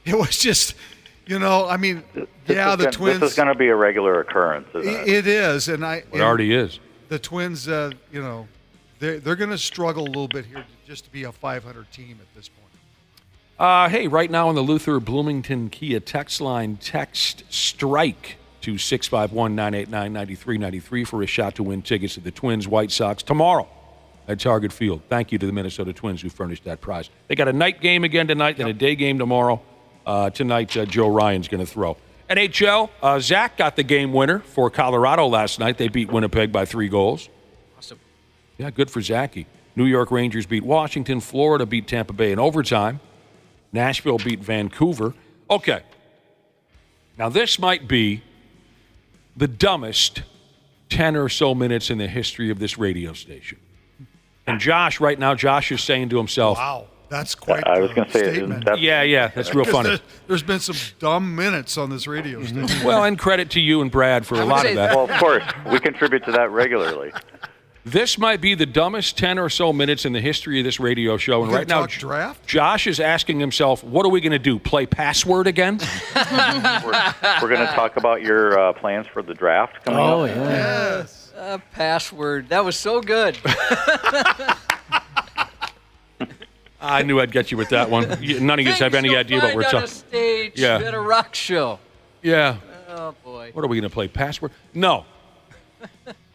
it was just, you know, I mean, the Twins. This is going to be a regular occurrence. It is. It already is. The Twins, you know, they're going to struggle a little bit here just to be a 500 team at this point. Hey, right now on the Luther Bloomington Kia text line, text STRIKE to 651-989-9393 for a shot to win tickets to the Twins White Sox tomorrow at Target Field. Thank you to the Minnesota Twins who furnished that prize. They got a night game again tonight, then a day game tomorrow. Tonight, Joe Ryan's going to throw. NHL, Zach got the game winner for Colorado last night. They beat Winnipeg by 3 goals. Awesome. Yeah, good for Zachy. New York Rangers beat Washington. Florida beat Tampa Bay in overtime. Nashville beat Vancouver. Okay. Now, this might be the dumbest 10 or so minutes in the history of this radio station. And Josh is saying to himself, wow, that's quite I was going to say, that's real funny. There's been some dumb minutes on this radio station. Well, and credit to you and Brad for a lot of that. Well, of course. We contribute to that regularly. This might be the dumbest 10 or so minutes in the history of this radio show. And right now, Josh is asking himself, what are we going to do, play password again? We're going to talk about your plans for the draft coming up. Oh, yes. Password. That was so good. I knew I'd get you with that one. None of you have any idea what we're talking about. Stage at a rock show. Yeah. Oh, boy. What are we going to play, password? No.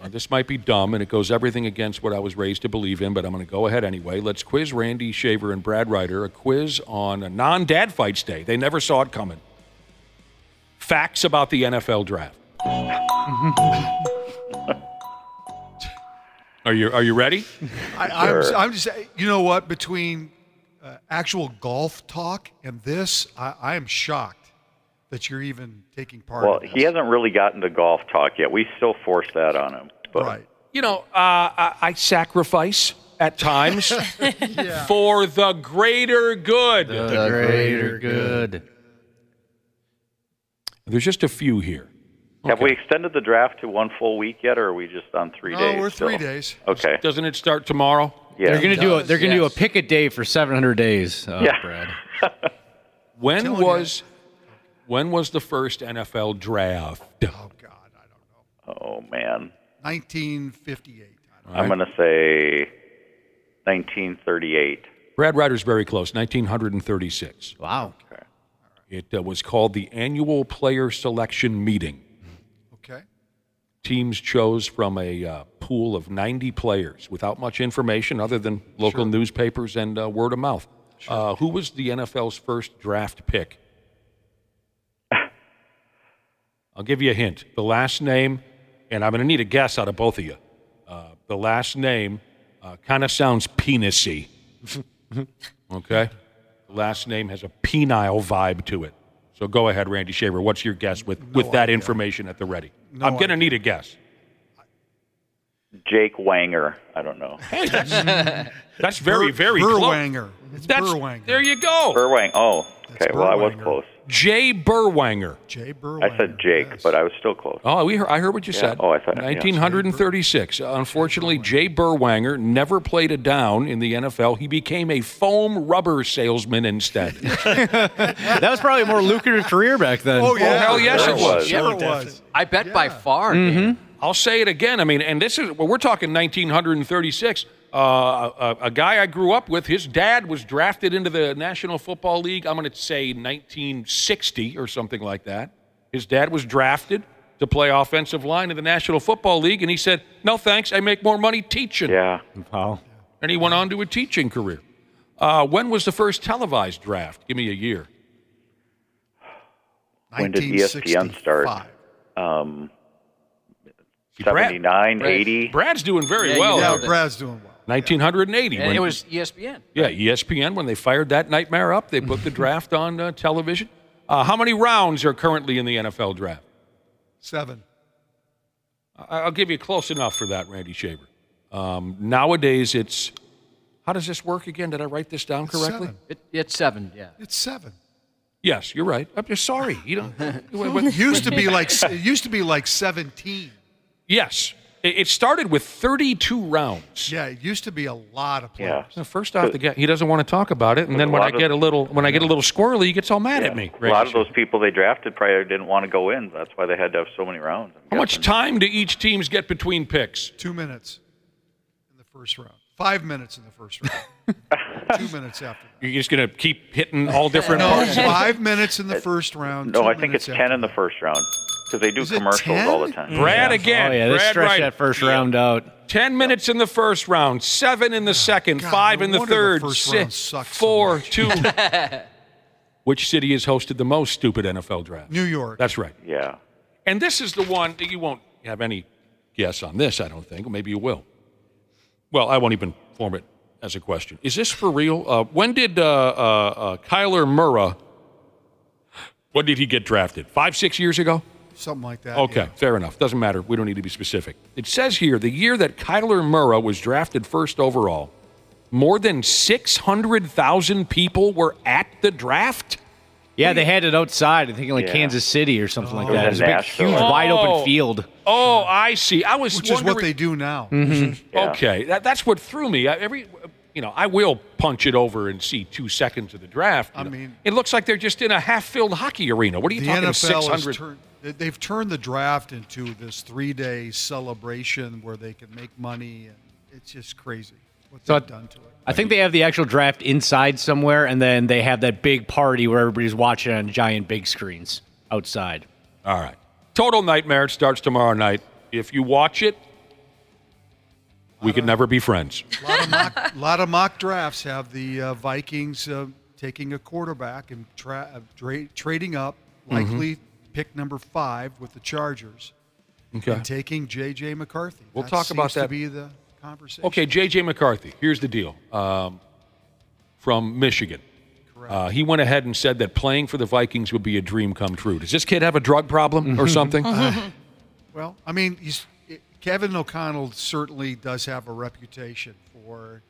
This might be dumb, and it goes everything against what I was raised to believe in, but I'm going to go ahead anyway. Let's quiz Randy Shaver and Brad Ryder, a quiz on a non-dad fights day. They never saw it coming. Facts about the NFL draft. Are you ready? I'm just, you know what? Between actual golf talk and this, I am shocked that you're even taking part in this. Well, he hasn't really gotten to golf talk yet. We still force that on him. But. Right. You know, I sacrifice at times for the greater good. The greater good. There's just a few here. Okay. Have we extended the draft to one full week yet, or are we just on 3 days? No, we're 3 days. Okay. Doesn't it start tomorrow? Yeah. They're going to do a pick a day for 700 days, Brad. When was... When was the first NFL draft? Oh, God, I don't know. Oh, man. 1958. I'm going to say 1938. Brad Ryder's very close, 1936. Wow. Okay. It was called the Annual Player Selection Meeting. Okay. Teams chose from a pool of 90 players without much information other than local newspapers and word of mouth. Sure. Who was the NFL's first draft pick? I'll give you a hint. The last name, and I'm going to need a guess out of both of you. The last name kind of sounds penis-y. Okay? The last name has a penile vibe to it. So go ahead, Randy Shaver. What's your guess with that information at the ready? I'm going to need a guess. Jake Wanger. I don't know. Hey, that's very, very close. Burwanger. It's Burwanger. There you go. Burwanger. Oh, okay. Well, I was close. Jay Burwanger. Jay Burwanger. I said Jake, but I was still close. Oh, I heard what you said. Oh, I thought 1936. Unfortunately, Jay Burwanger never played a down in the NFL. He became a foam rubber salesman instead. That was probably a more lucrative career back then. Oh, yeah. Oh, hell yes, it was. Sure it was. I bet by far. Mm-hmm. I'll say it again. I mean, and this is, well, we're talking 1936. A guy I grew up with, his dad was drafted into the National Football League, I'm going to say 1960 or something like that. His dad was drafted to play offensive line in the National Football League, and he said, no thanks, I make more money teaching. Yeah. Wow. And he went on to a teaching career. When was the first televised draft? Give me a year. When did ESPN start? 79, Brad, 80. Brad's doing very well. Yeah, Brad's doing well. 1980. Yeah. It was ESPN. Yeah, ESPN, when they fired that nightmare up, they put the draft on television. How many rounds are currently in the NFL draft? 7. I'll give you close enough for that, Randy Shaver. Nowadays, it's – how does this work again? Did I write this down correctly? It's 7, yeah. It's 7. Yes, you're right. I'm just sorry. You don't, it used to be like 17. Yes. It started with 32 rounds. Yeah, it used to be a lot of players. Yeah. First off, the guy, he doesn't want to talk about it, and then when I get a little squirrely, he gets all mad at me. A lot of those people they drafted probably didn't want to go in. That's why they had to have so many rounds. How much time do each team get between picks? 2 minutes in the first round. 5 minutes in the first round. 2 minutes after that. You're just going to keep hitting all different parts? 5 minutes in the first round. No, I think it's 10 in the first round. Because they do commercials all the time. Brad again. Oh, yeah, they stretch that first round out. 10 minutes in the first round, 7 in the second, 5 in the third, 6, 4, 2. Which city has hosted the most stupid NFL draft? New York. That's right. Yeah. And this is the one that you won't have any guess on this, I don't think. Maybe you will. Well, I won't even form it as a question. Is this for real? When did Kyler Murray, when did he get drafted? 5, 6 years ago? Something like that. Okay, fair enough. Doesn't matter. We don't need to be specific. It says here, the year that Kyler Murray was drafted first overall, more than 600,000 people were at the draft. Yeah, they had it outside, I think, like Kansas City or something like that. It was a big, huge, wide-open field. Oh, I see. I was wondering. Which is what they do now. Mm-hmm. Yeah. Okay, that's what threw me. You know, I will punch it over and see 2 seconds of the draft. I mean, it looks like they're just in a half-filled hockey arena. What are you talking about? 600. They've turned the draft into this 3-day celebration where they can make money, and it's just crazy what they've done to it. I think they have the actual draft inside somewhere, and then they have that big party where everybody's watching on giant big screens outside. All right, total nightmare. It starts tomorrow night. If you watch it, we could never be friends. A lot of mock drafts have the Vikings taking a quarterback and trading up, likely pick number 5 with the Chargers, and taking J.J. McCarthy. We'll talk about that. That seems to be the conversation. Okay, J.J. McCarthy, here's the deal. From Michigan. Correct. He went ahead and said that playing for the Vikings would be a dream come true. Does this kid have a drug problem or something? Well, I mean, he's... Kevin O'Connell certainly does have a reputation for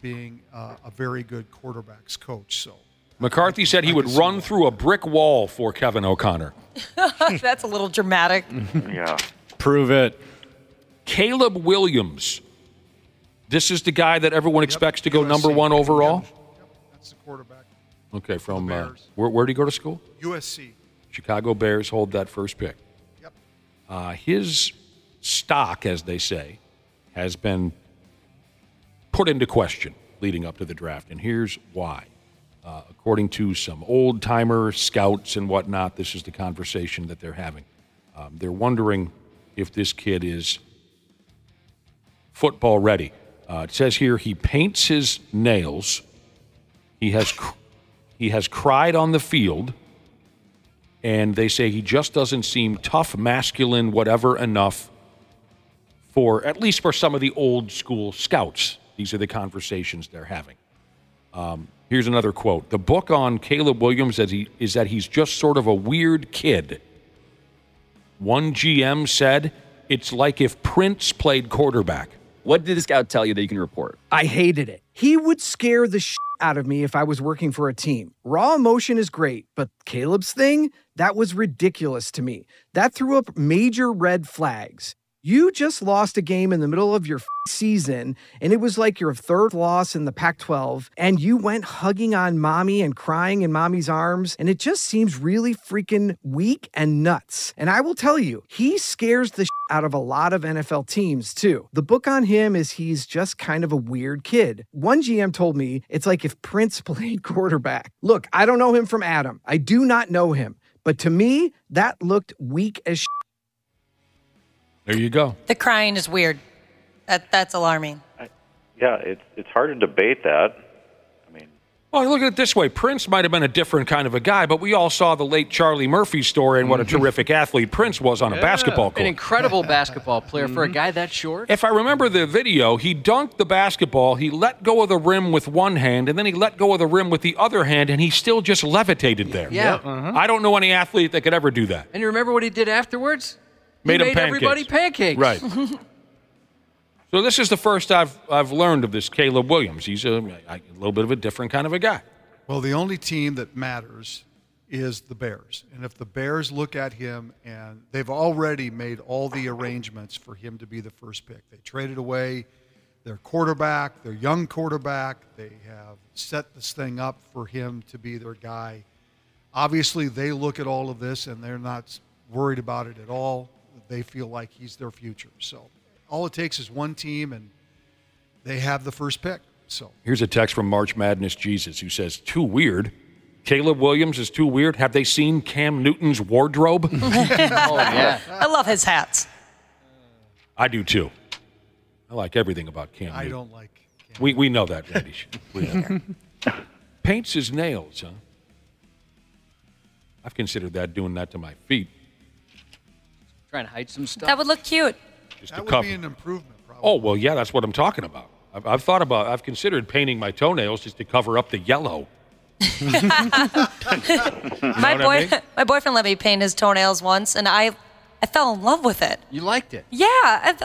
being a very good quarterback's coach. So McCarthy said he would run through a brick wall for Kevin O'Connor. That's a little dramatic. Yeah. Prove it. Caleb Williams. This is the guy that everyone expects to go number 1 overall? Yep, that's the quarterback. Okay, from where did he go to school? USC. Chicago Bears hold that first pick. Yep. His stock, as they say, has been put into question leading up to the draft, and here's why. According to some old-timer scouts and whatnot, this is the conversation that they're having. They're wondering if this kid is football ready. It says here he paints his nails. He has cried on the field, and they say he just doesn't seem tough, masculine, whatever enough for some of the old-school scouts. These are the conversations they're having. Here's another quote. The book on Caleb Williams is that he's just sort of a weird kid. One GM said, it's like if Prince played quarterback. What did the scout tell you that you can report? I hated it. He would scare the shit out of me if I was working for a team. Raw emotion is great, but Caleb's thing, that was ridiculous to me. That threw up major red flags. You just lost a game in the middle of your season, and it was like your third loss in the Pac-12, and you went hugging on mommy and crying in mommy's arms, and it just seems really freaking weak and nuts. And I will tell you, he scares the out of a lot of NFL teams, too. The book on him is he's just kind of a weird kid. One GM told me it's like if Prince played quarterback. Look, I don't know him from Adam. I do not know him. But to me, that looked weak as shit. There you go. The crying is weird. That's alarming. It's hard to debate that. I mean, well, look at it this way. Prince might have been a different kind of a guy, but we all saw the late Charlie Murphy story and what a terrific athlete Prince was on a basketball court. An incredible basketball player for a guy that short. If I remember the video, he dunked the basketball, he let go of the rim with one hand, and then he let go of the rim with the other hand, and he still just levitated there. Yeah. I don't know any athlete that could ever do that. And you remember what he did afterwards? He made everybody pancakes. Right. So this is the first I've learned of this Caleb Williams. He's a little bit of a different kind of a guy. Well, the only team that matters is the Bears. And if the Bears look at him, and they've already made all the arrangements for him to be the first pick. They traded away their quarterback, their young quarterback. They have set this thing up for him to be their guy. Obviously, they look at all of this, and they're not worried about it at all. They feel like he's their future. So all it takes is one team, and they have the first pick. So here's a text from March Madness Jesus who says, too weird. Caleb Williams is too weird. Have they seen Cam Newton's wardrobe? Oh, yeah. I love his hats. I do, too. I like everything about Cam Newton. I don't like Cam. We know that, Randy. We know that. Paints his nails, huh? I've considered that, doing that to my feet. Trying to hide some stuff. That would look cute. That would be an improvement, probably. Oh, well, yeah, that's what I'm talking about. I've considered painting my toenails just to cover up the yellow. You know my boyfriend let me paint his toenails once, and I fell in love with it. You liked it? Yeah. I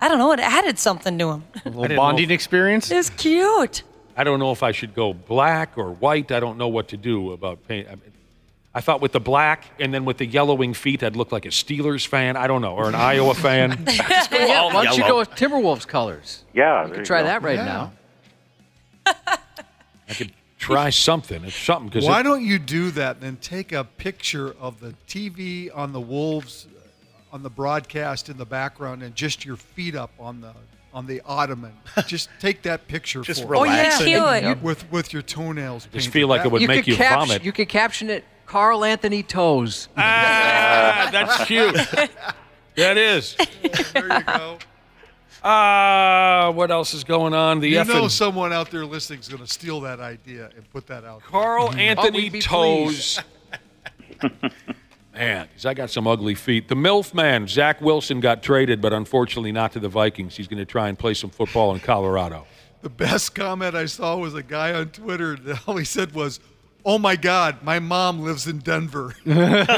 don't know, it added something to him. A little bonding experience? It was cute. I don't know if I should go black or white. I don't know what to do about paint. I thought with the black and then with the yellowing feet, I'd look like a Steelers fan, I don't know, or an Iowa fan. Why don't you go with Timberwolves colors? Yeah. You could try that right now. I could try something. It's something. Cause why don't you do that and then take a picture of the TV on the Wolves on the broadcast in the background and just your feet up on the ottoman. Just take that picture for relax. Oh, yeah, cute. With your toenails painted. Just feel like it would make you vomit. You could caption it, Carl Anthony Toes. Ah, that's cute. That is. There you go. What else is going on? You know someone out there listening is going to steal that idea and put that out there. Carl Anthony Toes. Man, I got some ugly feet. The MILF man, Zach Wilson, got traded, but unfortunately not to the Vikings. He's going to try and play some football in Colorado. The best comment I saw was a guy on Twitter. All he said was, oh, my God, my mom lives in Denver. Got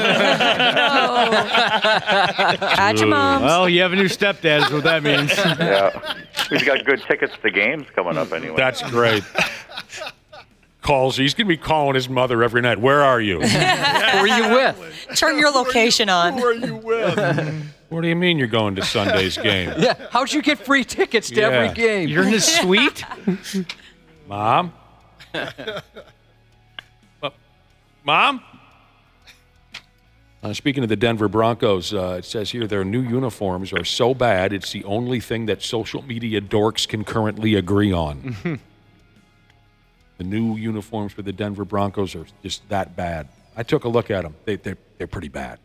your moms. Well, you have a new stepdad is what that means. Yeah. We've got good tickets to games coming up anyway. That's great. He's going to be calling his mother every night. Where are you? Who are you with? Turn your location on. Who are you with? What do you mean you're going to Sunday's game? Yeah. How'd you get free tickets to every game? You're in his suite? Mom? Mom? Speaking of the Denver Broncos, it says here their new uniforms are so bad it's the only thing that social media dorks can currently agree on. Mm-hmm. The new uniforms for the Denver Broncos are just that bad. I took a look at them. They're pretty bad.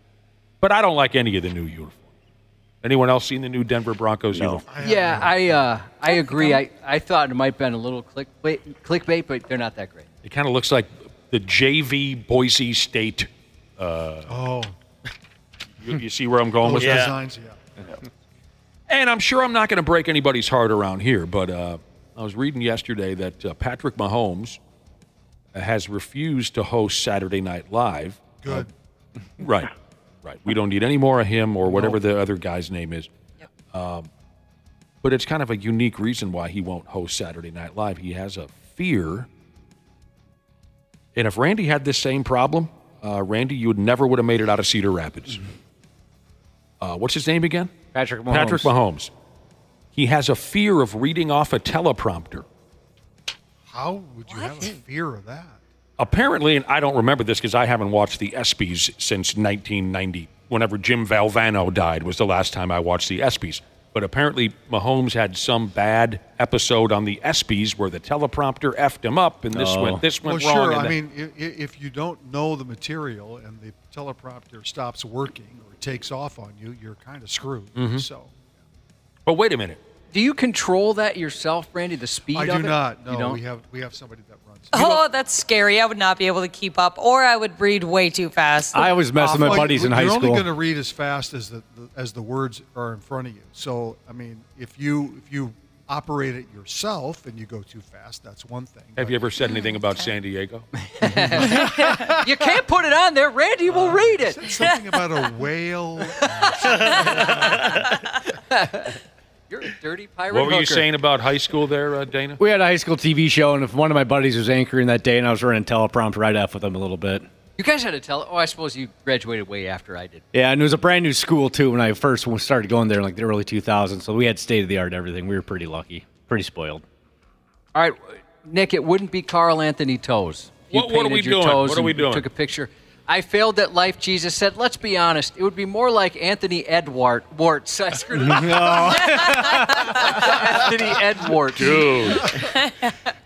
But I don't like any of the new uniforms. Anyone else seen the new Denver Broncos uniform? Yeah, I agree. I thought it might have been a little clickbait, but they're not that great. It kind of looks like the JV Boise State. You see where I'm going with that? Designs, yeah. And I'm sure I'm not going to break anybody's heart around here, but I was reading yesterday that Patrick Mahomes has refused to host Saturday Night Live. Good. Right. We don't need any more of him or whatever the other guy's name is. Yep. But it's kind of a unique reason why he won't host Saturday Night Live. He has a fear. And if Randy had this same problem... Randy, you would never have made it out of Cedar Rapids. Mm-hmm. What's his name again? Patrick Mahomes. Patrick Mahomes. He has a fear of reading off a teleprompter. How would you have a fear of that? Apparently, and I don't remember this because I haven't watched the ESPYs since 1990, whenever Jim Valvano died was the last time I watched the ESPYs. But apparently, Mahomes had some bad episode on the ESPYs where the teleprompter effed him up, and this went wrong. Well, sure. I mean, if you don't know the material and the teleprompter stops working or takes off on you, you're kind of screwed. Mm-hmm. So, but wait a minute. Do you control that yourself, Randy? The speed of it? I do not. No, we have somebody that runs. Oh, that's scary. I would not be able to keep up, or I would read way too fast. I always mess with my buddies in high school. You're only going to read as fast as the words are in front of you. So, I mean, if you operate it yourself and you go too fast, that's one thing. Have you ever said anything about San Diego? You can't put it on there. Randy will read it. Something about a whale. You're a dirty pirate. What were you saying about high school there, Dana? We had a high school TV show, and if one of my buddies was anchoring that day, and I was running teleprompter, I'd F with him a little bit. You guys had a teleprompter? Oh, I suppose you graduated way after I did. Yeah, and it was a brand new school, too, when I first started going there in like the early 2000s, so we had state-of-the-art everything. We were pretty lucky, pretty spoiled. All right, Nick, it wouldn't be Carl Anthony Toes. What are we doing? What are we doing? Took a picture. I failed at life, Jesus said. Let's be honest. It would be more like Anthony Edwards. I screwed up. Anthony Edwards. Dude.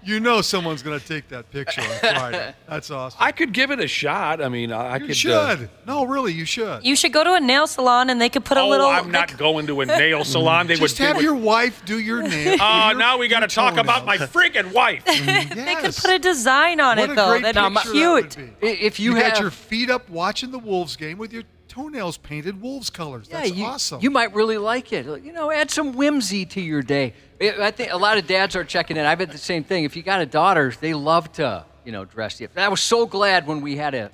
You know someone's going to take that picture on Friday. That's awesome. I could give it a shot. I mean, you should. No, really, you should. You should go to a nail salon, and they could put a little. Oh, I'm not going to a nail salon. Just have your wife do your nails. Now we got to talk about my freaking wife. Yes. They could put a design on it, though. That's cute. If you had your feet up watching the Wolves game with your toenails painted Wolves colors. That's awesome. You might really like it. You know, add some whimsy to your day. I think a lot of dads are checking in. I've had the same thing. If you got a daughter, they love to, dress you up. And I was so glad when we had a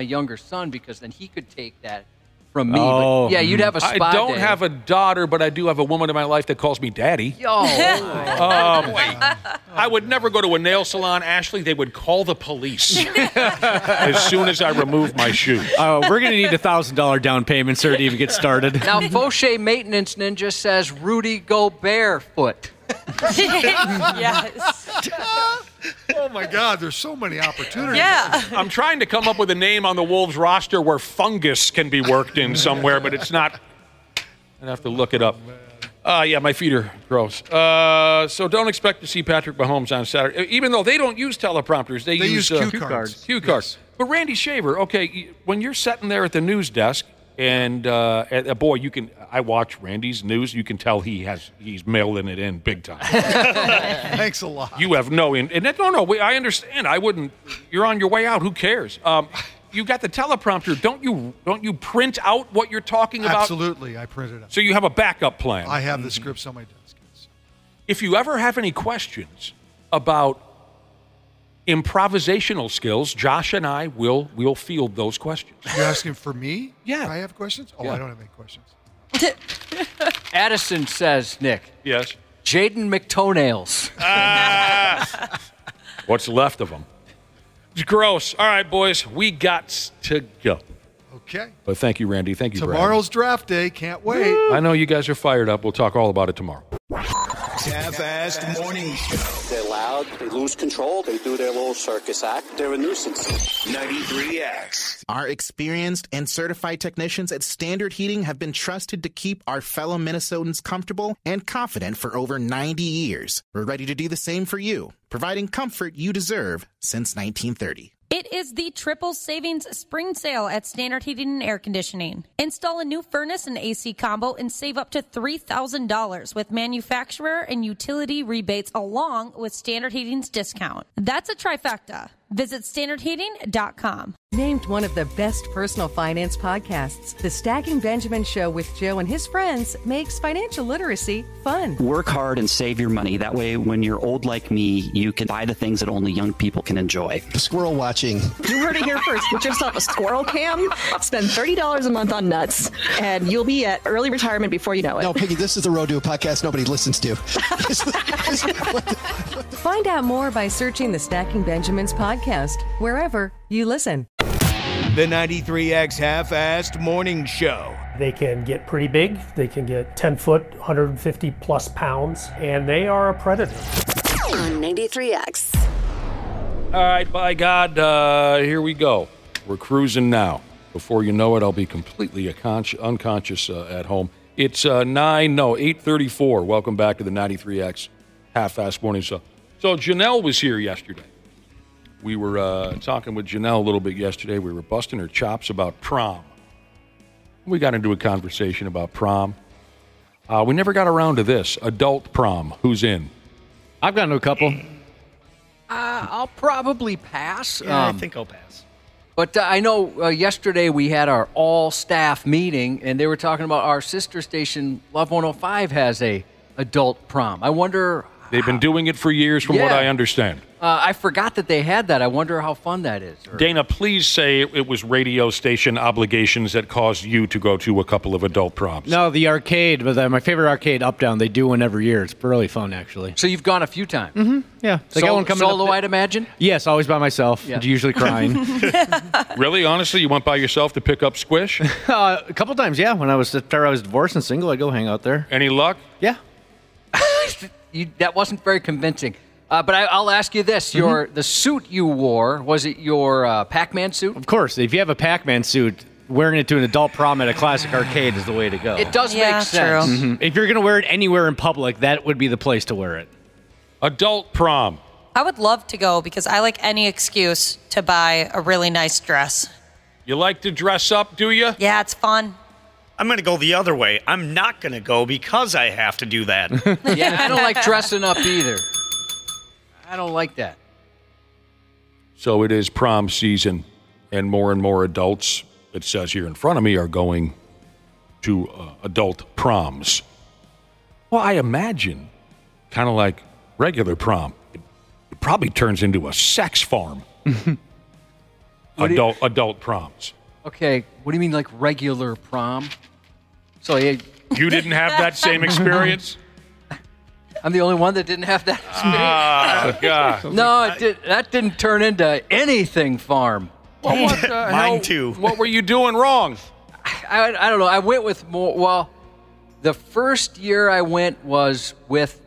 younger son because then he could take that from me. Oh, but yeah, you'd have a spa I don't day. Have a daughter, but I do have a woman in my life that calls me daddy. I would never go to a nail salon, Ashley. They would call the police as soon as I remove my shoe. We're going to need a $1,000 down payment, sir, to even get started. Now, Fauché Maintenance Ninja says Rudy Gobert foot. Yes. Oh, my God. There's so many opportunities. Yeah. I'm trying to come up with a name on the Wolves roster where fungus can be worked in somewhere, but it's not. I'd have to look it up. Yeah, my feet are gross. So don't expect to see Patrick Mahomes on Saturday, even though they don't use teleprompters. They use cue cards. Cue cards. Yes. But Randy Shaver, okay, when you're sitting there at the news desk, and boy, I watch Randy's news. You can tell he's mailing it in big time. Thanks a lot. You have I understand. I wouldn't. You're on your way out. Who cares? You got the teleprompter. Don't you print out what you're talking about? Absolutely, I print it out. So you have a backup plan. I have the scripts on my desk. Yes. If you ever have any questions about improvisational skills, Josh and I will field those questions. You're asking for me? Yeah. I have questions? Oh, yeah. I don't have any questions. Addison says, Nick. Yes. Jaden McToenails. What's left of them? It's gross. All right, boys, we got to go. Okay. But thank you, Randy. Thank you, Brad. Tomorrow's draft day. Can't wait. I know you guys are fired up. We'll talk all about it tomorrow. half-assed morning show. They're loud, they lose control, they do their little circus act, they're a nuisance. 93X. Our experienced and certified technicians at Standard Heating have been trusted to keep our fellow Minnesotans comfortable and confident for over 90 years. We're ready to do the same for you, providing comfort you deserve since 1930. It is the Triple Savings Spring Sale at Standard Heating and Air Conditioning. Install a new furnace and AC combo and save up to $3,000 with manufacturer and utility rebates along with Standard Heating's discount. That's a trifecta. Visit standardheating.com. Named one of the best personal finance podcasts, The Stacking Benjamin Show with Joe and his friends makes financial literacy fun. Work hard and save your money. That way, when you're old like me, you can buy the things that only young people can enjoy. Squirrel watching. You heard it here first. Get yourself a squirrel cam, spend $30 a month on nuts, and you'll be at early retirement before you know it. No, Piggy, this is the Road to a podcast nobody listens to. Find out more by searching The Stacking Benjamins podcast wherever you listen. The 93X Half-Assed Morning Show. They can get pretty big. They can get 10 foot, 150 plus pounds, and they are a predator. On 93X. All right, by God, here we go. We're cruising now. Before you know it, I'll be completely unconscious at home. It's 8:34. Welcome back to the 93X Half-Assed Morning Show. So Janelle was here yesterday. We were talking with Janelle a little bit yesterday. We were busting her chops about prom. We got into a conversation about prom. We never got around to this. Adult prom. Who's in? I've gotten to a couple. I'll probably pass. Yeah, I think I'll pass. But I know yesterday we had our all-staff meeting, and they were talking about our sister station, Love 105, has a adult prom. I wonder... They've been doing it for years from what I understand. I forgot that they had that. I wonder how fun that is. Dana, please say it was radio station obligations that caused you to go to a couple of adult proms. No, the arcade, but my favorite arcade, Up Down, they do one every year. It's really fun, actually. So you've gone a few times? Mm-hmm, yeah. They got one coming solo, I'd imagine? Yes, always by myself. Yeah. Usually crying. Really? Honestly, you went by yourself to pick up Squish? A couple times, yeah. When I was divorced and single, I'd go hang out there. Any luck? Yeah. That wasn't very convincing. But I'll ask you this. The suit you wore, was it your Pac-Man suit? Of course. If you have a Pac-Man suit, wearing it to an adult prom at a classic arcade is the way to go. It does make sense. Mm-hmm. If you're going to wear it anywhere in public, that would be the place to wear it. Adult prom. I would love to go because I like any excuse to buy a really nice dress. You like to dress up, do you? Yeah, it's fun. I'm going to go the other way. I'm not going to go because I have to do that. Yeah, I don't like dressing up either. I don't like that. So it is prom season, and more adults, it says here in front of me, are going to adult proms. Well, I imagine, kind of like regular prom, it probably turns into a sex farm. Adult proms. Okay, what do you mean like regular prom? So you didn't have that same experience? I'm the only one that didn't have that experience. God. No, that didn't turn into anything farm. Well, mine too. What were you doing wrong? I don't know. I went with more. Well, the first year I went was with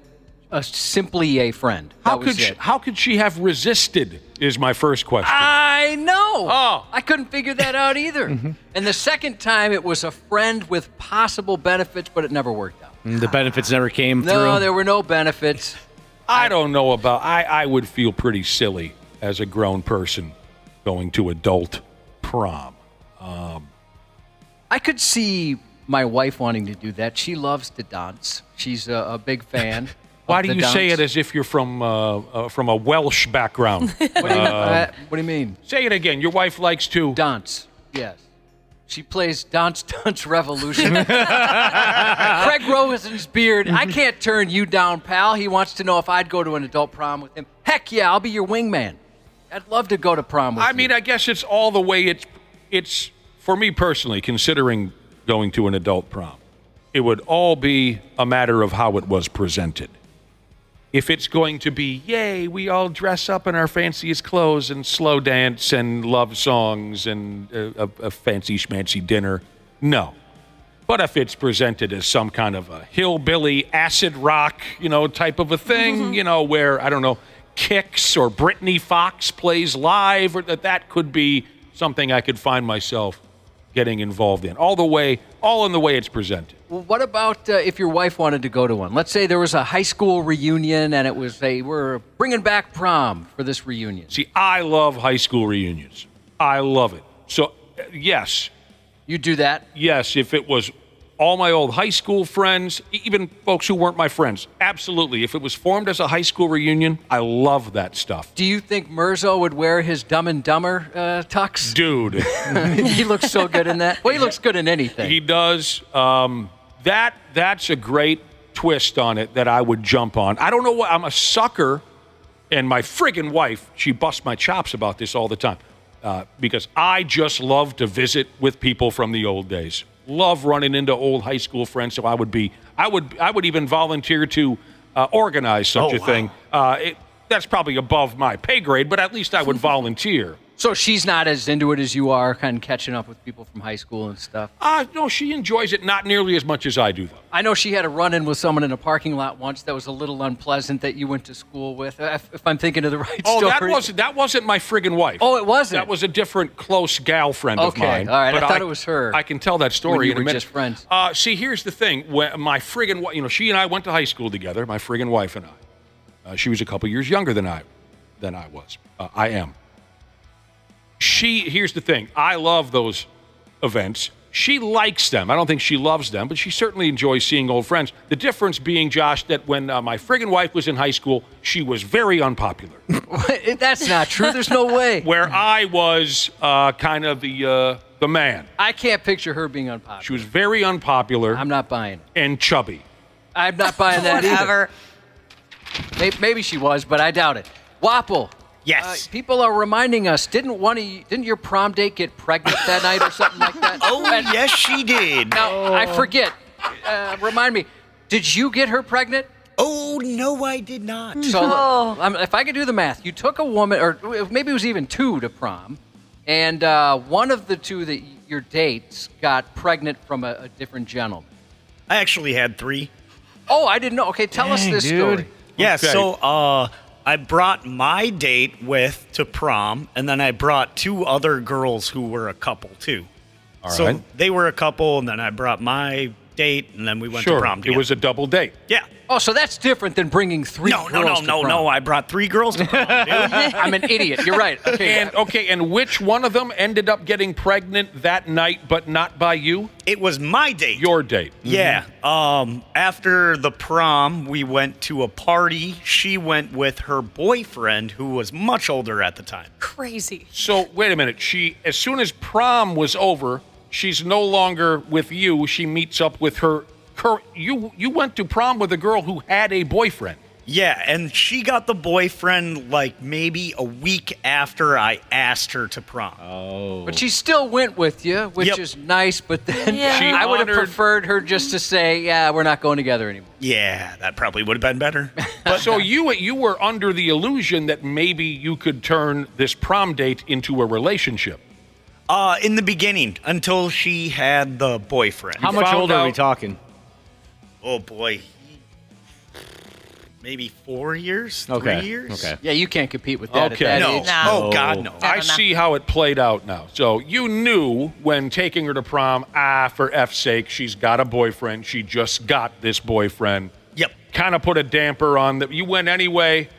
simply a friend. How could she have resisted is my first question. I know. Oh. I couldn't figure that out either. Mm-hmm. And the second time it was a friend with possible benefits, but it never worked out. The benefits never came through? No, there were no benefits. I don't know about... I would feel pretty silly as a grown person going to adult prom. I could see my wife wanting to do that. She loves to dance. She's a big fan. Why do you say it as if you're from a Welsh background? What do you mean? Say it again. Your wife likes to... Dance, yes. She plays Dance Dance Revolution. Craig Rosen's beard. I can't turn you down, pal. He wants to know if I'd go to an adult prom with him. Heck yeah, I'll be your wingman. I'd love to go to prom with you. I mean, I guess it's all the way it's for me personally, considering going to an adult prom, it would all be a matter of how it was presented. If it's going to be, yay, we all dress up in our fanciest clothes and slow dance and love songs and a fancy schmancy dinner, no. But if it's presented as some kind of a hillbilly acid rock, you know, type of a thing, you know, where, I don't know, Kix or Britney Fox plays live, or that could be something I could find myself getting involved in. All in the way it's presented. Well, what about if your wife wanted to go to one? Let's say there was a high school reunion and it was we're bringing back prom for this reunion. See, I love high school reunions. I love it. So, yes. You do that? Yes, if it was all my old high school friends, even folks who weren't my friends. Absolutely. If it was formed as a high school reunion, I love that stuff. Do you think Mirzo would wear his Dumb and Dumber tux? Dude. He looks so good in that. Well, he looks good in anything. He does. That's a great twist on it that I would jump on. I don't know what, I'm a sucker, and my friggin' wife, she busts my chops about this all the time. Because I just love to visit with people from the old days. Love running into old high school friends, so I would even volunteer to organize such a thing. That's probably above my pay grade, but at least I would volunteer. So she's not as into it as you are, kind of catching up with people from high school and stuff? No, she enjoys it not nearly as much as I do, though. I know she had a run-in with someone in a parking lot once that was a little unpleasant that you went to school with, if I'm thinking of the right story. That wasn't my friggin' wife. Oh, it wasn't? That was a different close gal friend of mine. Okay, all right. But I thought it was her. I can tell that story in a minute. Just friends. See, here's the thing. When my friggin' wife, you know, she and I went to high school together, my friggin' wife and I. She was a couple years younger than I was. I am. Here's the thing. I love those events. She likes them. I don't think she loves them, but she certainly enjoys seeing old friends. The difference being, Josh, that when my friggin' wife was in high school, she was very unpopular. That's not true. There's no way. Where I was kind of the man. I can't picture her being unpopular. She was very unpopular. I'm not buying it. And chubby. I'm not buying that either. Maybe she was, but I doubt it. Wapple. Yes. People are reminding us, didn't your prom date get pregnant that night or something like that? Yes, she did. Now, I forget. Remind me, did you get her pregnant? Oh, no, I did not. So, if I could do the math, you took a woman, or maybe it was even two to prom, and one of the two that your dates got pregnant from a different gentleman. I actually had three. Oh, I didn't know. Okay, tell us this story. Yeah, okay. So... I brought my date to prom, and then I brought two other girls who were a couple, too. All right. So they were a couple, and then I brought my date, and then we went to prom together. It was a double date. Yeah. Oh, so that's different than bringing three girls to prom. No, I brought three girls to prom, dude. I'm an idiot. You're right. Okay. And which one of them ended up getting pregnant that night, but not by you? It was my date. Your date. Yeah. After the prom, we went to a party. She went with her boyfriend, who was much older at the time. Crazy. So, wait a minute. As soon as prom was over, she's no longer with you. She meets up with her. You went to prom with a girl who had a boyfriend. Yeah, and she got the boyfriend like maybe a week after I asked her to prom. Oh. But she still went with you, which is nice, but then I would have preferred her just to say, yeah, we're not going together anymore. Yeah, that probably would have been better. But so you were under the illusion that maybe you could turn this prom date into a relationship. In the beginning, until she had the boyfriend. How much older are we talking? Oh, boy. Maybe 4 years, 3 years. Okay. Yeah, you can't compete with that at that age. No. Oh, God, no. I see how it played out now. So you knew when taking her to prom, for F's sake, she's got a boyfriend. She just got this boyfriend. Yep. Kind of put a damper on that. You went anyway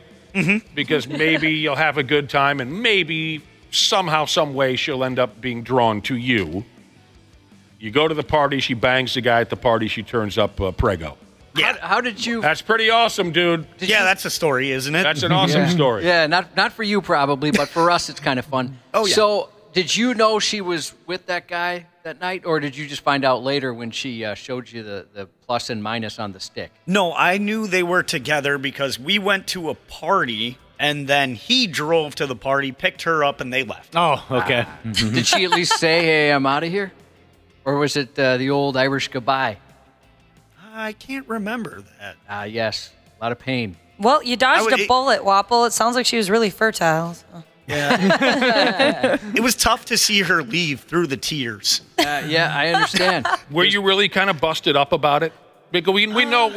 because maybe you'll have a good time and maybe somehow, some way, she'll end up being drawn to you. You go to the party. She bangs the guy at the party. She turns up prego. Yeah. How did you... That's pretty awesome, dude. That's a story, isn't it? That's an awesome story. Yeah, not for you probably, but for us it's kind of fun. Oh, yeah. So did you know she was with that guy that night, or did you just find out later when she showed you the plus and minus on the stick? No, I knew they were together because we went to a party, and then he drove to the party, picked her up, and they left. Oh, okay. Did she at least say, hey, I'm out of here? Or was it the old Irish goodbye? I can't remember that. Yes. A lot of pain. Well, you dodged a bullet, Wapple. It sounds like she was really fertile. So. Yeah. It was tough to see her leave through the tears. Yeah, I understand. Were you really kind of busted up about it? Because we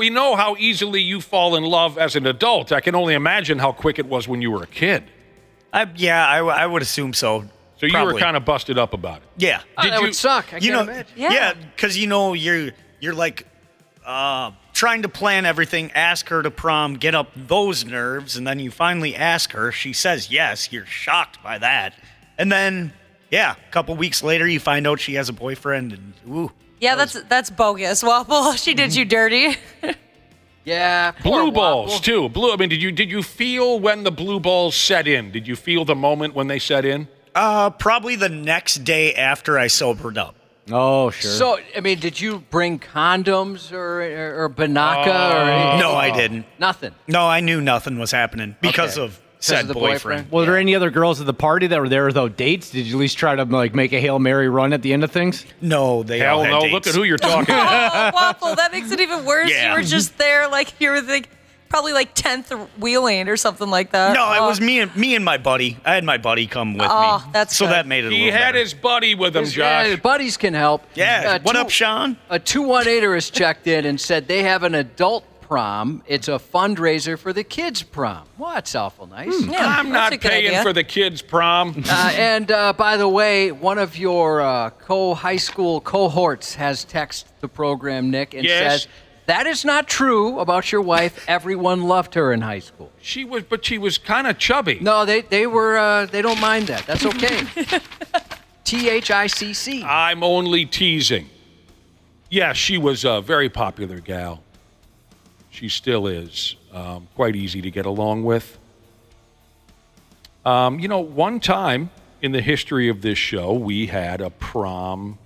know how easily you fall in love as an adult. I can only imagine how quick it was when you were a kid. I would assume so. So probably. You were kind of busted up about it. Yeah. That would suck. I can't imagine. Yeah, because, you know, you're like trying to plan everything, ask her to prom, get up those nerves, and then you finally ask her. She says yes. You're shocked by that. And then, yeah, a couple weeks later, you find out she has a boyfriend. And ooh. Yeah, that's bogus, Waffle. She did you dirty. Yeah. Blue balls, too. Blue. I mean, did you feel when the blue balls set in? Did you feel the moment when they set in? Probably the next day after I sobered up. Oh, sure. So, I mean, did you bring condoms or Banaka? No, I didn't. Nothing? No, I knew nothing was happening because of said boyfriend. Were there any other girls at the party that were there without dates? Did you at least try to, like, make a Hail Mary run at the end of things? No, they all had dates. Look at who you're talking to. Oh, Waffle, that makes it even worse. Yeah. You were just there, like, you were the... Probably like 10th wheeling or something like that. No, it was me and my buddy. I had my buddy come with me. Oh, that's so good. That made it a little better. He had his buddy with him, Josh. Yeah, his buddies can help. Yeah. What up, Sean? A 218er has checked in and said they have an adult prom. It's a fundraiser for the kids' prom. Well, that's awful nice. Yeah, I'm not paying for the kids' prom. And by the way, one of your high school cohorts has texted the program, Nick, and says... That is not true about your wife. Everyone loved her in high school. She was kind of chubby. No, they were. They don't mind that. That's okay. THICC. I'm only teasing. Yeah, she was a very popular gal. She still is. Quite easy to get along with. You know, one time in the history of this show, we had a prom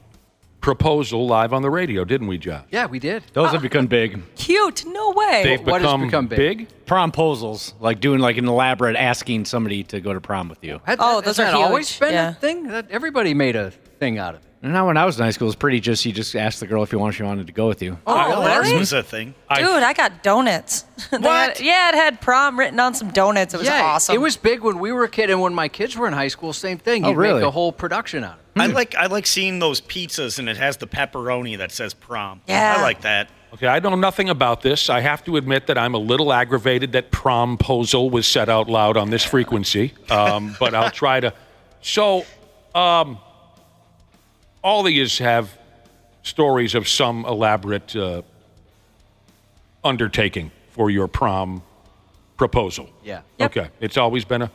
proposal live on the radio, didn't we, Josh? Yeah, we did. Those have become big. Cute. No way. What has become big? Promposals. Like doing like an elaborate asking somebody to go to prom with you. Has that always been a thing? That everybody made a thing out of it. Now, when I was in high school, it was pretty just you just asked the girl if she wanted to go with you. Oh, really? Was a thing. Dude, I got donuts. What? It had prom written on some donuts. It was awesome. It was big when we were a kid, and when my kids were in high school, same thing. You'd make the whole production out of it. I like seeing those pizzas, and it has the pepperoni that says prom. Yeah. I like that. Okay, I know nothing about this. I have to admit that I'm a little aggravated that promposal was said out loud on this frequency, but I'll try to. So... all these have stories of some elaborate undertaking for your prom proposal. Yeah. Yep. Okay. It's always been a...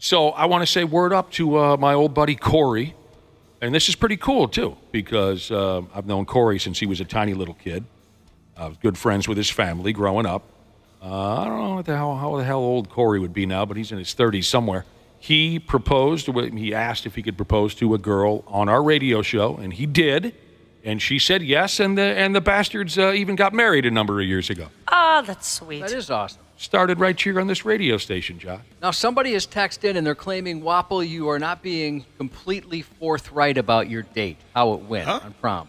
So I want to say word up to my old buddy Corey. And this is pretty cool, too, because I've known Corey since he was a tiny little kid. I was good friends with his family growing up. I don't know how the hell old Corey would be now, but he's in his 30s somewhere. He proposed, he asked if he could propose to a girl on our radio show, and he did. And she said yes, and the bastards even got married a number of years ago. Oh, that's sweet. That is awesome. Started right here on this radio station, Josh. Now, somebody has texted in, and they're claiming, Wapple, you are not being completely forthright about your date, how it went on prom.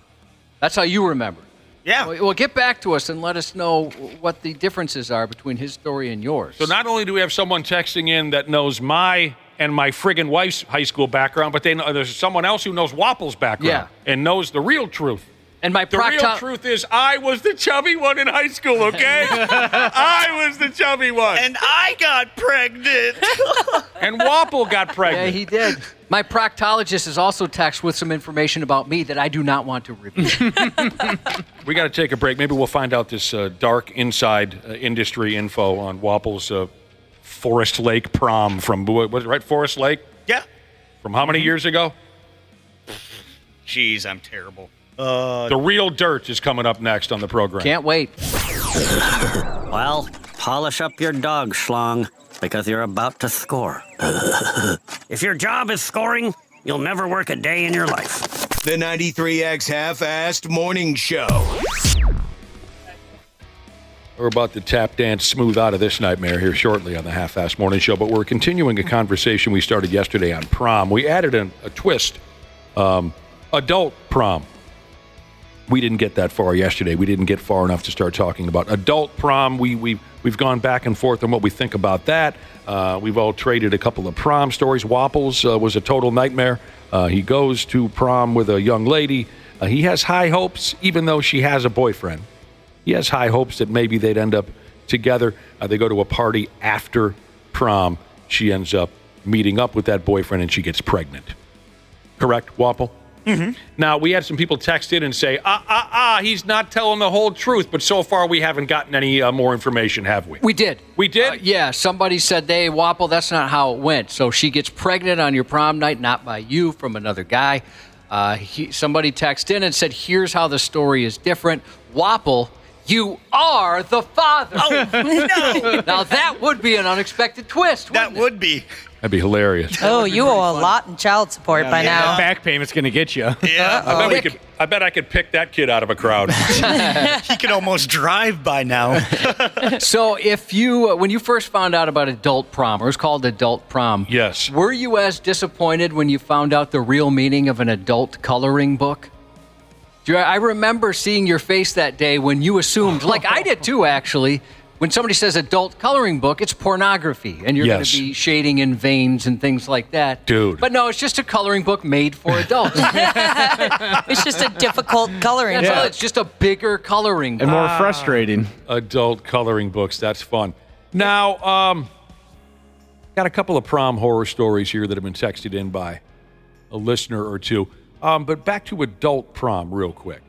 That's how you remember. Yeah. Well, get back to us and let us know what the differences are between his story and yours. So not only do we have someone texting in that knows my friggin' wife's high school background, but there's someone else who knows Wapple's background and knows the real truth. And the real truth is I was the chubby one in high school, okay? I was the chubby one. And I got pregnant. And Wapple got pregnant. Yeah, he did. My proctologist is also texted with some information about me that I do not want to reveal. We got to take a break. Maybe we'll find out this dark inside industry info on Wapple's... Forest Lake prom from, was it right? Forest Lake? Yeah. From how many years ago? Jeez, I'm terrible. The real dirt is coming up next on the program. Can't wait. Well, polish up your dog, schlong, because you're about to score. If your job is scoring, you'll never work a day in your life. The 93X Half-Assed Morning Show. We're about to tap dance smooth out of this nightmare here shortly on the Half-Assed Morning Show, but we're continuing a conversation we started yesterday on prom. We added a twist, adult prom. we didn't get that far yesterday. We didn't get far enough to start talking about adult prom. We've gone back and forth on what we think about that. We've all traded a couple of prom stories. Wapples was a total nightmare. He goes to prom with a young lady. He has high hopes, even though she has a boyfriend. He has high hopes that maybe they'd end up together. They go to a party after prom. She ends up meeting up with that boyfriend, and she gets pregnant. Correct, Wapple? Mm-hmm. Now, we had some people text in and say, he's not telling the whole truth, but so far we haven't gotten any more information, have we? We did. We did? Yeah, somebody said, hey, Wapple, that's not how it went. So she gets pregnant on your prom night, not by you, from another guy. Somebody texted in and said, here's how the story is different. Wapple, you are the father. Oh, no. Now, that would be an unexpected twist. That would it be. That'd be hilarious. Oh, you owe a lot in child support by now. Back payment's going to get you. Yeah. I bet I could pick that kid out of a crowd. He could almost drive by now. So if you, when you first found out about adult prom, or it's called adult prom. Yes. Were you as disappointed when you found out the real meaning of an adult coloring book? I remember seeing your face that day when you assumed, like I did too, actually, when somebody says adult coloring book, it's pornography, and you're going to be shading in veins and things like that. Dude. But no, it's just a coloring book made for adults. It's just a difficult coloring book. That's all. It's just a bigger coloring book. And more frustrating. Adult coloring books. That's fun. Now, got a couple of prom horror stories here that have been texted in by a listener or two. But back to adult prom real quick.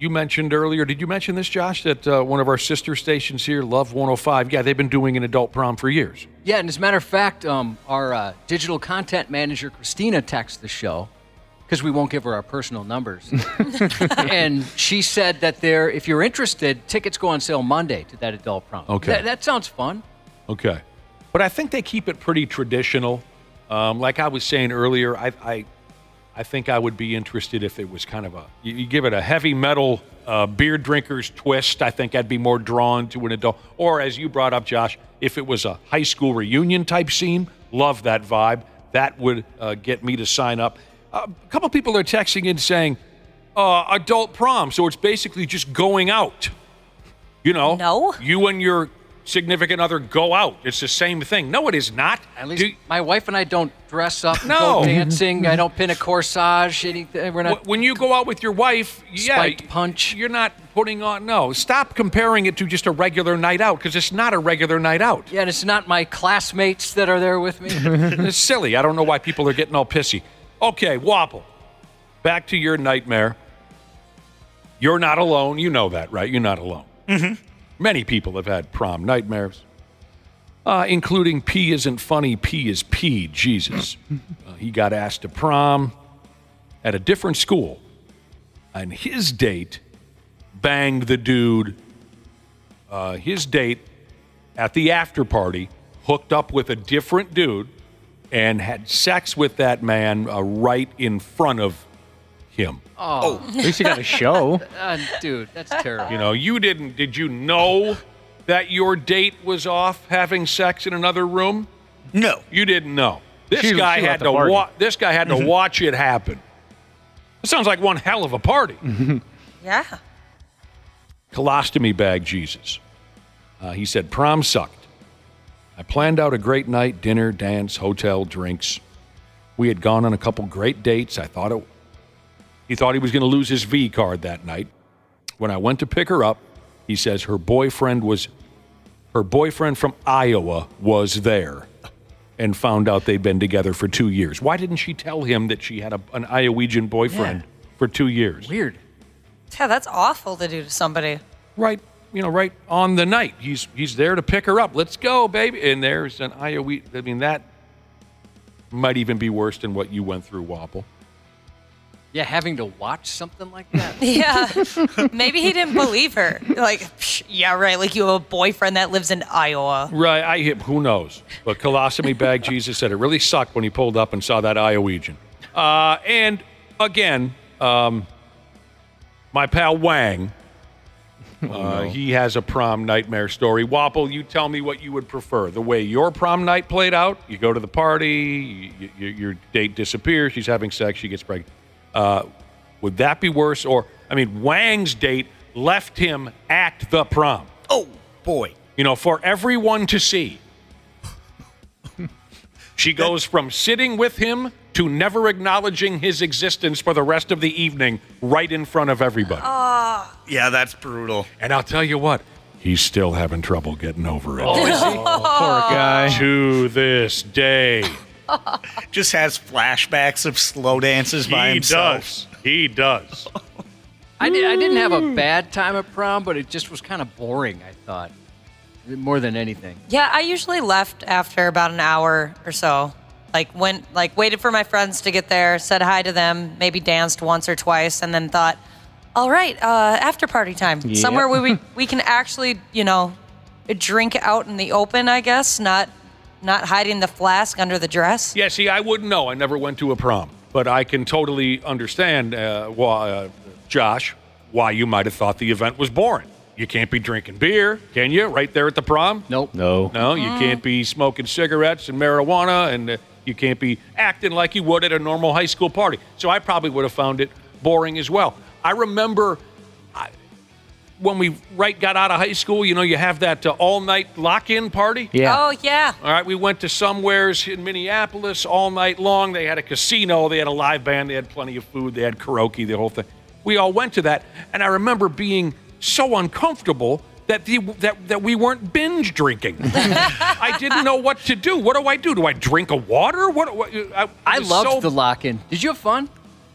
You mentioned earlier, did you mention this, Josh, that one of our sister stations here, Love 105, yeah, they've been doing an adult prom for years. Yeah, and as a matter of fact, our digital content manager, Christina, texted the show, because we won't give her our personal numbers. And she said that if you're interested, tickets go on sale Monday to that adult prom. Okay. That sounds fun. Okay. But I think they keep it pretty traditional. Like I was saying earlier, I think I would be interested if it was kind of you give it a heavy metal beer drinker's twist. I think I'd be more drawn to an adult. Or as you brought up, Josh, if it was a high school reunion type scene, love that vibe. That would get me to sign up. A couple people are texting in saying, adult prom. So it's basically just going out. You know, you and your significant other go out. It's the same thing. No, it is not. At least my wife and I don't dress up, go dancing. I don't pin a corsage. Anything. We're not. When you go out with your wife, spiked punch. You're not putting on. No, stop comparing it to just a regular night out, because it's not a regular night out. Yeah, and it's not my classmates that are there with me. It's silly. I don't know why people are getting all pissy. Okay, Wapple, back to your nightmare. You're not alone. You know that, right? You're not alone. Mm-hmm. Many people have had prom nightmares, including P isn't funny, P is P, Jesus. He got asked to prom at a different school, and his date banged the dude. His date at the after party hooked up with a different dude and had sex with that man right in front of him. Oh. At least you got a show. Dude, that's terrible. You know, you didn't. Did you know that your date was off having sex in another room? No. You didn't know. This guy had to watch it happen. It sounds like one hell of a party. Mm-hmm. Yeah. Colostomy bag Jesus. He said, prom sucked. I planned out a great night, dinner, dance, hotel, drinks. We had gone on a couple great dates. He thought he was going to lose his V card that night. When I went to pick her up, he says her boyfriend from Iowa was there, and found out they'd been together for 2 years. Why didn't she tell him that she had an Iowegian boyfriend for 2 years? Weird. Yeah, that's awful to do to somebody. Right, right on the night. He's there to pick her up. Let's go, baby. And there's an Iowa. I mean, that might even be worse than what you went through, Wapple. Yeah, having to watch something like that. Yeah. Maybe he didn't believe her. Like, yeah, right. Like, you have a boyfriend that lives in Iowa. Right. Who knows? But Colostomy Bag Jesus said it really sucked when he pulled up and saw that Iowegian. And, again, my pal Wang, he has a prom nightmare story. Wapple, you tell me what you would prefer. The way your prom night played out, you go to the party, your date disappears, she's having sex, she gets pregnant. Would that be worse? Or I mean, Wang's date left him at the prom. Oh, boy. You know, for everyone to see. She goes from sitting with him to never acknowledging his existence for the rest of the evening right in front of everybody. Yeah, that's brutal. And I'll tell you what, he's still having trouble getting over it. Oh, is he? Poor guy. To this day. Just has flashbacks of slow dances by himself. He does. He does. I didn't have a bad time at prom, but it just was kind of boring, I thought. More than anything. Yeah, I usually left after about an hour or so. Like, went, like, waited for my friends to get there, said hi to them, maybe danced once or twice, and then thought, all right, after party time. Yep. Somewhere where we can actually, you know, drink out in the open, I guess, not hiding the flask under the dress. Yeah, see, I wouldn't know. I never went to a prom. But I can totally understand, Josh, why you might have thought the event was boring. You can't be drinking beer, can you, right there at the prom? Nope. No. No, you can't be smoking cigarettes and marijuana, and you can't be acting like you would at a normal high school party. So I probably would have found it boring as well. I remember when we got out of high school, you know, you have that all-night lock-in party. Yeah. Oh, yeah. All right, we went to somewheres in Minneapolis all night long. They had a casino. They had a live band. They had plenty of food. They had karaoke, the whole thing. We all went to that, and I remember being so uncomfortable that we weren't binge drinking. I didn't know what to do. What do I do? Do I drink a water? I loved the lock-in. Did you have fun?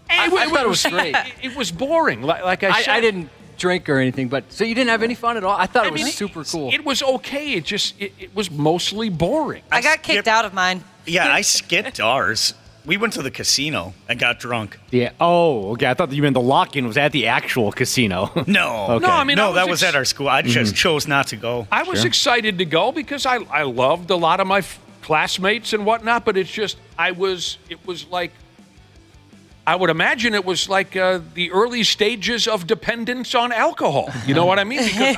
I thought it was great. It was boring. Like I said, I didn't drink or anything, but so you didn't have any fun at all? I thought it was super cool. It was okay. It just it was mostly boring. I got kicked out of mine. Yeah, I skipped ours. We went to the casino and got drunk. Yeah. Oh, okay. I thought that you meant the lock-in was at the actual casino. No. Okay. No, I mean, that was at our school. I just chose not to go. I was excited to go because I loved a lot of my classmates and whatnot, but it's just, it was like, I would imagine it was like the early stages of dependence on alcohol. You know what I mean? Because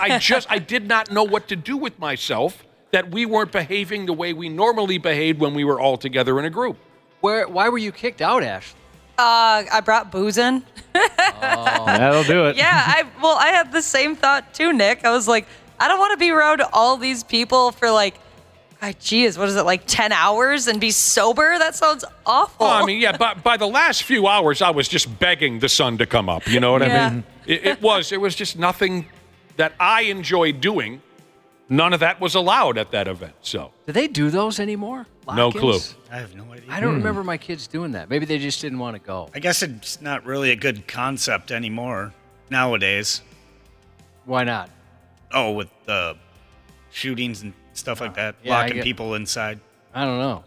I did not know what to do with myself, that we weren't behaving the way we normally behaved when we were all together in a group. Why were you kicked out, Ashley? I brought booze in. Oh, that'll do it. Yeah, I had the same thought too, Nick. I was like, I don't want to be around all these people for like, geez, what is it, like 10 hours and be sober? That sounds awful. Well, I mean, yeah, by the last few hours, I was just begging the sun to come up. You know what I mean? It was just nothing that I enjoyed doing. None of that was allowed at that event. So, do they do those anymore? Lock-ins? No clue. I have no idea. I don't remember my kids doing that. Maybe they just didn't want to go. I guess it's not really a good concept anymore nowadays. Why not? Oh, with the shootings and stuff like that, yeah, locking people inside. I don't know.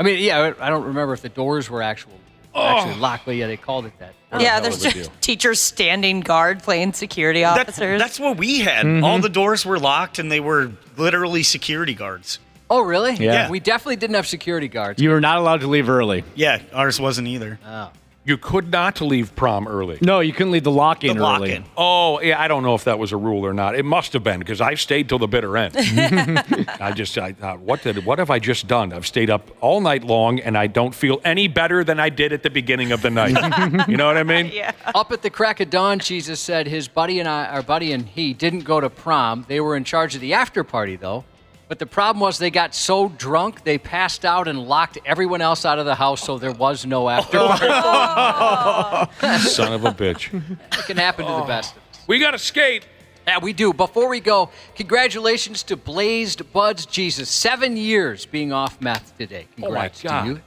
I mean, yeah, I don't remember if the doors were actually locked, but yeah, they called it that. Yeah, there's just teachers standing guard playing security officers. That's what we had. Mm-hmm. All the doors were locked, and they were literally security guards. Oh, really? Yeah. We definitely didn't have security guards. You were not allowed to leave early. Yeah, ours wasn't either. Oh. You could not leave prom early. No, you couldn't leave the lock-in early. Oh, yeah, I don't know if that was a rule or not. It must have been, because I stayed till the bitter end. I thought, what have I just done? I've stayed up all night long, and I don't feel any better than I did at the beginning of the night. You know what I mean? Yeah. Up at the crack of dawn, Jesus said his buddy and I, our buddy and he, didn't go to prom. They were in charge of the after party, though. But the problem was they got so drunk, they passed out and locked everyone else out of the house, so there was no after party. Oh. Son of a bitch. It can happen to the best of us. We got to skate. Yeah, we do. Before we go, congratulations to Blazed Buds Jesus. 7 years being off meth today. Congrats to you.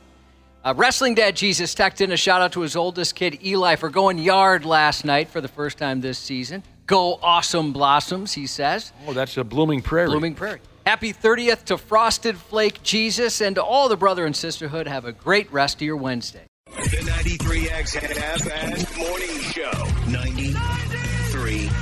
Wrestling Dad Jesus tucked in a shout-out to his oldest kid, Eli, for going yard last night for the first time this season. Go Awesome Blossoms, he says. Oh, that's a Blooming Prairie. Blooming Prairie. Happy 30th to Frosted Flake Jesus and to all the brother and sisterhood. Have a great rest of your Wednesday. The 93X Half-Assed Morning Show. 93X.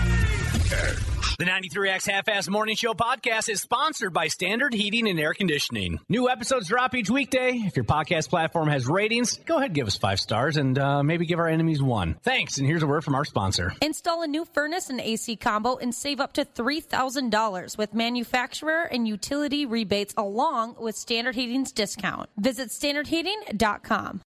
The 93X Half-Assed Morning Show podcast is sponsored by Standard Heating and Air Conditioning. New episodes drop each weekday. If your podcast platform has ratings, go ahead and give us 5 stars and maybe give our enemies 1. Thanks, and here's a word from our sponsor. Install a new furnace and AC combo and save up to $3,000 with manufacturer and utility rebates along with Standard Heating's discount. Visit standardheating.com.